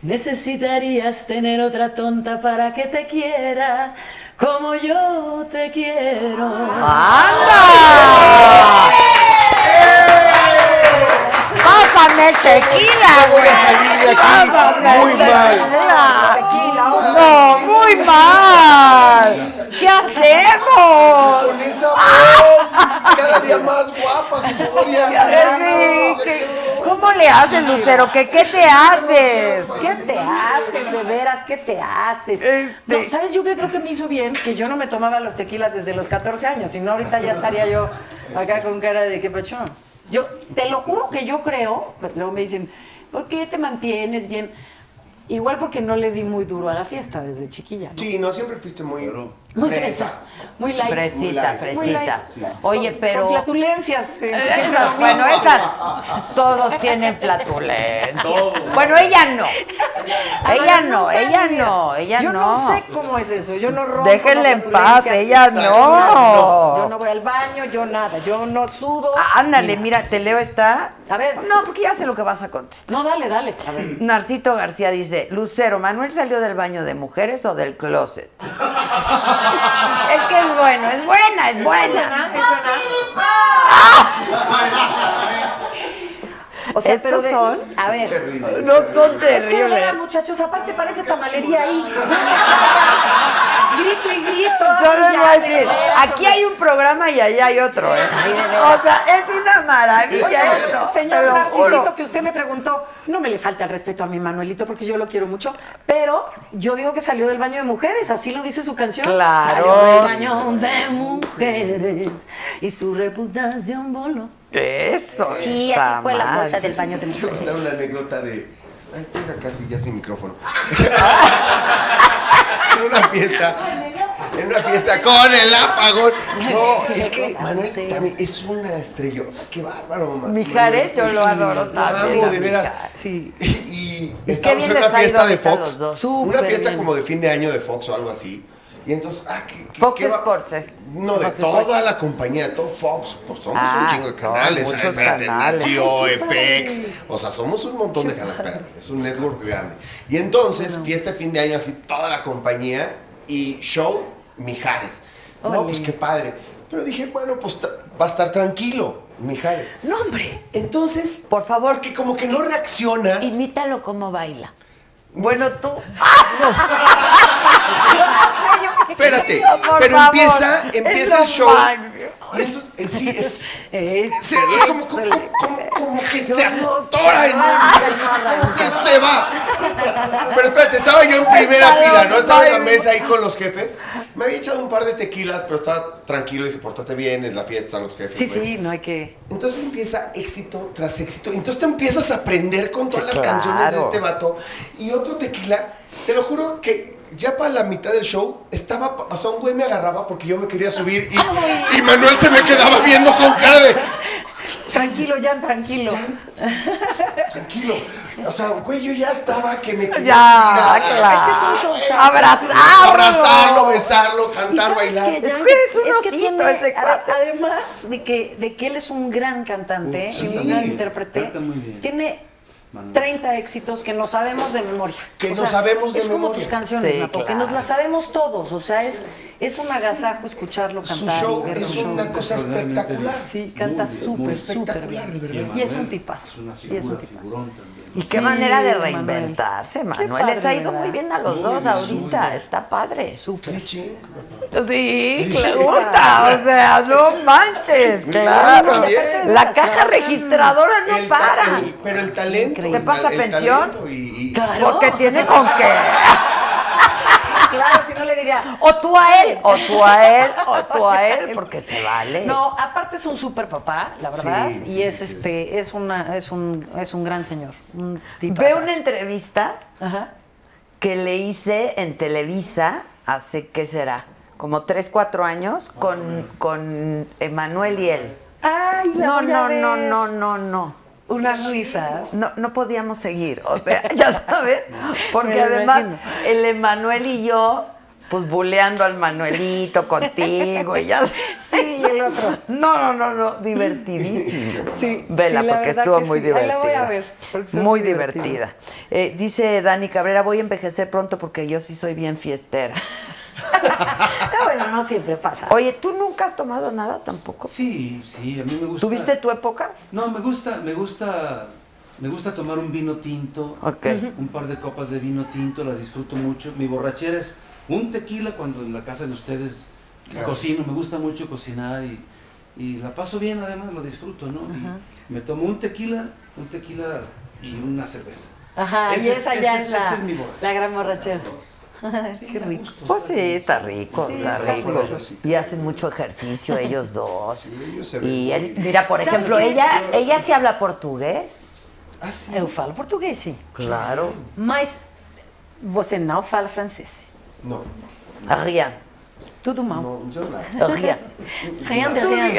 Necesitarías tener otra tonta para que te quiera como yo te quiero. ¡Anda! ¡Pásame el tequila, güey. Voy a salir de aquí muy mal. No, muy mal. ¿Qué hacemos? Con esa voz cada día más guapa, como ¿cómo le haces, Lucero? ¿Qué te haces? ¿Qué te haces, de veras? ¿Qué te haces? No, ¿sabes? Yo creo que me hizo bien que yo no me tomaba los tequilas desde los 14 años, si no ahorita ya estaría yo acá con cara de qué pachón. Yo te lo juro que yo creo, pero luego me dicen, ¿por qué te mantienes bien? Igual porque no le di muy duro a la fiesta desde chiquilla, ¿no? Sí, no, siempre fuiste muy duro. Muy fresa. Muy light. Fresita, fresita. Sí. Oye, pero... Con flatulencias. Esas, bueno, esas... Todos tienen flatulencias. Bueno, ella no. Ella no, ella no, ella no. Yo no sé cómo es eso, yo no rompo. Déjenla en paz, ella no. Yo no voy al baño, yo nada, yo no sudo. Ándale, mira, te leo esta... A ver, no, porque ya sé lo que vas a contestar. No, dale, dale. A ver. Narcito García dice, Lucero, ¿Manuel salió del baño de mujeres o del closet? Es que es bueno, es buena, es buena. O sea, pero son... A ver, no son terribles. Es que de veras, muchachos, aparte parece tamalería ahí. Grito y grito. Yo les voy a decir, aquí hay un programa y allá hay otro, ¿eh? O sea, es una maravilla esto. Señor Narcisito, que usted me preguntó, no me le falta el respeto a mi Manuelito porque yo lo quiero mucho, pero yo digo que salió del baño de mujeres, así lo dice su canción. Claro. Salió del baño de mujeres y su reputación voló. Eso. Sí, así fue la cosa del baño de mujeres. Quiero contar una anécdota de... Ay, estoy casi ya sin micrófono. En una fiesta con el apagón. No, es que Manuel también es una estrellota. Qué bárbaro, Manuel. Mijares, yo lo adoro también. Lo amo, de veras. Sí. Y estamos en una fiesta de Fox. Una fiesta como de fin de año de Fox o algo así. Y entonces, Fox Sports. No, de toda la compañía, todo Fox. Pues somos un chingo de canales. Tío, FX. O sea, somos un montón de canales. Espérame, es un network grande. Y entonces, fiesta de fin de año, así toda la compañía y show Mijares. No, pues qué padre. Pero dije, bueno, pues va a estar tranquilo, Mijares. No, hombre. Entonces, por favor, que como que no reaccionas. Imítalo como baila. Bueno, tú. Espérate, pero empieza el show. Y esto, sí, como que se atora en un... Como que se va. Pero espérate, estaba yo en primera fila, ¿no? Estaba en la mesa ahí con los jefes. Me había echado un par de tequilas, pero estaba tranquilo. Dije, pórtate bien, es la fiesta, están los jefes. Sí, sí, no hay que... Entonces empieza éxito tras éxito. Entonces te empiezas a aprender con todas las canciones de este vato. Y otro tequila, te lo juro que... Ya para la mitad del show, o sea, un güey me agarraba porque yo me quería subir y Manuel se me quedaba viendo con cara de... Tranquilo, Jan, tranquilo. Tranquilo. O sea, güey, yo ya estaba que me quería... Ya, claro. Es que es un show. Abrazarlo. Abrazarlo, besarlo, cantar, bailar. Es que tiene, además de que él es un gran cantante, un gran intérprete, tiene... 30 éxitos que no sabemos de memoria. Que no sabemos de memoria. Es como tus canciones, Napo, que nos las sabemos todos. O sea, es un agasajo escucharlo cantar. Su show es una cosa espectacular. Sí, canta súper, súper bien. Y es un tipazo. Y es un tipazo. Y qué manera de reinventarse, Manuel. Les ha ido muy bien a los dos ahorita. Está padre. Súper. Sí, le gusta. O sea, no manches. Claro. La caja registradora no para. Pero el talento. ¿Te pasa pensión? Claro. Porque tiene con qué. Claro, si no le diría, o tú a él, o tú a él, o tú a él, porque se vale. No, aparte es un súper papá, la verdad, sí, y es es un gran señor. Un tipo Veo una entrevista que le hice en Televisa hace, ¿qué será? Como 3-4 años con Emanuel y él. Ay, la no. Unas risas. No, no podíamos seguir, o sea, ya sabes, porque además el Emanuel y yo, pues buleando al Manuelito contigo y ya. Sí, y el otro. No, divertidísimo. Sí, vela, porque estuvo muy divertida. La voy a ver. Muy divertida. Dice Dani Cabrera, voy a envejecer pronto porque yo sí soy bien fiestera. No, bueno, no siempre pasa. Oye, ¿tú nunca has tomado nada tampoco? Sí, a mí me gusta. ¿Tuviste tu época? No, me gusta Me gusta tomar un vino tinto, okay, un par de copas de vino tinto, las disfruto mucho. Mi borrachera es un tequila cuando en la casa de ustedes cocino, me gusta mucho cocinar y la paso bien, además lo disfruto, ¿no? Me tomo un tequila y una cerveza. Ajá, ese, y esa es mi borrachera. La gran borrachera. Sí, qué rico. Pues sí, está rico, Y hacen mucho ejercicio ellos dos. Sí, ellos se ven. Y él, mira, por ejemplo, ella sí habla portugués. Ah, sí. Eu falo portugués, sí. Claro. Mas você não fala francés. No. Rien. Tudo mal. No, rien. Rien de rien.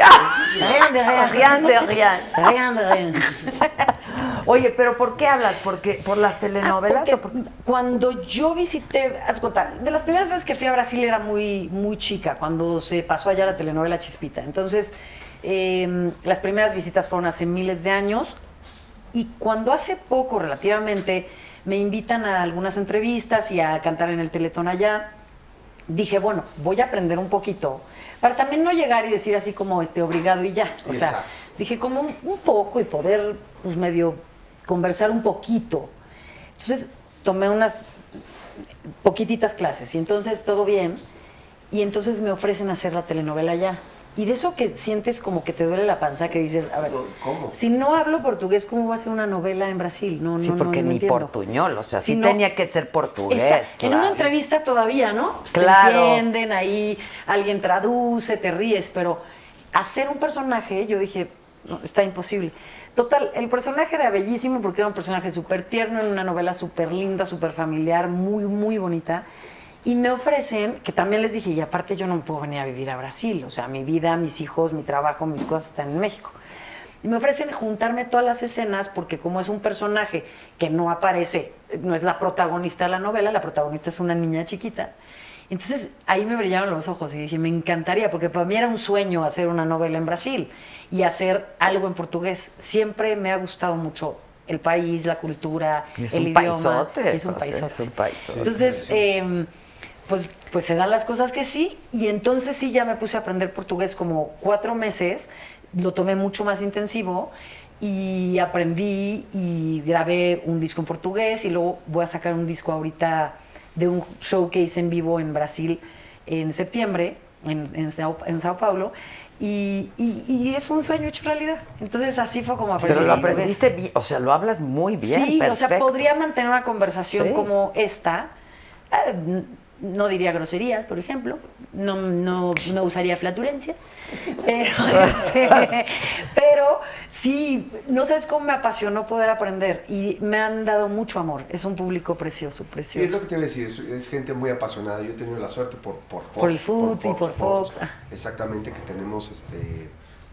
Rien de rien. Rien de rien. Rien de rien. Oye, pero ¿por qué hablas? ¿Por las telenovelas? Ah, porque cuando yo visité, de las primeras veces que fui a Brasil era muy, muy chica, cuando se pasó allá la telenovela Chispita. Entonces, las primeras visitas fueron hace miles de años y cuando hace poco, relativamente, me invitan a algunas entrevistas y a cantar en el Teletón allá, dije, bueno, voy a aprender un poquito, para también no llegar y decir así como obligado y ya. O sea, dije como un poco y poder, pues medio conversar un poquito. Entonces tomé unas poquititas clases y entonces todo bien y entonces me ofrecen hacer la telenovela ya. Y de eso que sientes como que te duele la panza, que dices, a ver, ¿cómo? Si no hablo portugués, ¿cómo voy a hacer una novela en Brasil? No, sí, no, porque no ni entiendo. Portuñol, o sea, si sí no, tenía que ser portugués. Claro. En una entrevista todavía, ¿no? Pues claro. Te entienden, ahí alguien traduce, te ríes, pero hacer un personaje, yo dije, no, está imposible. Total, el personaje era bellísimo porque era un personaje súper tierno, en una novela súper linda, súper familiar, muy, muy bonita. Y me ofrecen, que también les dije, y aparte yo no puedo venir a vivir a Brasil, o sea, mi vida, mis hijos, mi trabajo, mis cosas están en México. Y me ofrecen juntarme todas las escenas porque como es un personaje que no aparece, no es la protagonista de la novela, la protagonista es una niña chiquita. Entonces, ahí me brillaron los ojos y dije, me encantaría, porque para mí era un sueño hacer una novela en Brasil y hacer algo en portugués. Siempre me ha gustado mucho el país, la cultura, el idioma. Es un paisote. Es un paisote. Entonces, pues se dan las cosas que sí. Y entonces sí, ya me puse a aprender portugués como 4 meses. Lo tomé mucho más intensivo y aprendí y grabé un disco en portugués y luego voy a sacar un disco ahorita de un show que hice en vivo en Brasil en septiembre, en Sao Paulo, y es un sueño hecho realidad. Entonces así fue como aprendí. Pero lo aprendiste bien, o sea, lo hablas muy bien. Sí, perfecto. O sea, podría mantener una conversación como esta, no diría groserías, por ejemplo, no usaría flatulencias, pero, pero sí, no sabes cómo me apasionó poder aprender y me han dado mucho amor. Es un público precioso, precioso. Y es lo que te iba a decir, es gente muy apasionada. Yo he tenido la suerte por Fox. Por el fútbol y por Fox. Exactamente, que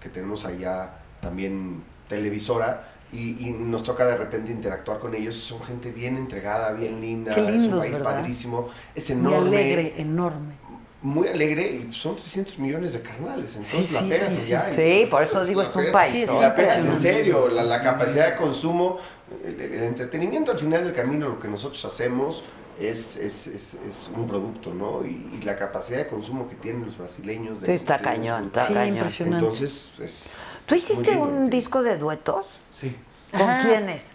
tenemos allá también televisora. Y nos toca de repente interactuar con ellos. Son gente bien entregada, bien linda. Qué lindos, es un país, ¿verdad? Padrísimo. Es enorme. Muy alegre, enorme. Muy alegre. Y son 300 millones de carnales. Entonces la pegas allá. Sí, por eso digo, es un país. La pegas en serio. La capacidad de consumo, el entretenimiento al final del camino, lo que nosotros hacemos es un producto, ¿no? Y la capacidad de consumo que tienen los brasileños. Sí, está cañón, está cañón. Entonces es... ¿Tú hiciste un disco de duetos? Sí. ¿Con quiénes?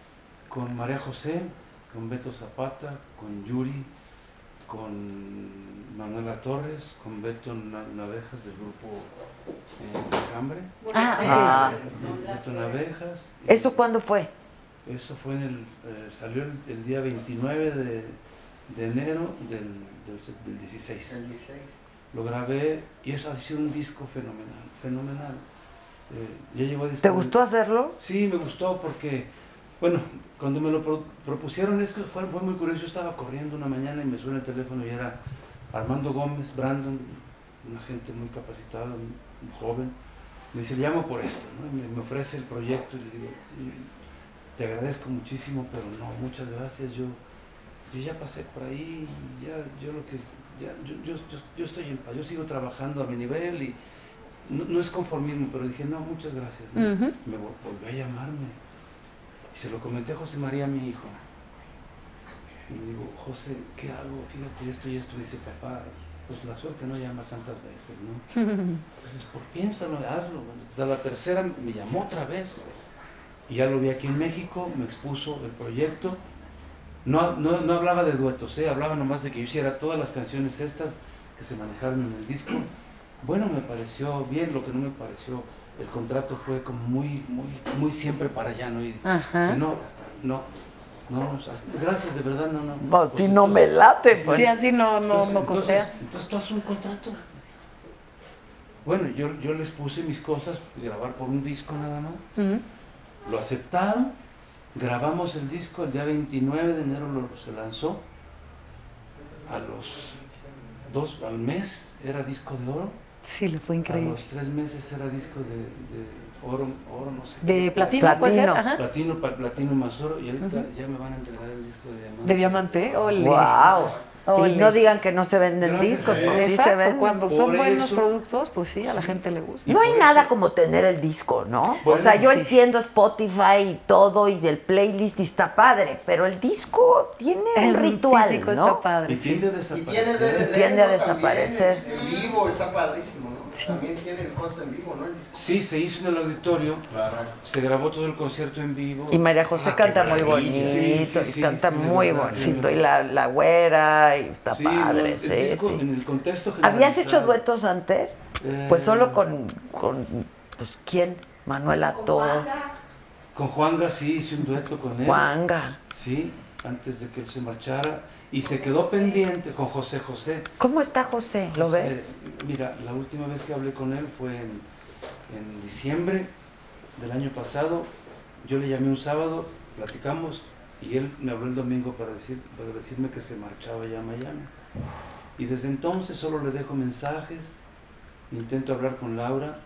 Con María José, con Beto Zapata, con Yuri, con Manuela Torres, con Beto Navejas del grupo Enjambre. Beto Navejas. ¿Eso cuándo fue? Eso fue en salió el día 29 de enero del 16. El 16. Lo grabé y eso ha sido un disco fenomenal, fenomenal. Ya llegó a ¿Te gustó hacerlo? Sí, me gustó porque, bueno, cuando me lo propusieron es que fue muy curioso. Yo estaba corriendo una mañana y me suena el teléfono y era Armando Gómez, Brandon, una gente muy capacitada, muy joven. Me dice, le llamo por esto, ¿no? Y me ofrece el proyecto y le digo, te agradezco muchísimo, pero no, muchas gracias. Yo ya pasé por ahí, yo estoy en paz, yo sigo trabajando a mi nivel y... No es conformismo, pero dije, no, muchas gracias. ¿No? Me volvió a llamarme. Y se lo comenté a José María, mi hijo. Y le digo, José, ¿qué hago? Fíjate, esto y esto. Dice, papá, pues la suerte no llama tantas veces, ¿no? Entonces, piénsalo, hazlo. Bueno, la tercera me llamó otra vez. y ya lo vi aquí en México, me expuso el proyecto. No hablaba de duetos, hablaba nomás de que yo hiciera todas las canciones estas que se manejaron en el disco. Bueno, me pareció bien, lo que no me pareció, el contrato fue como muy siempre para allá, ¿no? Y, no, gracias, de verdad, no. Así no me late, pues. Sí, así no costea. Entonces tú haces un contrato. Bueno, yo les puse mis cosas, grabar por un disco nada más. Lo aceptaron, grabamos el disco, el día 29 de enero se lanzó. A los al mes era disco de oro. Sí, le fue increíble. A los 3 meses era disco de oro, no sé. ¿De platino? Puede ser, ajá. Platino más oro, y ahorita ya me van a entregar el disco de diamante. ¿De diamante? ¡Ole! ¡Wow! Ole. Y no digan que no se venden discos, pues sí se venden. Cuando son buenos productos, pues sí, a la gente le gusta. No hay nada como tener el disco, ¿no? Bueno, o sea, yo entiendo Spotify y todo, y el playlist y está padre, pero el disco tiene el ritual, físico, ¿no? Está padre. Y tiende a desaparecer. Y tiende a desaparecer. En vivo está padrísimo, ¿no? Sí. También tiene cosas en vivo, ¿no? El disco. Sí, se hizo en el auditorio, claro. Se grabó todo el concierto en vivo. Y María José canta muy bonito, canta muy bonito, y la güera. Ay, está padre, sí. En el contexto general. ¿Habías hecho duetos antes? Pues solo con pues, ¿quién? Manuel Ator. Con Juanga sí, hice un dueto con él. Juanga. Sí, antes de que él se marchara. Y se quedó pendiente con José José. ¿Cómo está José? ¿Lo ves? Mira, la última vez que hablé con él fue en diciembre del año pasado. Yo le llamé un sábado, platicamos. Y él me habló el domingo para decirme que se marchaba ya a Miami. Y desde entonces solo le dejo mensajes, intento hablar con Laura,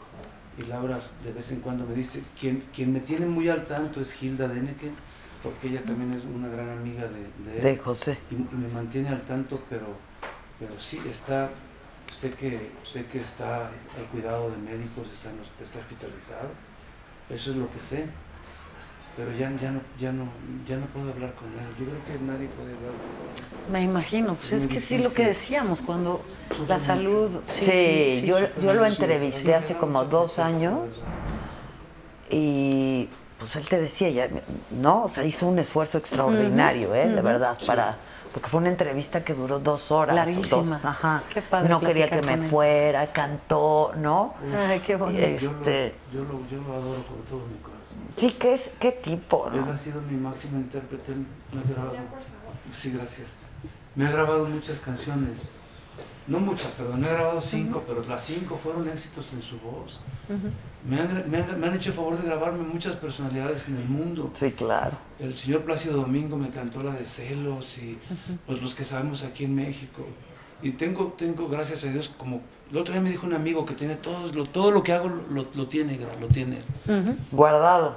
y Laura de vez en cuando me dice, quien me tiene muy al tanto es Hilda Deneke, porque ella también es una gran amiga de él. De José. Y me mantiene al tanto, pero sí está, sé que está al cuidado de médicos, está hospitalizado, eso es lo que sé. Pero ya no puedo hablar con él. Yo creo que nadie puede hablar con él. Me imagino, pues es que sí, lo que decíamos, cuando sufre la salud... Sí, yo lo entrevisté hace como 2 años y pues él te decía, ya, no, o sea, hizo un esfuerzo extraordinario, de verdad, para... Porque fue una entrevista que duró 2 horas. Clarísima. Ajá. Qué padre. No quería que me fuera, cantó, ¿no? Ay, qué bonito. Yo lo adoro con todo mi corazón. Sí, qué tipo, ¿no? Él ha sido mi máximo intérprete. Me ha grabado. Sí, gracias. Me ha grabado muchas canciones. No muchas, perdón. Me ha grabado 5, pero las 5 fueron éxitos en su voz. Me han hecho el favor de grabarme muchas personalidades en el mundo. Sí, claro. El señor Plácido Domingo me cantó la de Celos y pues, los que sabemos aquí en México. Y tengo, gracias a Dios, como el otro día me dijo un amigo que tiene todo lo que hago lo tiene guardado,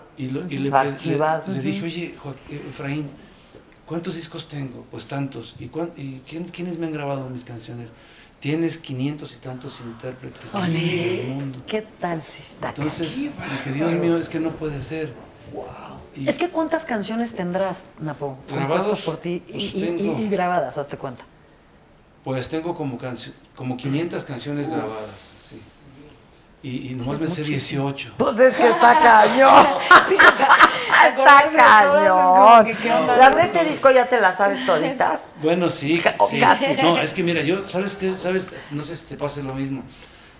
archivado. Le dije, oye, Efraín, ¿cuántos discos tengo? Pues tantos. ¿Y quiénes me han grabado mis canciones? Tienes 500 y tantos intérpretes en el mundo. ¿Qué tal? Entonces, dije, Dios mío, es que no puede ser. Wow. Es que ¿cuántas canciones tendrás, Napo? Grabadas por ti y grabadas, hazte cuenta. Pues tengo como 500 canciones grabadas. Y nomás me sé 18. Pues es que está cañón. Sí, o sea, está cañón. Las de este disco ya te las sabes toditas. Bueno, sí. No, es que mira, yo, ¿sabes? No sé si te pase lo mismo.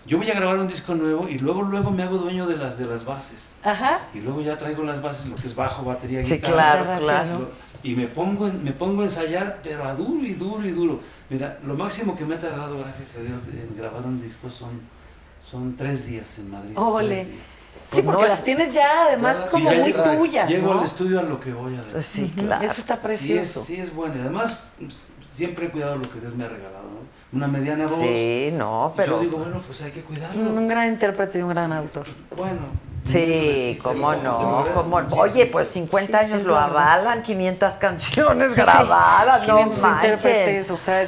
Yo voy a grabar un disco nuevo y luego me hago dueño de las bases. Ajá. Y luego ya traigo las bases, lo que es bajo, batería, guitarra. Sí, claro. Y me pongo a ensayar, pero a duro y duro y duro. Mira, lo máximo que me ha tardado, gracias a Dios, en grabar un disco son 3 días en Madrid. ¡Ole! Sí, porque las tienes ya, además, como muy tuyas. Llego al estudio a lo que voy a ver. Sí, claro. Eso está precioso. Sí es bueno. Y además, siempre he cuidado lo que Dios me ha regalado, ¿no? Una mediana voz. Sí, no, pero... yo digo, bueno, pues hay que cuidarlo. Un gran intérprete y un gran autor. Bueno. Sí, cómo no, cómo no. Oye, pues 50 años lo avalan, 500 canciones grabadas, no manches. 500 intérpretes, o sea,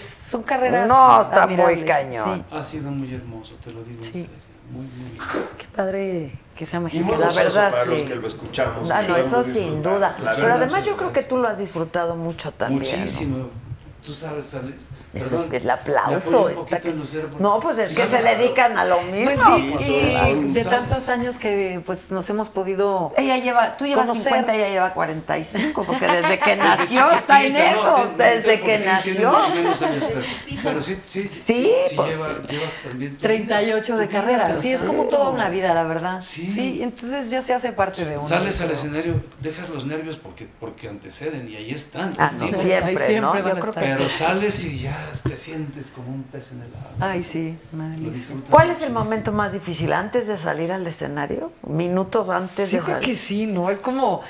son carreras admirables. No, está muy cañón. Sí. Ha sido muy hermoso, te lo digo en serio. Muy, muy bien. Qué padre que sea mexicano, la verdad, para los que lo escuchamos. No, eso sin duda. Pero además yo creo que tú lo has disfrutado mucho también. Muchísimo. tú sabes, perdón, es el aplauso. Está que... No, pues es sí, que se dedican a lo mismo. Pues sí, pues, y de tantos años que pues nos hemos podido. Ella lleva, tú llevas 50, ella lleva 45, porque desde que nació está en eso, desde que nació. Pero sí, pues, lleva también 38 de carrera. Sí, es como toda una vida, la verdad. Sí, entonces ya se hace parte de uno. Sales al escenario, dejas los nervios porque anteceden y ahí están. Ah, no, siempre, ¿no? Yo creo que pero sales y ya te sientes como un pez en el agua. Ay, sí. ¿Cuál es el momento más difícil? ¿Antes de salir al escenario? ¿Minutos antes de salir? Sí, que sí, ¿no? Es como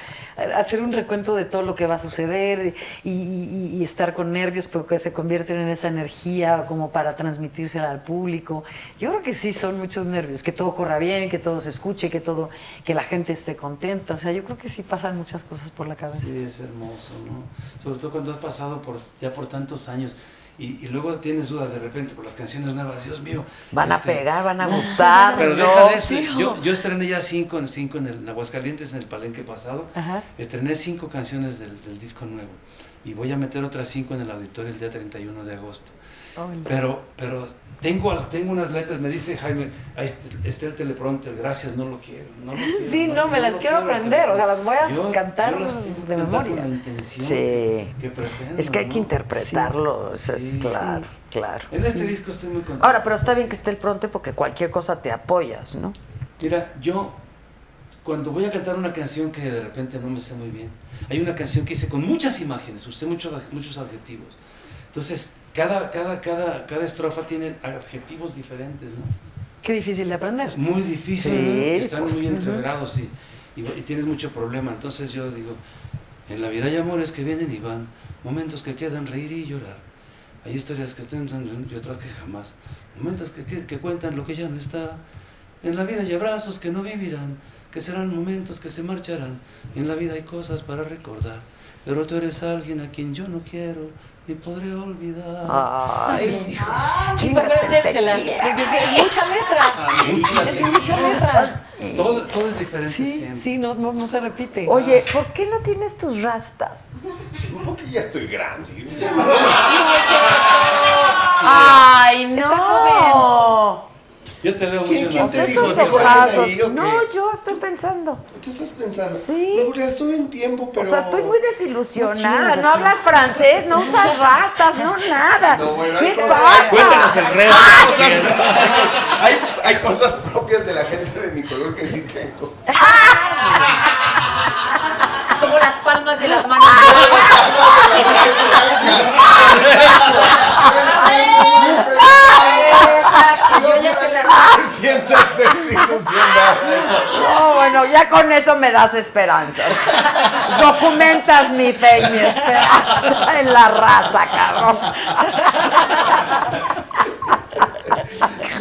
hacer un recuento de todo lo que va a suceder y estar con nervios, pero que se convierten en esa energía como para transmitírsela al público. Yo creo que sí son muchos nervios, que todo corra bien, que todo se escuche, que la gente esté contenta. O sea, yo creo que sí pasan muchas cosas por la cabeza. Sí, es hermoso, ¿no? Sobre todo cuando has pasado ya por tantos años. Y luego tienes dudas de repente por las canciones nuevas. Dios mío, van a pegar, van a gustar. Pero deja de eso. Yo estrené ya 5 en Aguascalientes, en el palenque pasado. Ajá. Estrené 5 canciones del disco nuevo y voy a meter otras 5 en el auditorio el día 31 de agosto. Oh, no. Pero tengo unas letras. Me dice Jaime, ahí está el teleprompter, gracias, no lo quiero. Sí, no me las quiero aprender, o sea, las voy a cantar de memoria. Con la intención que pretendo, es que hay que interpretarlo, sí. Eso es claro. Sí. Claro. En este disco estoy muy contento. Ahora, pero está bien que esté el prompter porque cualquier cosa te apoyas, ¿no? Mira, yo cuando voy a cantar una canción que de repente no me sé muy bien, hay una canción que hice con muchas imágenes, usé muchos adjetivos. Entonces, cada estrofa tiene adjetivos diferentes, ¿no? Qué difícil de aprender. Muy difícil, sí, ¿no? Están muy entreverados y tienes mucho problema. Entonces yo digo, en la vida hay amores que vienen y van, momentos que quedan, reír y llorar. Hay historias que están y otras que jamás, momentos que cuentan lo que ya no está. En la vida hay abrazos que no vivirán, que serán momentos que se marcharán. En la vida hay cosas para recordar, pero tú eres alguien a quien yo no quiero ni podré olvidar. Ay, hijo. Creérsela, porque sí, es mucha letra. Todo es diferente. Sí, siempre. Sí, no se repite. Oye, ¿por qué no tienes tus rastas? Porque ya estoy grande. Ay, no. Yo te veo emocionado. Yo estoy pensando. ¿Tú estás pensando? Sí. No, ya estoy en tiempo, pero... O sea, estoy muy desilusionada. No hablas francés, no usas rastas, no nada. No, bueno, ¿qué pasa? Cuéntanos el resto. Hay cosas propias de la gente de mi color que sí tengo. Como las palmas de las manos. No, bueno, ya con eso me das esperanzas. Documentas mi fe y mi esperanza en la raza, cabrón.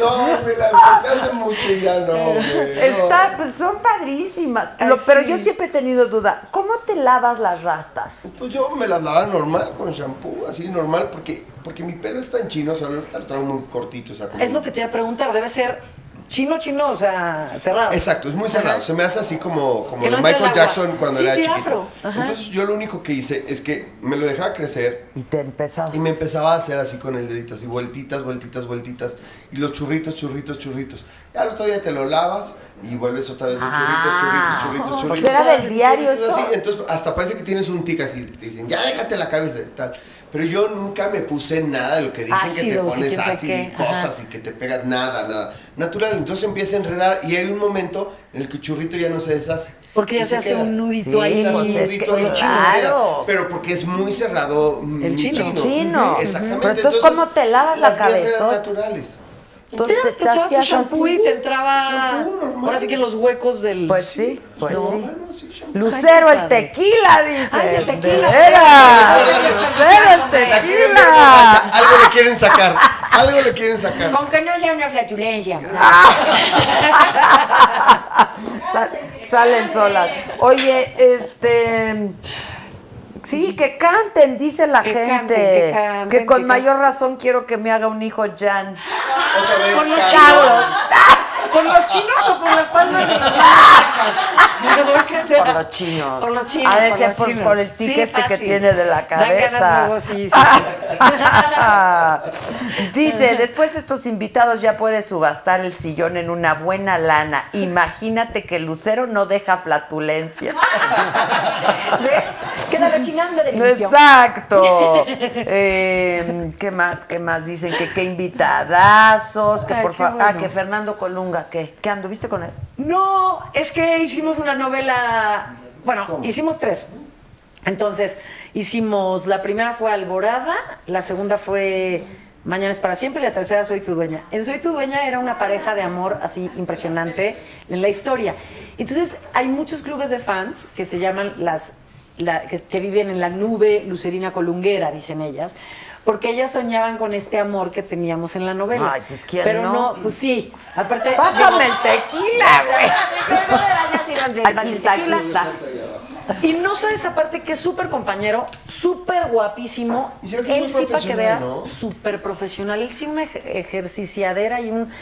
No, me las metas hace mucho y ya no, hombre, pues son padrísimas. Pero yo siempre he tenido duda, ¿cómo te lavas las rastas? Pues yo me las lavaba normal, con shampoo, así normal, porque mi pelo es tan chino, o sea, lo traigo muy cortito. O sea, es lo que te iba a preguntar, debe ser chino, o sea, cerrado. Exacto, es muy cerrado, se me hace así como de Michael Jackson cuando era chiquito. Entonces yo lo único que hice es que me lo dejaba crecer. Y te empezaba. Y me empezaba a hacer así con el dedito, así vueltitas. Y los churritos. Al otro día te lo lavas y vuelves otra vez los churritos. Pues era del diario esto. Entonces hasta parece que tienes un tic así, te dicen, ya déjate la cabeza y tal. Pero yo nunca me puse nada de lo que dicen que te pones así y cosas y que te pegas, nada. Natural, entonces empieza a enredar y hay un momento en el que el churrito ya no se deshace. Porque ya se hace un nudito ahí. Se hace un nudito ahí chino. Pero porque es muy cerrado. El chino. Exactamente. Pero entonces, ¿cómo te lavas la cabeza? Las mías eran naturales. Entonces te echabas tu shampoo y te entraba ahora sí que los huecos del... Pues sí. Lucero el tequila, dice. Ay, el tequila. Lucero el tequila. Algo le quieren sacar. Con que no sea una flatulencia. Salen solas. Oye, sí, que canten, dice la gente. Que con mayor razón quiero que me haga un hijo Jan. Con los chavos. ¿Por los chinos o por las palmas de las manos? Por los chinos. Por los chinos. A veces por el tiquete que tiene de la cabeza. Dice, después estos invitados ya puede subastar el sillón en una buena lana. Imagínate que Lucero no deja flatulencia. ¿Ves? Queda rechinando de limpio. Exacto. ¿Qué más? Dicen que qué invitadazos, que por favor. Bueno. Ah, que Fernando Colunga, ¿qué? ¿Qué anduviste con él? No, es que hicimos una novela. Bueno, ¿cómo? Hicimos tres. Entonces, hicimos, la primera fue Alborada, la segunda fue Mañana es para siempre y la tercera Soy tu dueña. En Soy tu dueña era una pareja de amor así impresionante en la historia. Entonces, hay muchos clubes de fans que se llaman que viven en la nube lucerina colunguera, dicen ellas, porque ellas soñaban con este amor que teníamos en la novela. Ay, pues quién. Pero no, pues sí. Aparte, pásame el tequila, güey. Aquí está, aquí está. Y no sabes, aparte, que es súper compañero, súper guapísimo. Él sí, para que veas, súper profesional. Él sí, una ejerciciadera y un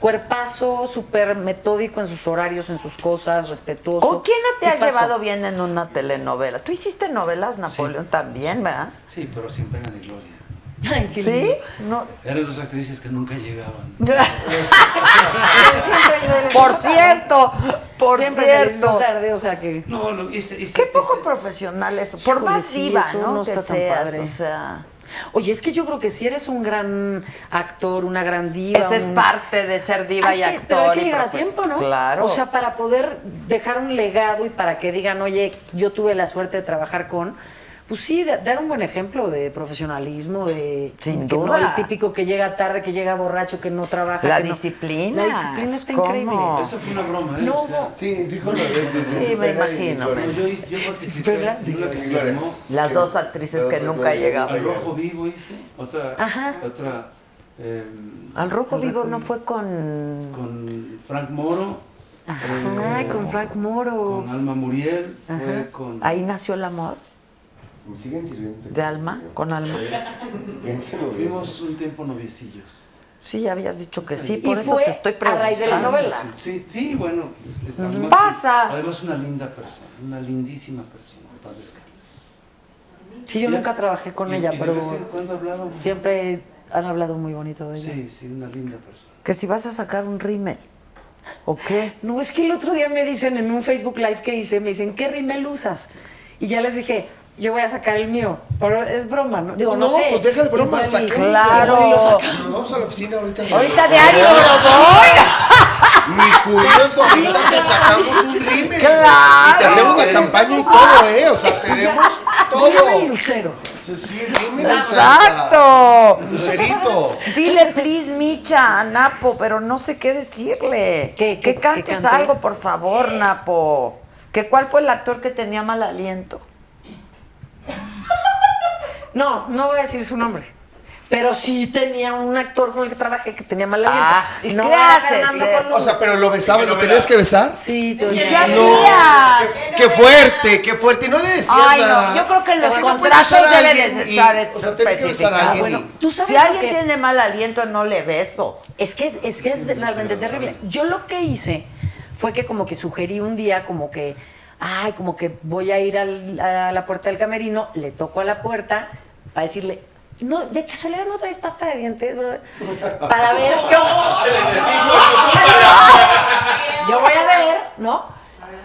cuerpazo, súper metódico en sus horarios, en sus cosas, respetuoso. ¿Con quién no te has llevado bien en una telenovela? Tú hiciste novelas, Napoleón, sí, también, sí, ¿verdad? Sí, pero sin pena ni gloria. Ay, qué lindo. ¿Sí? No. Eran dos actrices que nunca llegaban. Por cierto. Tarde, o sea que... No, lo hice. Qué poco profesional eso. Por más diva, ¿no? No está tan padre. O sea... Oye, es que yo creo que si eres un gran actor, una gran diva... Esa es parte de ser diva y actor. Pero hay que llegar a tiempo, ¿no? Claro. O sea, para poder dejar un legado y para que digan, oye, yo tuve la suerte de trabajar con... Pues sí, dar un buen ejemplo de profesionalismo, de... Sin duda. No el típico que llega tarde, que llega borracho, que no trabaja. La disciplina. La disciplina está increíble. Eso fue una broma, ¿eh? No, o sea, no. Sí, dijo la gente. Sí, me imagino. Yo participé en una que se llamó... Las dos actrices que nunca llegaban. Al Rojo Vivo hice, otra... Al Rojo Vivo no fue con... Con Frank Moro. Ajá, con Frank Moro. Con Alma Muriel, fue con... Ahí nació el amor. ¿Me siguen sirviendo? ¿De alma? ¿Con alma? Fuimos un tiempo noviecillos. Sí, ya habías dicho que sí, por eso te estoy preguntando. A raíz de la novela. Sí, bueno. Pasa. Además, una linda persona, una lindísima persona. Paz descanse. Sí, yo nunca trabajé con ella, pero siempre han hablado muy bonito de ella. Sí, una linda persona. Que si vas a sacar un rímel. ¿O qué? No, es que el otro día me dicen en un Facebook Live que hice, me dicen, ¿qué rímel usas? Y ya les dije... Yo voy a sacar el mío, pero es broma, ¿no? Digo, no, sé, pues deja de broma, saca. Claro. Nos vamos a la oficina ahorita. Ahorita diario, Boroboy. Mis judíos, ahorita te sacamos un rímel. Claro. Y te hacemos la campaña y todo, ¿eh? O sea, tenemos todo. Dígame Lucero. Sí, rímel. Exacto. Lucerito. Dile, please, Micha, a Napo, pero no sé qué decirle. Que cantes algo, por favor, Napo. ¿Que cuál fue el actor que tenía mal aliento? No, no voy a decir su nombre. Pero sí tenía un actor con el que trabajé que tenía mal aliento. Ah, ¿y no? ¿Qué haces? O sea, pero lo besaba, ¿lo tenías que besar? Sí, tenía. ¿Qué hacías? No, qué fuerte. Y no le decías nada. Ay, no, yo creo que en los contratos deben de saber. O sea, tenía que besar a alguien. Bueno, ¿tú sabes si alguien tiene mal aliento, no le beso? Es que es realmente terrible. Yo lo que hice fue que como que sugerí un día como que... Ay, como que voy a ir a la puerta del camerino, le toco a la puerta para decirle, no, de casualidad no traes pasta de dientes, brother. Para ver, yo voy a ver, ¿no?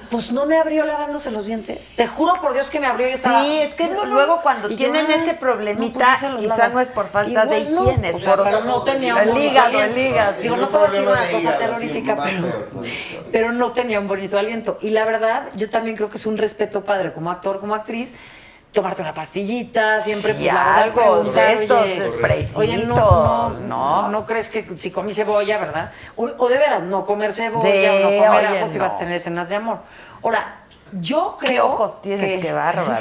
Pues no me abrió lavándose los dientes. Te juro por Dios que me abrió y estaba... Sí, es que luego cuando tienen este problemita, quizá no es por falta de higiene, es por... No tenía un bonito aliento. El hígado. Digo, no te voy a decir una cosa terrorífica, pero no tenía un bonito aliento. Y la verdad, yo también creo que es un respeto padre como actor, como actriz, tomarte una pastillita, siempre algo de estos spraycitos. Oye, no crees que si comí cebolla, ¿verdad? O de veras, no comer cebolla, o no comer ajos, si vas a tener escenas de amor. Ahora, yo creo... ¿Qué ojos tienes? ¡Qué bárbaro!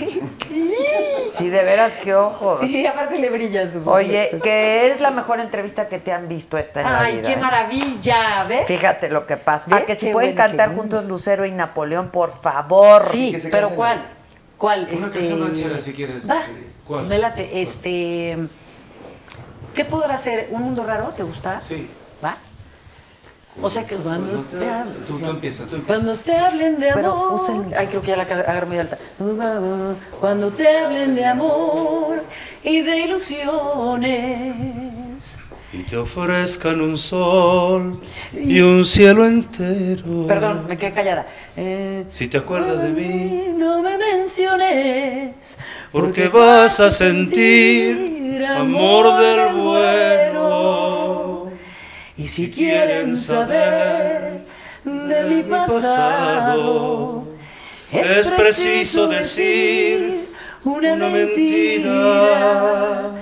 Sí, de veras, qué ojos. Sí, aparte le brillan sus ojos. Oye, que es la mejor entrevista que te han visto esta en la vida. ¡Ay, qué maravilla! ¿Ves? Fíjate lo que pasa. Ah, que si pueden cantar juntos Lucero y Napoleón, por favor. Sí, pero ¿cuál? ¿Cuál? Una canción ranchera, si quieres. ¿Cuál? Vélate, ¿qué podrá ser? ¿Un mundo raro? ¿Te gusta? Sí. ¿Va? O sea que cuando empiezas, tú cuando te hablen de amor... Ay, creo que ya la agarro muy alta. Cuando te hablen de amor y de ilusiones... Y te ofrezcan un sol y un cielo entero... Perdón, me quedé callada. Si te acuerdas de mí... No me menciones... Porque vas a sentir amor del bueno... Y si quieren saber de mi pasado, es preciso decir una mentira.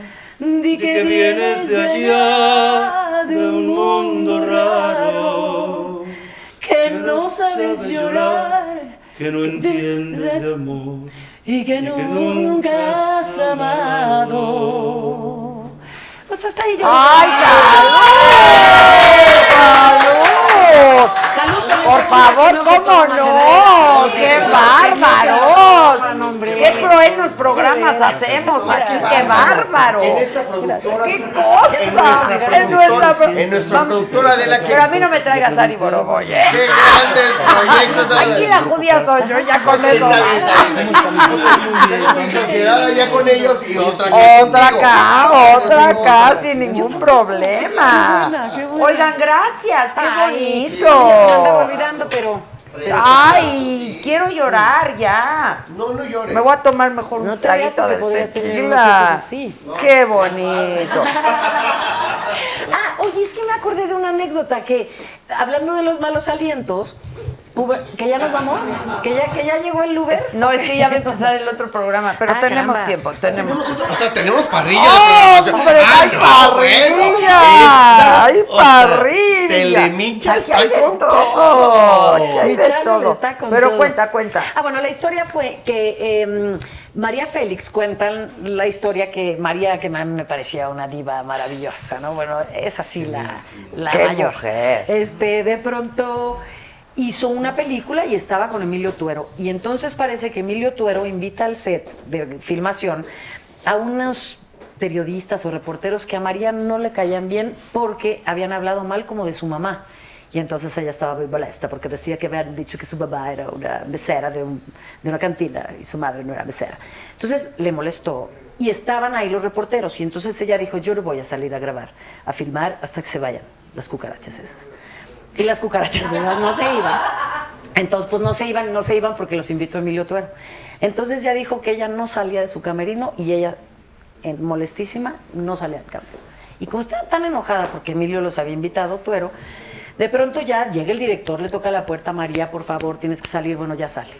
Di que vienes de allá, de un mundo raro, que no sabes llorar, que no entiendes de amor y que nunca has amado. Pues hasta ahí yo. ¡Ay, salud! ¡Salud! Por favor, ¿cómo no? ¡Qué bárbaros! ¡Qué buenos programas hacemos aquí! ¡Qué bárbaro! En esta productora. ¡Qué cosa! En nuestra productora de la que... Pero a mí no me traigas a Boroboy. ¡Qué grandes proyectos! Aquí la judía soy yo, ya con eso. Mi sociedad allá con ellos y otra acá. Sin ningún problema. Qué buena. Oigan, gracias, qué bonito. Ya se andaba olvidando, pero ay, quiero llorar ya. No llores. Me voy a tomar mejor un traguito de tequila. Qué bonito. Ah, oye, es que me acordé de una anécdota que, hablando de los malos alientos, Uber, que ya nos vamos, que ya llegó el Uber. No, es que ya va a empezar el otro programa, pero tenemos tiempo, tenemos tiempo. O sea, tenemos parrilla. ¡Oh, de hombre, hay parrilla! ¡Hay parrilla! Telemicha está con todo. Pero cuenta. Ah, bueno, la historia fue que María Félix, cuentan la historia que María, que a mí me parecía una diva maravillosa, ¿no? Bueno, es así la mayor. Mujer. De pronto... hizo una película y estaba con Emilio Tuero. Y entonces parece que Emilio Tuero invita al set de filmación a unos periodistas o reporteros que a María no le caían bien porque habían hablado mal como de su mamá. Y entonces ella estaba muy molesta porque decía que habían dicho que su papá era una mesera de una cantina y su madre no era mesera. Entonces le molestó. Y estaban ahí los reporteros. Y entonces ella dijo, yo no voy a salir a grabar, a filmar hasta que se vayan las cucarachas esas. Y las cucarachas no se iban. Entonces, pues no se iban porque los invitó Emilio Tuero. Entonces ya dijo que ella no salía de su camerino y ella, molestísima, no salía al cambio. Y como estaba tan enojada porque Emilio los había invitado, Tuero, de pronto ya llega el director, le toca la puerta a María, por favor, tienes que salir, bueno, ya sale.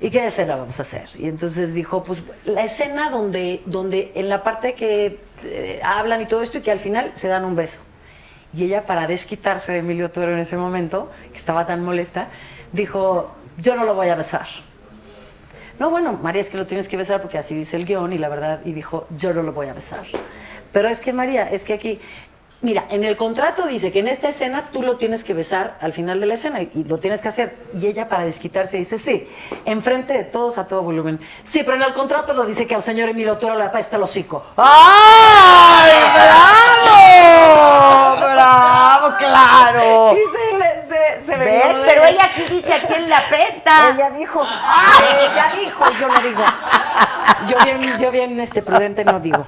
¿Y qué escena vamos a hacer? Y entonces dijo, pues la escena donde en la parte que hablan y todo esto y que al final se dan un beso. Y ella, para desquitarse de Emilio Tuero en ese momento, que estaba tan molesta, dijo, yo no lo voy a besar. No, bueno, María, es que lo tienes que besar porque así dice el guión y la verdad, y dijo, yo no lo voy a besar. Pero es que, María, es que aquí, mira, en el contrato dice que en esta escena tú lo tienes que besar al final de la escena y lo tienes que hacer. Y ella, para desquitarse, dice, sí, enfrente de todos a todo volumen. Sí, pero en el contrato lo dice que al señor Emilio Tuero le apesta el hocico. ¡Ay, bravo! ¡Bravo, claro! Y se le ¿ves? Pero ella sí dice a quién la apesta. Ella dijo, yo no digo. Yo bien prudente no digo.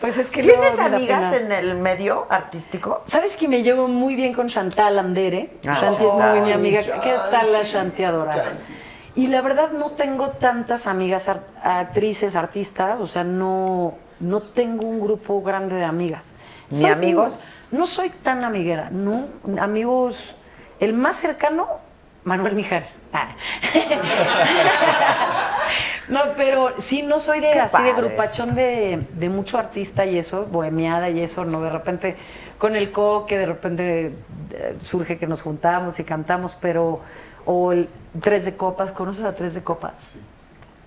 Pues es que ¿tienes amigas en el medio artístico? ¿Sabes que me llevo muy bien con Chantal Andere? Chanti es muy mi amiga. ¿Qué tal la Chanti adorada? Y la verdad no tengo tantas amigas actrices, artistas, o sea, no tengo un grupo grande de amigas. ¿Ni amigos? No soy tan amiguera, no. Amigos, el más cercano, Manuel Mijares. No, pero sí, no soy de así de grupachón de mucho artista y eso, bohemiada y eso, no, de repente con el coque, de repente surge que nos juntamos y cantamos, pero, o el Tres de Copas, ¿conoces a Tres de Copas? Sí.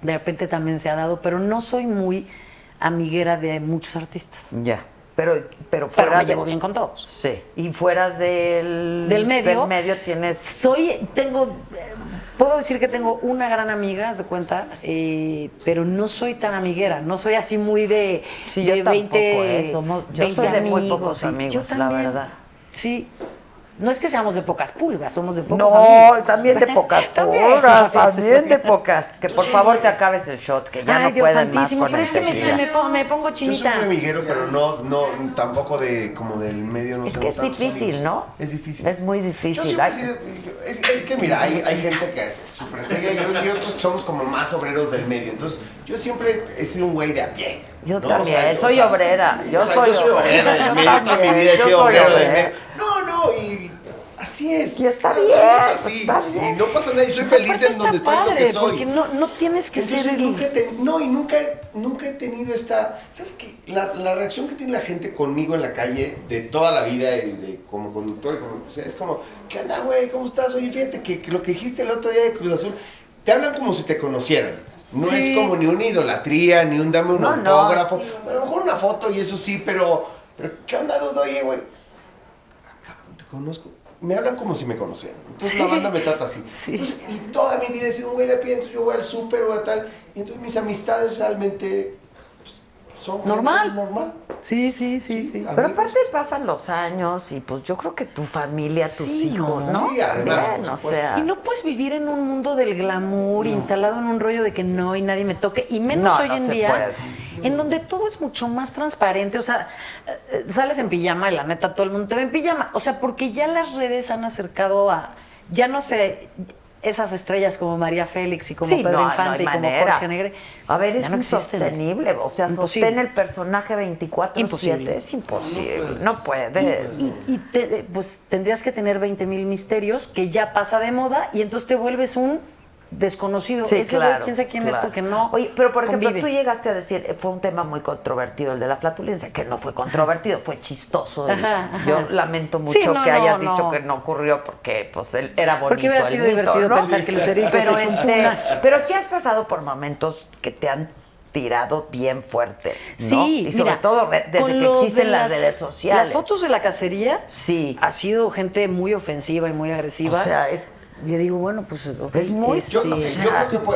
De repente también se ha dado, pero no soy muy amiguera de muchos artistas. Ya. Pero fuera me llevo bien con todos. Sí. Y fuera del medio tienes... Puedo decir que tengo una gran amiga, haz de cuenta, pero no soy tan amiguera. No soy así muy de... Sí, yo tampoco, 20 amigos. Yo soy de muy pocos amigos, la verdad. Sí. No es que seamos de pocas pulgas, somos de pocos amigos. No, también de pocas pulgas, también de pocas. Que por favor te acabes el shot, que ya no puedan más con pero es que me pongo chinita. Yo soy un amiguero, pero no, tampoco de como del medio. No es que es difícil, ¿no? Es difícil. Es muy difícil. Es que mira, hay gente que es súper seria y otros somos como más obreros del medio. Entonces, yo siempre he sido un güey de a pie. Yo también, soy obrera. Yo soy obrera del medio, toda mi vida he sido obrero del medio. No, y así es. Y está bien, está bien. Y no pasa nada, y soy feliz en donde estoy, en lo que soy. Porque no tienes que ser... No, y nunca he tenido esta... ¿Sabes qué? La reacción que tiene la gente conmigo en la calle de toda la vida, de como conductor, como, o sea, es como, ¿qué onda, güey? ¿Cómo estás? Oye, fíjate que lo que dijiste el otro día de Cruz Azul, te hablan como si te conocieran. No es como ni una idolatría, ni un dame un autógrafo. A lo mejor una foto y eso sí, pero ¿qué onda, Dudo? Oye, güey, conozco, me hablan como si me conocieran. Entonces la banda me trata así. Entonces, y toda mi vida he sido un güey de pie, entonces yo voy al súper o a tal, y entonces mis amistades realmente pues, son normal. Sí. Pero aparte pasan los años y pues yo creo que tu familia, tus hijos, ¿no? Sí, además, bien, o sea. Y no puedes vivir en un mundo del glamour, instalado en un rollo de que no y nadie me toque, y menos hoy en día. Puede. En donde todo es mucho más transparente, o sea, sales en pijama y la neta todo el mundo te ve en pijama, o sea, porque ya las redes han acercado a, ya no sé, esas estrellas como María Félix y como Pedro Infante y como Jorge Negre. A ver, es insostenible, o sea, sostén el personaje 24/7, es imposible, no puedes. Y pues tendrías que tener 20,000 misterios que ya pasa de moda y entonces te vuelves un... desconocido, sí, ese claro, quién sabe quién es porque no. Oye, pero por ejemplo, tú llegaste a decir, fue un tema muy controvertido el de la flatulencia, que no fue controvertido, fue chistoso. Yo lamento mucho que hayas dicho que no ocurrió porque pues él era bonito. Porque hubiera sido divertido pensar que Lucero, pero sí has pasado por momentos que te han tirado bien fuerte, ¿no? Sí, y sobre todo desde que existen las redes sociales. Las fotos de la cacería, ha sido gente muy ofensiva y muy agresiva. O sea, es... Yo digo, bueno, pues okay, es muy... Yo creo que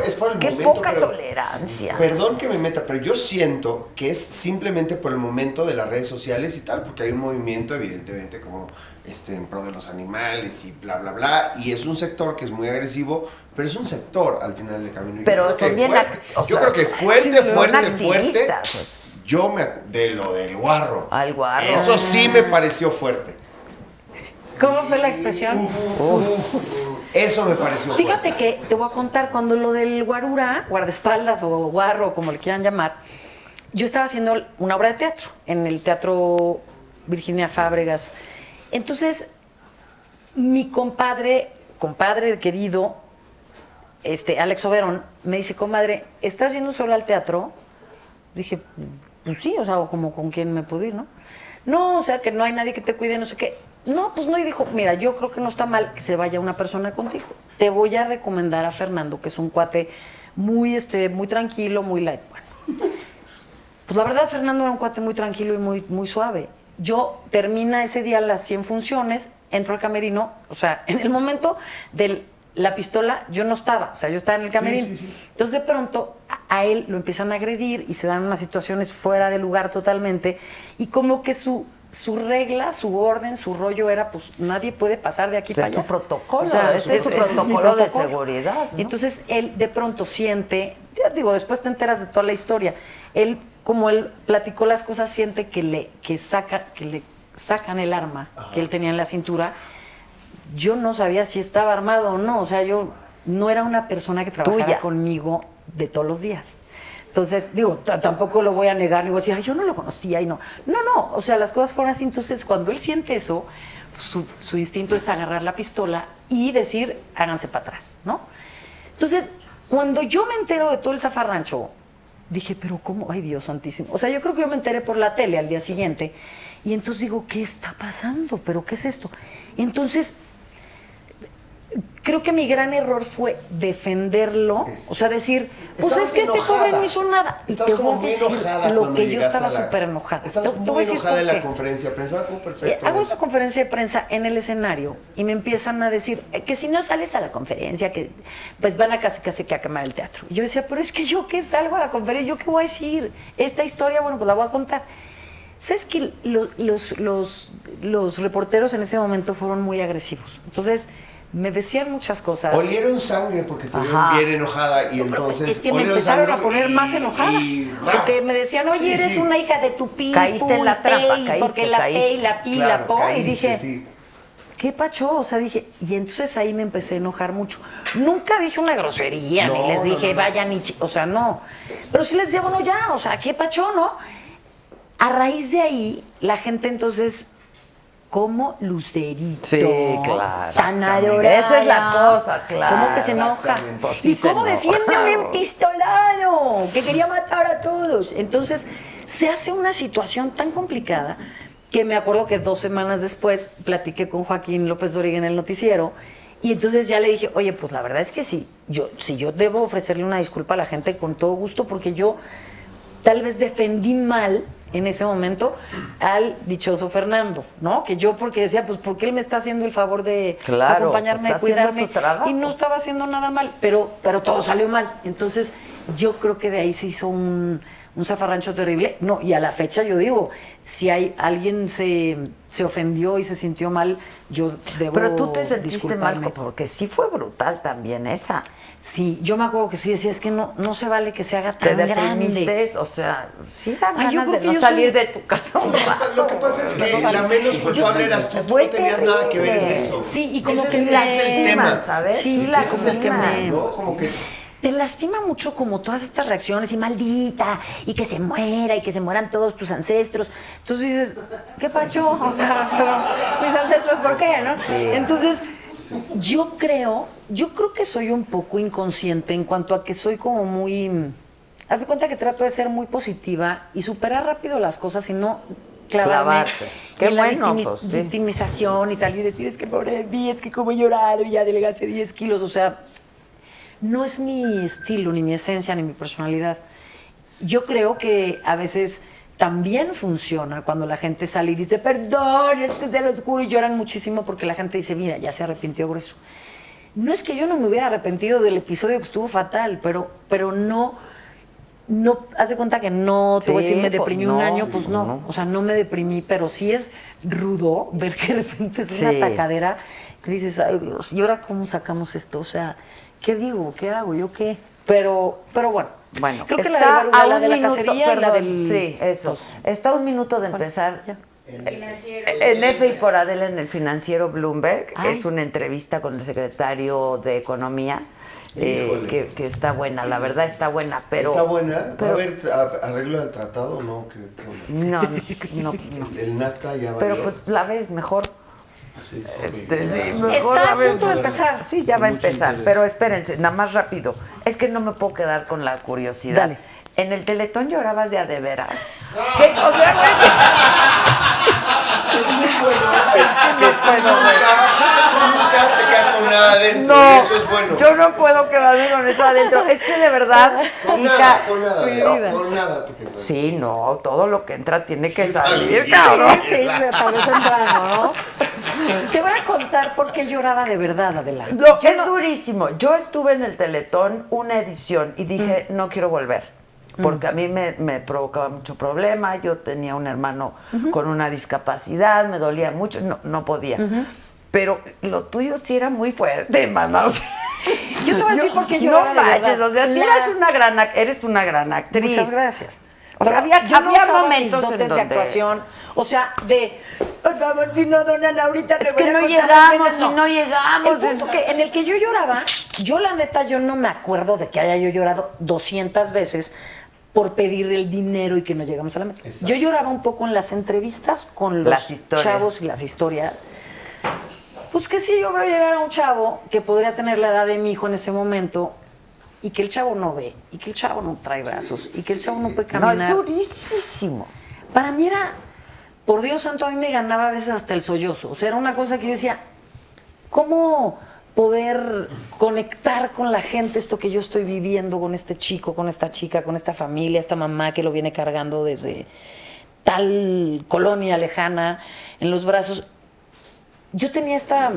es por el momento... Qué poca tolerancia. Perdón que me meta, pero yo siento que es simplemente por el momento de las redes sociales y tal, porque hay un movimiento, evidentemente, como en pro de los animales y bla, bla, bla, y es un sector que es muy agresivo, pero es un sector al final del camino. Pero son bien... Yo creo que fuerte, pues. Yo me... De lo del guarro. Al guarro. Eso sí me pareció fuerte. ¿Cómo fue la expresión? Eso me pareció. Fíjate que te voy a contar, cuando lo del guarura, guardaespaldas o guarro, como le quieran llamar, yo estaba haciendo una obra de teatro en el Teatro Virginia Fábregas. Entonces, mi compadre querido, Alex Oberón, me dice, comadre, ¿estás yendo solo al teatro? Dije, pues sí, o sea, como con quién me pude ir, ¿no? No, o sea, que no hay nadie que te cuide, no sé qué. No, pues no, y dijo, mira, yo creo que no está mal que se vaya una persona contigo. Te voy a recomendar a Fernando, que es un cuate muy, muy tranquilo, muy light. Bueno, pues la verdad, Fernando era un cuate muy tranquilo y muy, muy suave. Yo termina ese día las 100 funciones, entro al camerino, o sea, en el momento de la pistola yo no estaba, o sea, yo estaba en el camerino. Sí. Entonces de pronto a él lo empiezan a agredir y se dan unas situaciones fuera de lugar totalmente y como que su regla, su orden, su rollo era, pues, nadie puede pasar de aquí para allá. Es su protocolo, o sea, es su protocolo de seguridad, ¿no? Entonces, él de pronto siente, ya digo, después te enteras de toda la historia, él, como él platicó las cosas, siente que le sacan el arma que él tenía en la cintura. Yo no sabía si estaba armado o no, o sea, yo no era una persona que trabajara conmigo de todos los días. Entonces, digo, tampoco lo voy a negar, ni voy a decir, ay, yo no lo conocía, y no, o sea, las cosas fueron así. Entonces, cuando él siente eso, pues, su instinto es agarrar la pistola y decir, háganse para atrás, ¿no? Entonces, cuando yo me entero de todo el zafarrancho, dije, pero ¿cómo? Ay, Dios santísimo. O sea, yo creo que yo me enteré por la tele al día siguiente, y entonces digo, ¿qué está pasando? ¿Pero qué es esto? Entonces... creo que mi gran error fue defenderlo, o sea, decir, pues es que este pobre no hizo nada. Estás como muy enojada. Lo que yo estaba súper enojada. Estás muy enojada en la conferencia de prensa. Hago esta conferencia de prensa en el escenario y me empiezan a decir que si no sales a la conferencia, que pues van a casi que a quemar el teatro. Y yo decía, pero es que yo qué salgo a la conferencia, yo qué voy a decir. Esta historia, bueno, pues la voy a contar. ¿Sabes que los reporteros en ese momento fueron muy agresivos? Entonces, me decían muchas cosas. Olieron sangre porque te vieron bien enojada y entonces... Es que me empezaron a poner más enojada. Porque me decían, oye, eres una hija de tu pi, caíste en la trampa, porque la P y la Pi, la Po, y dije... ¿Qué pacho? O sea, dije, y entonces ahí me empecé a enojar mucho. Nunca dije una grosería, no, ni les dije, vayan y... O sea, no. Pero sí les decía, bueno, ya, o sea, ¿qué pacho, no? A raíz de ahí, la gente entonces, como Lucerito, sí, claro, sanadora. Esa es la cosa, claro. ¿Cómo que se enoja? Pues sí, ¿y cómo defiende a un empistolado que quería matar a todos? Entonces, se hace una situación tan complicada... que me acuerdo que 2 semanas después platiqué con Joaquín López Dóriga en el noticiero y entonces ya le dije, oye, pues la verdad es que sí, si yo debo ofrecerle una disculpa a la gente con todo gusto porque yo tal vez defendí mal en ese momento al dichoso Fernando, ¿no? Que yo porque decía, pues ¿por qué él me está haciendo el favor de acompañarme, de cuidarme? Y no estaba haciendo nada mal, pero todo salió mal. Entonces yo creo que de ahí se hizo un zafarrancho terrible. No, y a la fecha yo digo, si hay alguien se ofendió y se sintió mal, yo debo... Pero tú te sentiste mal, porque sí fue brutal también esa. Sí, yo me acuerdo que sí decía, es que no se vale que se haga tan grande. O sea, sí dan ganas de no salir de tu casa. Lo que pasa es que la menos culpable eras tú, no tenías nada que ver en eso. Sí, y como que la tema, ¿sabes? Sí, la que te lastima mucho como todas estas reacciones y maldita, y que se muera, y que se mueran todos tus ancestros. Entonces dices, ¿qué pacho? O sea, mis ancestros, ¿por qué? ¿No? Entonces, yo creo que soy un poco inconsciente en cuanto a que soy como muy... Haz de cuenta que trato de ser muy positiva y superar rápido las cosas y no... clavarte. Qué bueno, victimización y salir y decir, es que pobre mí, es que como he llorado y ya delegaste 10 kilos, o sea... No es mi estilo, ni mi esencia, ni mi personalidad. Yo creo que a veces también funciona cuando la gente sale y dice, perdón, es que te lo juro, y lloran muchísimo porque la gente dice, mira, ya se arrepintió grueso. No es que yo no me hubiera arrepentido del episodio que estuvo fatal, pero no, haz de cuenta que no, te voy a decir, me deprimí un año, pues no. O sea, no me deprimí, pero sí es rudo ver que de repente es una atacadera que dices, ay Dios, ¿y ahora cómo sacamos esto? O sea... ¿Qué digo? ¿Qué hago? ¿Yo qué? Pero bueno creo que la de la cacería, perdón, la del... Sí, eso. Está a un minuto de empezar. Ya. En F y por Adela, en el Financiero Bloomberg. Ay. Es una entrevista con el secretario de Economía. Que está buena, la verdad está buena, pero... ¿Está buena? ¿Va a haber arreglo del tratado o no? No. El NAFTA ya va. Pero pues la ves mejor. Sí, está a punto de empezar. Sí, ya va a empezar, pero espérense, nada más rápido. Es que no me puedo quedar con la curiosidad. Dale. En el Teletón llorabas ya de veras. ¿Qué? O sea, es que no puedo nunca te quedas con nada adentro. No, eso es bueno. Yo no puedo quedarme con eso adentro. Es que de verdad, con nada. Sí, no, todo lo que entra tiene que salir, cabrón. Sí, tal vez temprano, ¿no? Te voy a contar por qué lloraba de verdad, adelante. Es durísimo. Yo estuve en el Teletón una edición y dije, no quiero volver, porque a mí me provocaba mucho problema. Yo tenía un hermano con una discapacidad, me dolía mucho, no podía. Pero lo tuyo sí era muy fuerte, mamá. Yo te voy a decir por qué lloraba de verdad. No manches, o sea, sí eres una gran actriz. Muchas gracias. O sea, había momentos en donde... de actuación, o sea, de, por favor, si no donan ahorita es que no llegamos, si no llegamos. El punto que, en el que yo lloraba, yo la neta, yo no me acuerdo de que haya yo llorado 200 veces por pedir el dinero y que no llegamos a la meta. Exacto. Yo lloraba un poco en las entrevistas con los chavos y las historias. Pues que sí, yo veo llegar a un chavo que podría tener la edad de mi hijo en ese momento, y que el chavo no ve, y que el chavo no trae brazos, y que el chavo no puede caminar. No, es durísimo. Para mí era, por Dios santo, a mí me ganaba a veces hasta el sollozo. O sea, era una cosa que yo decía, ¿cómo poder conectar con la gente esto que yo estoy viviendo con este chico, con esta chica, con esta familia, esta mamá que lo viene cargando desde tal colonia lejana en los brazos? Yo tenía esta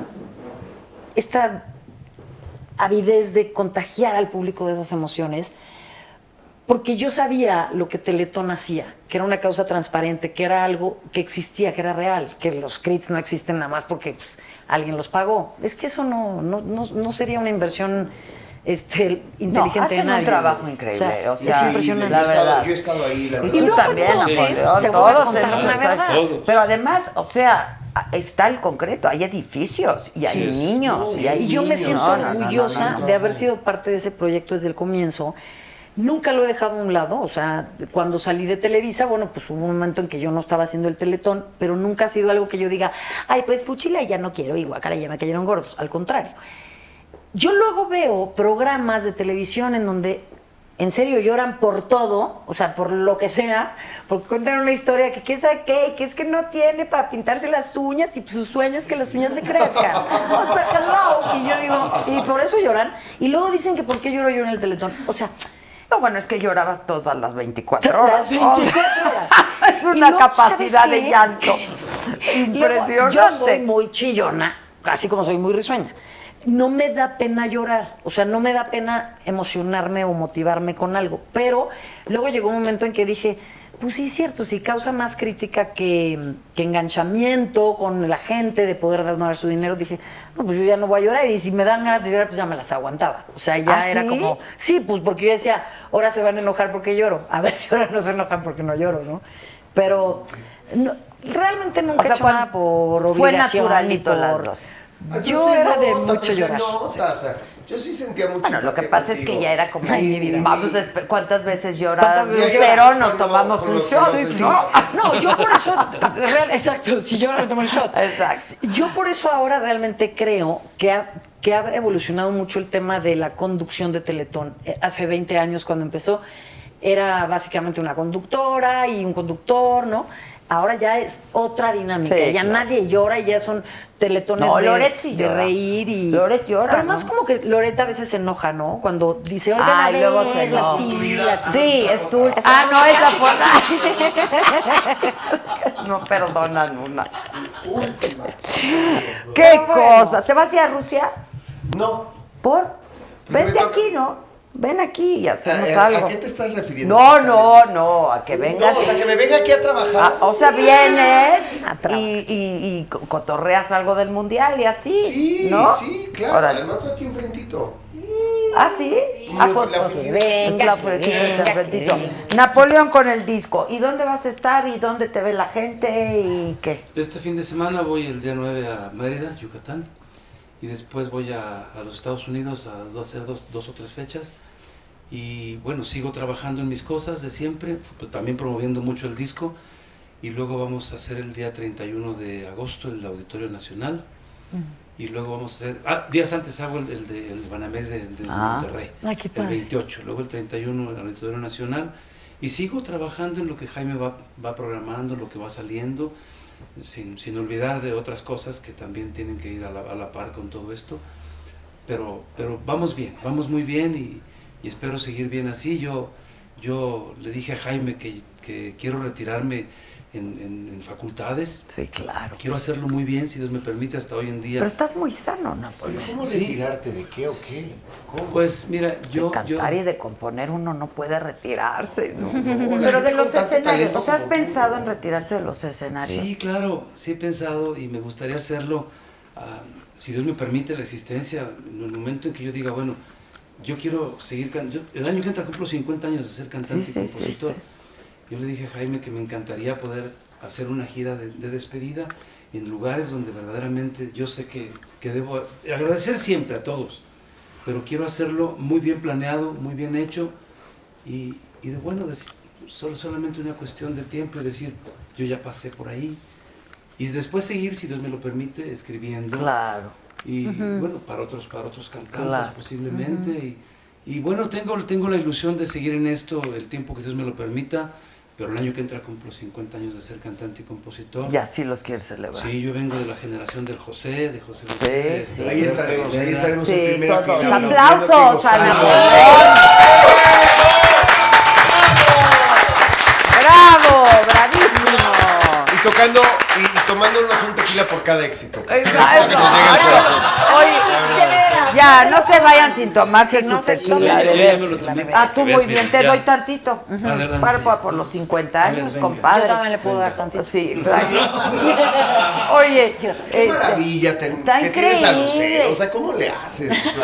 avidez de contagiar al público de esas emociones, Porque yo sabía lo que Teletón hacía, que era una causa transparente, que era algo que existía, que era real, que los crits no existen nada más porque pues, alguien los pagó. Es que eso no sería una inversión inteligente. No, hacen un trabajo increíble. O sea, es impresionante. La verdad. Yo he estado ahí, la verdad. Y tú también, Napoleón, todos están. Pero además, o sea, está el concreto, hay edificios y hay niños. Y yo me siento orgullosa de haber sido parte de ese proyecto desde el comienzo. Nunca lo he dejado a un lado, o sea, cuando salí de Televisa, bueno, pues hubo un momento en que yo no estaba haciendo el Teletón, pero nunca ha sido algo que yo diga, ay, pues fuchila ya no quiero, y guacala ya me cayeron gordos, al contrario. Yo luego veo programas de televisión en donde, en serio, lloran por todo, o sea, por lo que sea, porque cuentan una historia que sabe qué, que es que no tiene para pintarse las uñas y su sueño es que las uñas le crezcan. O sea, hello. Y yo digo, y por eso lloran, y luego dicen que por qué lloro yo en el Teletón, o sea... No, bueno, es que lloraba todas las 24 horas. Las 24 horas. Es una luego, capacidad de llanto impresionante. Luego, yo soy muy chillona, así como soy muy risueña. No me da pena llorar, o sea, no me da pena emocionarme o motivarme con algo. Pero luego llegó un momento en que dije, pues sí, es cierto, si causa más crítica que enganchamiento con la gente de poder donar su dinero, dije, no, pues yo ya no voy a llorar. Y si me dan ganas de llorar, pues ya me las aguantaba. O sea, ya era como, sí, pues porque yo decía, ahora se van a enojar porque lloro. A ver si ahora no se enojan porque no lloro, ¿no? Pero no, realmente nunca he hecho nada por obligación. Fue naturalito las dos. Yo era de mucho llorar. Yo sí sentía mucho. Bueno, lo que pasa es que ya era como mi vida. Vamos, ¿cuántas veces lloras? Lucero, nos tomamos un shot. No, yo por eso. Exacto, si lloro me tomo el shot. Exacto. Yo por eso ahora realmente creo que ha evolucionado mucho el tema de la conducción de Teletón. Hace 20 años cuando empezó, era básicamente una conductora y un conductor, ¿no? Ahora ya es otra dinámica, sí, ya nadie llora y ya son teletones de reír. Y Loret llora, pero más como que Loret a veces se enoja, ¿no? Cuando dice, oigan, a ver, luego se las pilas. Sí, es tú. Ah, no, es la no perdonan una. ¿Qué cosa? ¿Te vas a ir a Rusia? No. ¿Por? Vente aquí, ¿no? Ven aquí y hacemos algo. ¿A qué te estás refiriendo? No, a que vengas. No, o sea, que me venga aquí a trabajar. O sea, vienes y cotorreas algo del mundial y así. Sí, ¿no? Sí, claro. Ahora, además, estoy aquí enfrentito. ¿Ah, sí? Venga, Napoleón con el disco. ¿Y dónde vas a estar y dónde te ve la gente y qué? Este fin de semana voy el día 9 a Mérida, Yucatán. Y después voy a los Estados Unidos a hacer dos o tres fechas. Y bueno, sigo trabajando en mis cosas de siempre, pues también promoviendo mucho el disco. Y luego vamos a hacer el día 31 de agosto el Auditorio Nacional. Y luego vamos a hacer... días antes hago el Banamés de Monterrey, el 28. Luego el 31 el Auditorio Nacional. Y sigo trabajando en lo que Jaime va programando, lo que va saliendo. Sin olvidar de otras cosas que también tienen que ir a la par con todo esto, pero vamos bien, vamos muy bien y espero seguir bien así. Yo le dije a Jaime que quiero retirarme en facultades. Sí, claro. Quiero hacerlo muy bien, si Dios me permite, hasta hoy en día. Pero estás muy sano, Napoleón. ¿Cómo retirarte? ¿De qué o qué? Sí. ¿Cómo? Pues mira, de cantar y de componer uno no puede retirarse, ¿no? Pero de los escenarios, ¿has pensado en retirarte de los escenarios? Sí, claro, sí he pensado y me gustaría hacerlo, si Dios me permite la existencia, en el momento en que yo diga, bueno, yo quiero seguir cantando. El año que entra cumplo 50 años de ser cantante y compositor. Sí. Yo le dije a Jaime que me encantaría poder hacer una gira de despedida en lugares donde verdaderamente yo sé que debo agradecer siempre a todos, pero quiero hacerlo muy bien planeado, muy bien hecho y de bueno, solamente una cuestión de tiempo y decir, yo ya pasé por ahí y después seguir, si Dios me lo permite, escribiendo. Claro. Y bueno, para otros cantantes posiblemente. Y bueno, tengo la ilusión de seguir en esto el tiempo que Dios me lo permita. Pero el año que entra cumplo 50 años de ser cantante y compositor. Y así los quieres celebrar. Sí, yo vengo de la generación del José, de José Luis. Sí. Ahí estaremos en primera fila. ¡Aplausos a Napoleón! ¡Bravo! ¡Bravísimo! Y tocando y tomándonos un tequila por cada éxito. Exacto. Que nos llegue al corazón. Oye, ¿qué era? Ya, no se vayan sin tomarse su tequila. Ah, tú muy bien, te doy tantito. Para por los 50 años, compadre. Yo también le puedo dar tantito. Sí, exacto. Oye, qué maravilla que tienes a Lucero. O sea, ¿cómo le haces?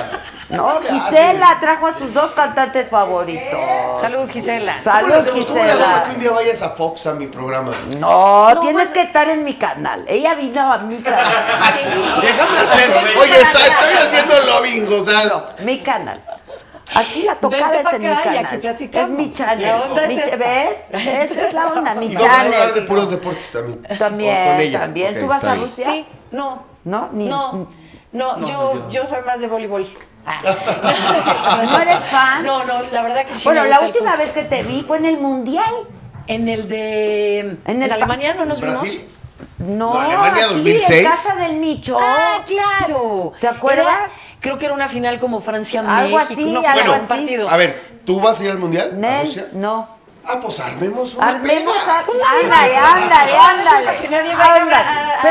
No, Gisela trajo a sus dos cantantes favoritos. Salud, Gisela. Salud, Gisela. Que un día vayas a Fox a mi programa. No, tienes que estar en mi canal. Ella vino a mi canal. Déjame hacer. Oye, estoy haciendo lobbying, o sea. No, mi canal. Aquí la tocada es en mi canal. Es mi channel. ¿Ves? Esa es la onda, mi channel. Vamos a hablar de puros deportes también. También. ¿Tú vas a bucear? Sí. No. ¿No? No, yo soy más de voleibol. ¿No eres fan? No, la verdad que sí. Bueno, la última vez que te vi fue en el Mundial. ¿En Alemania no nos vimos? No, Alemania 2006. En casa del Micho. Ah, claro. ¿Te acuerdas? Creo que era una final como Francia-México. Algo así, algo así. A ver, ¿tú vas a ir al Mundial? No. Ah, pues armemos una peda. Ándale. Pero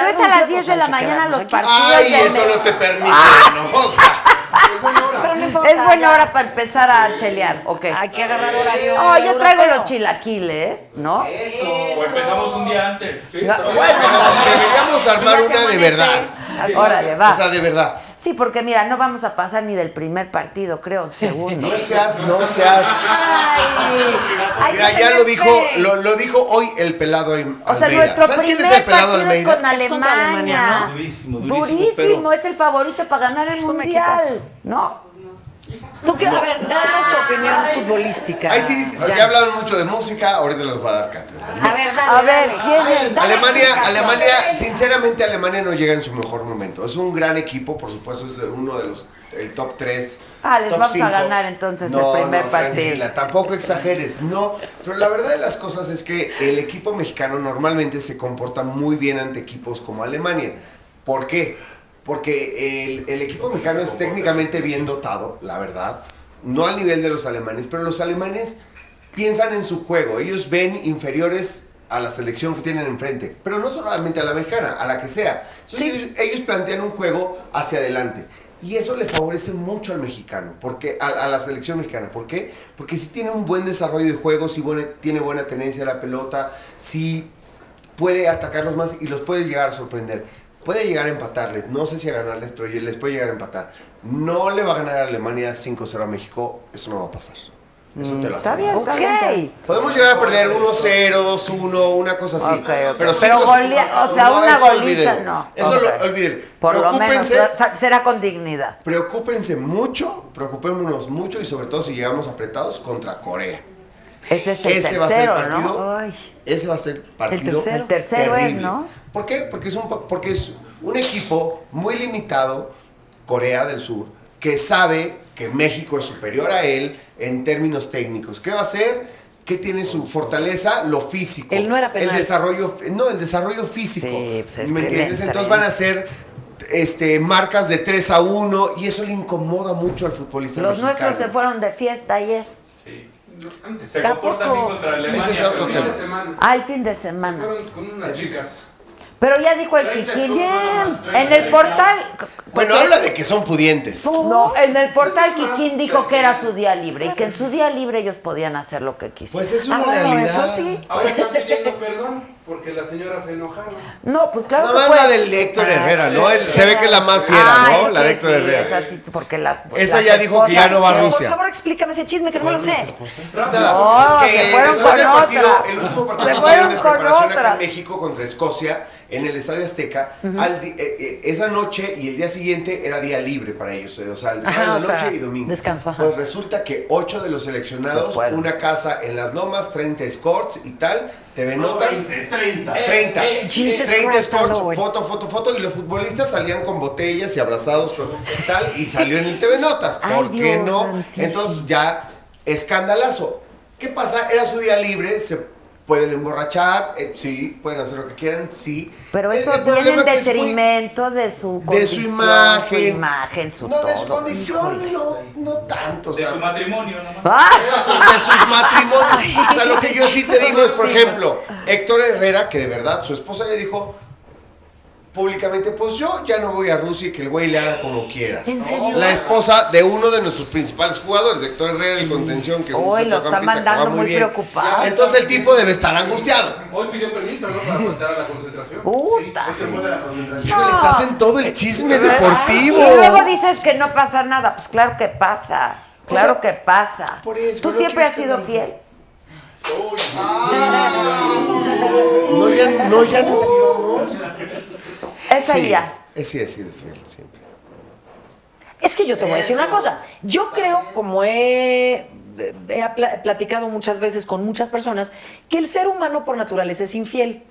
es a las 10 de la mañana los partidos. Ay, eso no te permite, ¿no? O sea, es buena hora para empezar a chelear. Okay. Hay que agarrar horario. Oh, yo traigo los chilaquiles, ¿no? Eso. O empezamos un día antes. ¿Sí? Bueno, deberíamos armar una de verdad. Órale, va. O sea, de verdad. Sí, porque mira, no vamos a pasar ni del primer partido, creo, segundo. No seas. Ay, mira, ya lo dijo hoy el pelado Almeida. O sea, nuestro ¿sabes primer quién es el pelado partido Almeida? Es con Alemania. ¿No? Durísimo, pero es el favorito para ganar el Mundial, ¿no? Tú que la verdad es tu opinión futbolística. Ahí sí, ya hablaron mucho de música, ahorita los va a dar cátedra. ¿No? A ver, ¿quién es? Alemania, sinceramente Alemania no llega en su mejor momento. Es un gran equipo, por supuesto, es uno de los top 3. Ah, les vamos 5. A ganar entonces el primer partido. Tampoco exageres, no. Pero la verdad de las cosas es que el equipo mexicano normalmente se comporta muy bien ante equipos como Alemania. ¿Por qué? Porque el equipo mexicano es técnicamente bien dotado, la verdad. No al nivel de los alemanes, pero los alemanes piensan en su juego. Ellos ven inferiores a la selección que tienen enfrente. Pero no solamente a la mexicana, a la que sea. Entonces, ellos plantean un juego hacia adelante. Y eso le favorece mucho al mexicano, porque a la selección mexicana. ¿Por qué? Porque sí tiene un buen desarrollo de juego, sí tiene buena tenencia de la pelota, sí puede atacarlos más y los puede llegar a sorprender. Puede llegar a empatarles, no sé si a ganarles, pero les puede llegar a empatar. No le va a ganar a Alemania 5-0 a México, eso no va a pasar. Eso te lo hace. Está bien, okay. Podemos llegar a perder 1-0, 2-1, una cosa así. Okay. Pero o sea, una goliza, no. Eso lo olviden. Por lo menos, será con dignidad. Preocupémonos mucho y sobre todo si llegamos apretados contra Corea. Ese es el tercero, ¿no? Ese va a ser partido. El tercero es, ¿no? ¿Por qué? Porque es un equipo muy limitado, Corea del Sur, que sabe que México es superior a él en términos técnicos. ¿Qué va a hacer? ¿Qué tiene su fortaleza? Lo físico. Él no era penal. El desarrollo físico. Sí, pues ¿me entiendes? Entonces van a ser marcas de 3-1 y eso le incomoda mucho al futbolista mexicano. Los nuestros se fueron de fiesta ayer. Sí. Se comportan bien contra Alemania. Ese es otro tema. El fin de semana. Fueron con unas chicas. Pero ya dijo el Kikín. En el portal. Bueno, habla de que son pudientes. No, en el portal Kikín dijo que era su día libre y que en su día libre ellos podían hacer lo que quisieran. Pues es una realidad. Eso sí. Ahora están pidiendo perdón porque la señora se enojaba. No, pues claro que fue la del Héctor Herrera, ¿no? Se ve que es la más fiera, ¿no? La de Héctor Herrera. Esa ya dijo que ya no va a Rusia. Por favor, explícame ese chisme que no lo sé. No, se fueron con otra. El último partido de preparación acá en México contra Escocia en el Estadio Azteca, esa noche y el día siguiente era día libre para ellos, o sea, el sábado noche y domingo. Descanso, ajá. Pues resulta que 8 de los seleccionados, una casa en Las Lomas, 30 escorts y tal, TV Notas. 30 escorts, foto, y los futbolistas salían con botellas y abrazados con tal, y salió en el TV Notas, ¿por qué no? Santísimo. Entonces ya, escandalazo. ¿Qué pasa? Era su día libre, pueden emborrachar, sí, pueden hacer lo que quieran, sí. Pero eso viene en detrimento de su condición, de su imagen, su todo. No, de su condición, no tanto. De su matrimonio, ¿no? De sus matrimonios. O sea, lo que yo sí te digo es, por ejemplo, Héctor Herrera, que de verdad, su esposa le dijo... públicamente, pues yo ya no voy a Rusia y que el güey le haga como quiera. ¿En serio? La esposa de uno de nuestros principales jugadores, de Héctor Herrera, de contención, que hoy lo está mandando muy preocupado. Entonces el tipo debe estar angustiado. Hoy pidió permiso, ¿no? Para soltar a la concentración. Puta. Sí, ese fue de la concentración. No. Estás en todo el chisme deportivo. Y luego dices que no pasa nada. Pues claro que pasa. Claro, o sea, que pasa. Por eso, ¿tú siempre has sido fiel? No, ya no. Es ella. Sí, he sido fiel siempre. Es que yo te voy a decir una cosa. Yo creo, como he platicado muchas veces con muchas personas, que el ser humano por naturaleza es infiel.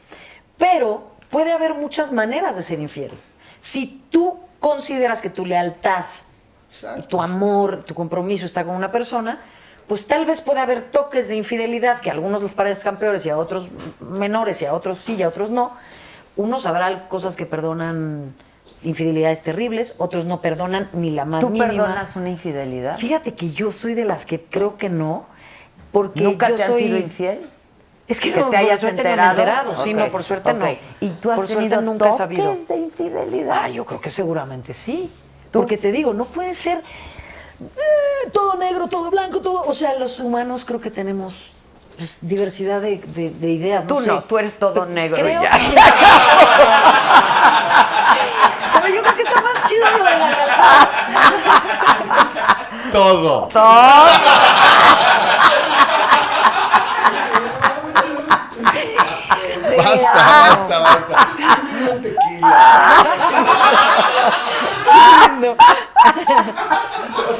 Pero puede haber muchas maneras de ser infiel. Si tú consideras que tu lealtad, exacto, tu amor, tu compromiso está con una persona, pues tal vez puede haber toques de infidelidad que a algunos les parezcan peores y a otros menores, y a otros sí y a otros no. Unos habrá cosas que perdonan infidelidades terribles, otros no perdonan ni la más mínima. ¿Tú perdonas una infidelidad? Fíjate que yo soy de las que creo que no, porque ¿nunca te han sido infiel? Es que no, te hayas enterado. Sí, no, por suerte no. ¿Y tú has tenido toques de infidelidad? Ah, yo creo que seguramente sí. Porque te digo, no puede ser todo negro, todo blanco, todo... O sea, los humanos creo que tenemos pues diversidad de ideas. Tú no, tú eres todo negro ya. Pero yo creo que está más chido lo de la realidad. Todo. Todo. Basta. Un tequila. No.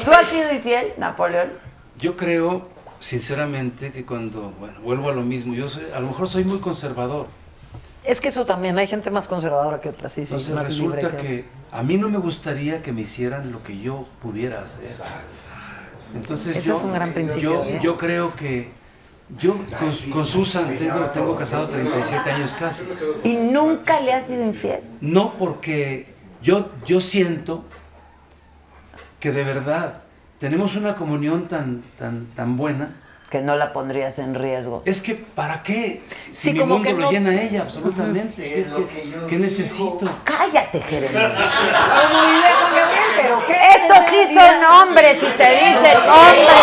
¿Tú has sido infiel, Napoleón? Yo creo, sinceramente, que cuando, bueno, vuelvo a lo mismo, yo soy, a lo mejor soy muy conservador. Es que eso también, hay gente más conservadora que otra, sí, sí. Entonces resulta que a mí no me gustaría que me hicieran lo que yo pudiera hacer. Entonces ese es un gran principio. Yo creo que yo con Susan tengo casado 37 años casi. ¿Y nunca le has sido infiel? No, porque yo siento que de verdad tenemos una comunión tan buena que no la pondrías en riesgo. Es que ¿para qué? Si mi mundo lo llena ella, absolutamente. ¿Qué necesito? Cállate, Jeremia. Pero estos sí son hombres y te dicen hombre.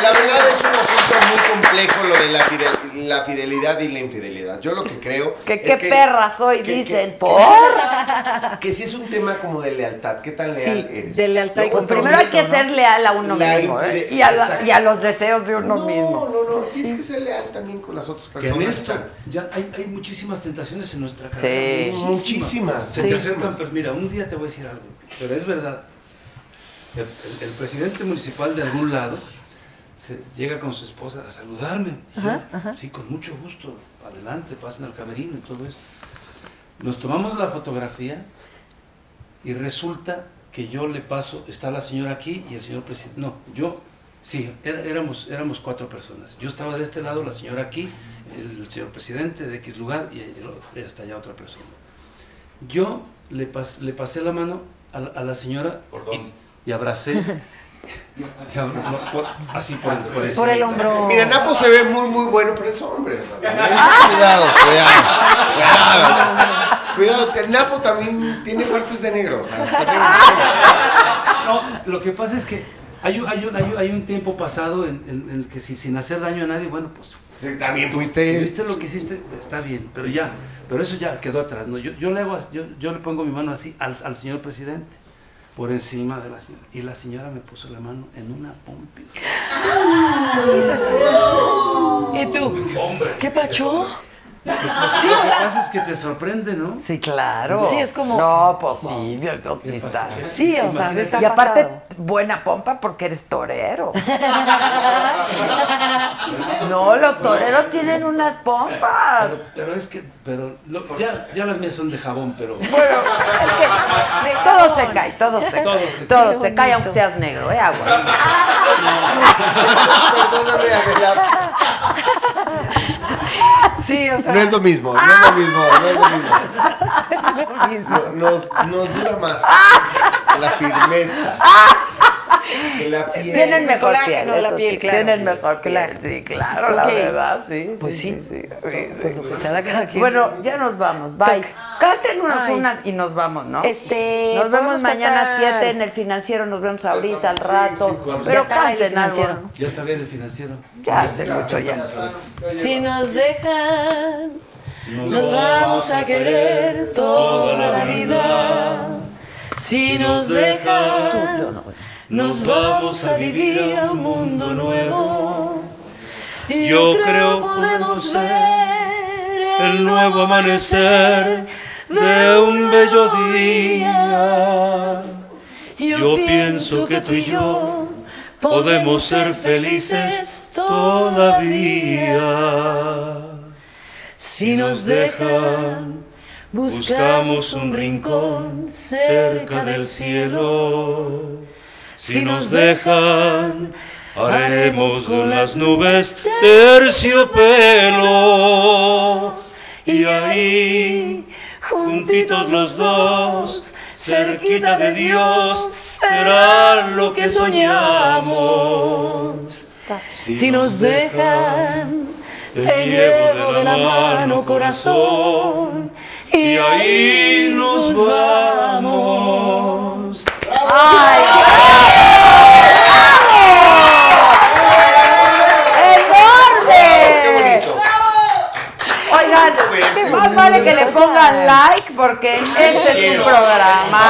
La verdad es un asunto muy complejo lo de la fidelidad y la infidelidad. Yo lo que creo ¿Qué perra soy? Dicen, ¿por? Que si es un tema como de lealtad. ¿Qué tan leal eres? De lealtad. Pues primero hay que ser leal a uno mismo, ¿eh? Y a los deseos de uno mismo. No, sí. Es que ser leal también con las otras personas. Que en esto ya hay muchísimas tentaciones en nuestra carrera. Sí. Muchísimas. Se te acercan, pero mira, un día te voy a decir algo, pero es verdad. El presidente municipal de algún lado llega con su esposa a saludarme. Ajá, ¿sí? Ajá. Sí, con mucho gusto. Adelante, pasen al camerino y todo eso. Nos tomamos la fotografía y resulta que yo le paso, está la señora aquí y el señor presidente. No, yo, sí, éramos cuatro personas. Yo estaba de este lado, la señora aquí, el señor presidente de X lugar y hasta allá otra persona. Yo le pasé la mano a la señora y abracé. Así por el hombro. Mira, Napo se ve muy bueno, pero es hombre. Cuidado, Napo también tiene partes de negro. O sea, no, lo que pasa es que hay un tiempo pasado en el que sin hacer daño a nadie, bueno, pues sí, también fuiste. ¿Viste lo que hiciste? Está bien, pero ya, pero eso ya quedó atrás, ¿no? Yo le pongo mi mano así al señor presidente, por encima de la señora. Y la señora me puso la mano en una pompis. ¿Y tú? Hombre, ¿qué pacho? Pues lo que pasa es que te sorprende, ¿no? Sí, claro. Sí, es como... No, pues sí, eso sí está. Sí, o sea, está y aparte, buena pompa porque eres torero. No, los toreros tienen unas pompas. Pero es que... pero ya las mías son de jabón, pero... Bueno, es que todo se cae, todo se cae. Todo se cae, aunque seas negro, ¿eh? Agua. Perdóname, Adela. Sí, o sea. No es lo mismo, no es lo mismo. Nos dura más la firmeza. que la piel. Tienen mejor piel, no la piel, claro. Tienen mejor que la piel. Sí, claro, la verdad, sí. Pues sí. Pues lo que se da cada quien. Bueno, ya nos vamos. Bye. Cántenos unas y nos vamos, ¿no? Nos vemos mañana 7 en el Financiero, nos vemos ahorita al rato. Pero canten algo. Ya está bien el Financiero. Ya hace mucho ya. Si nos dejan, nos vamos a querer toda la vida. Si nos dejan, nos vamos a vivir a un mundo nuevo. Y yo creo podemos ver el nuevo amanecer de un bello día. Yo pienso que tú y yo podemos ser felices todavía. Si nos dejan, buscamos un rincón cerca del cielo. Si nos dejan, haremos con las nubes terciopelo. Y ahí, juntitos los dos, cerquita de Dios, será lo que soñamos. Si nos dejan, te llevo de la mano, corazón, y ahí nos vamos. ¡Ay! ¡Enorme! ¡Qué bonito! Oigan, qué más vale que le pongan like, porque este es un programa.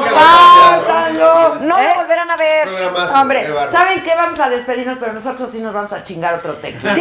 Compártanlo. No lo volverán a ver. Hombre, ¿saben qué? Vamos a despedirnos, pero nosotros sí nos vamos a chingar otro tequila. Sí.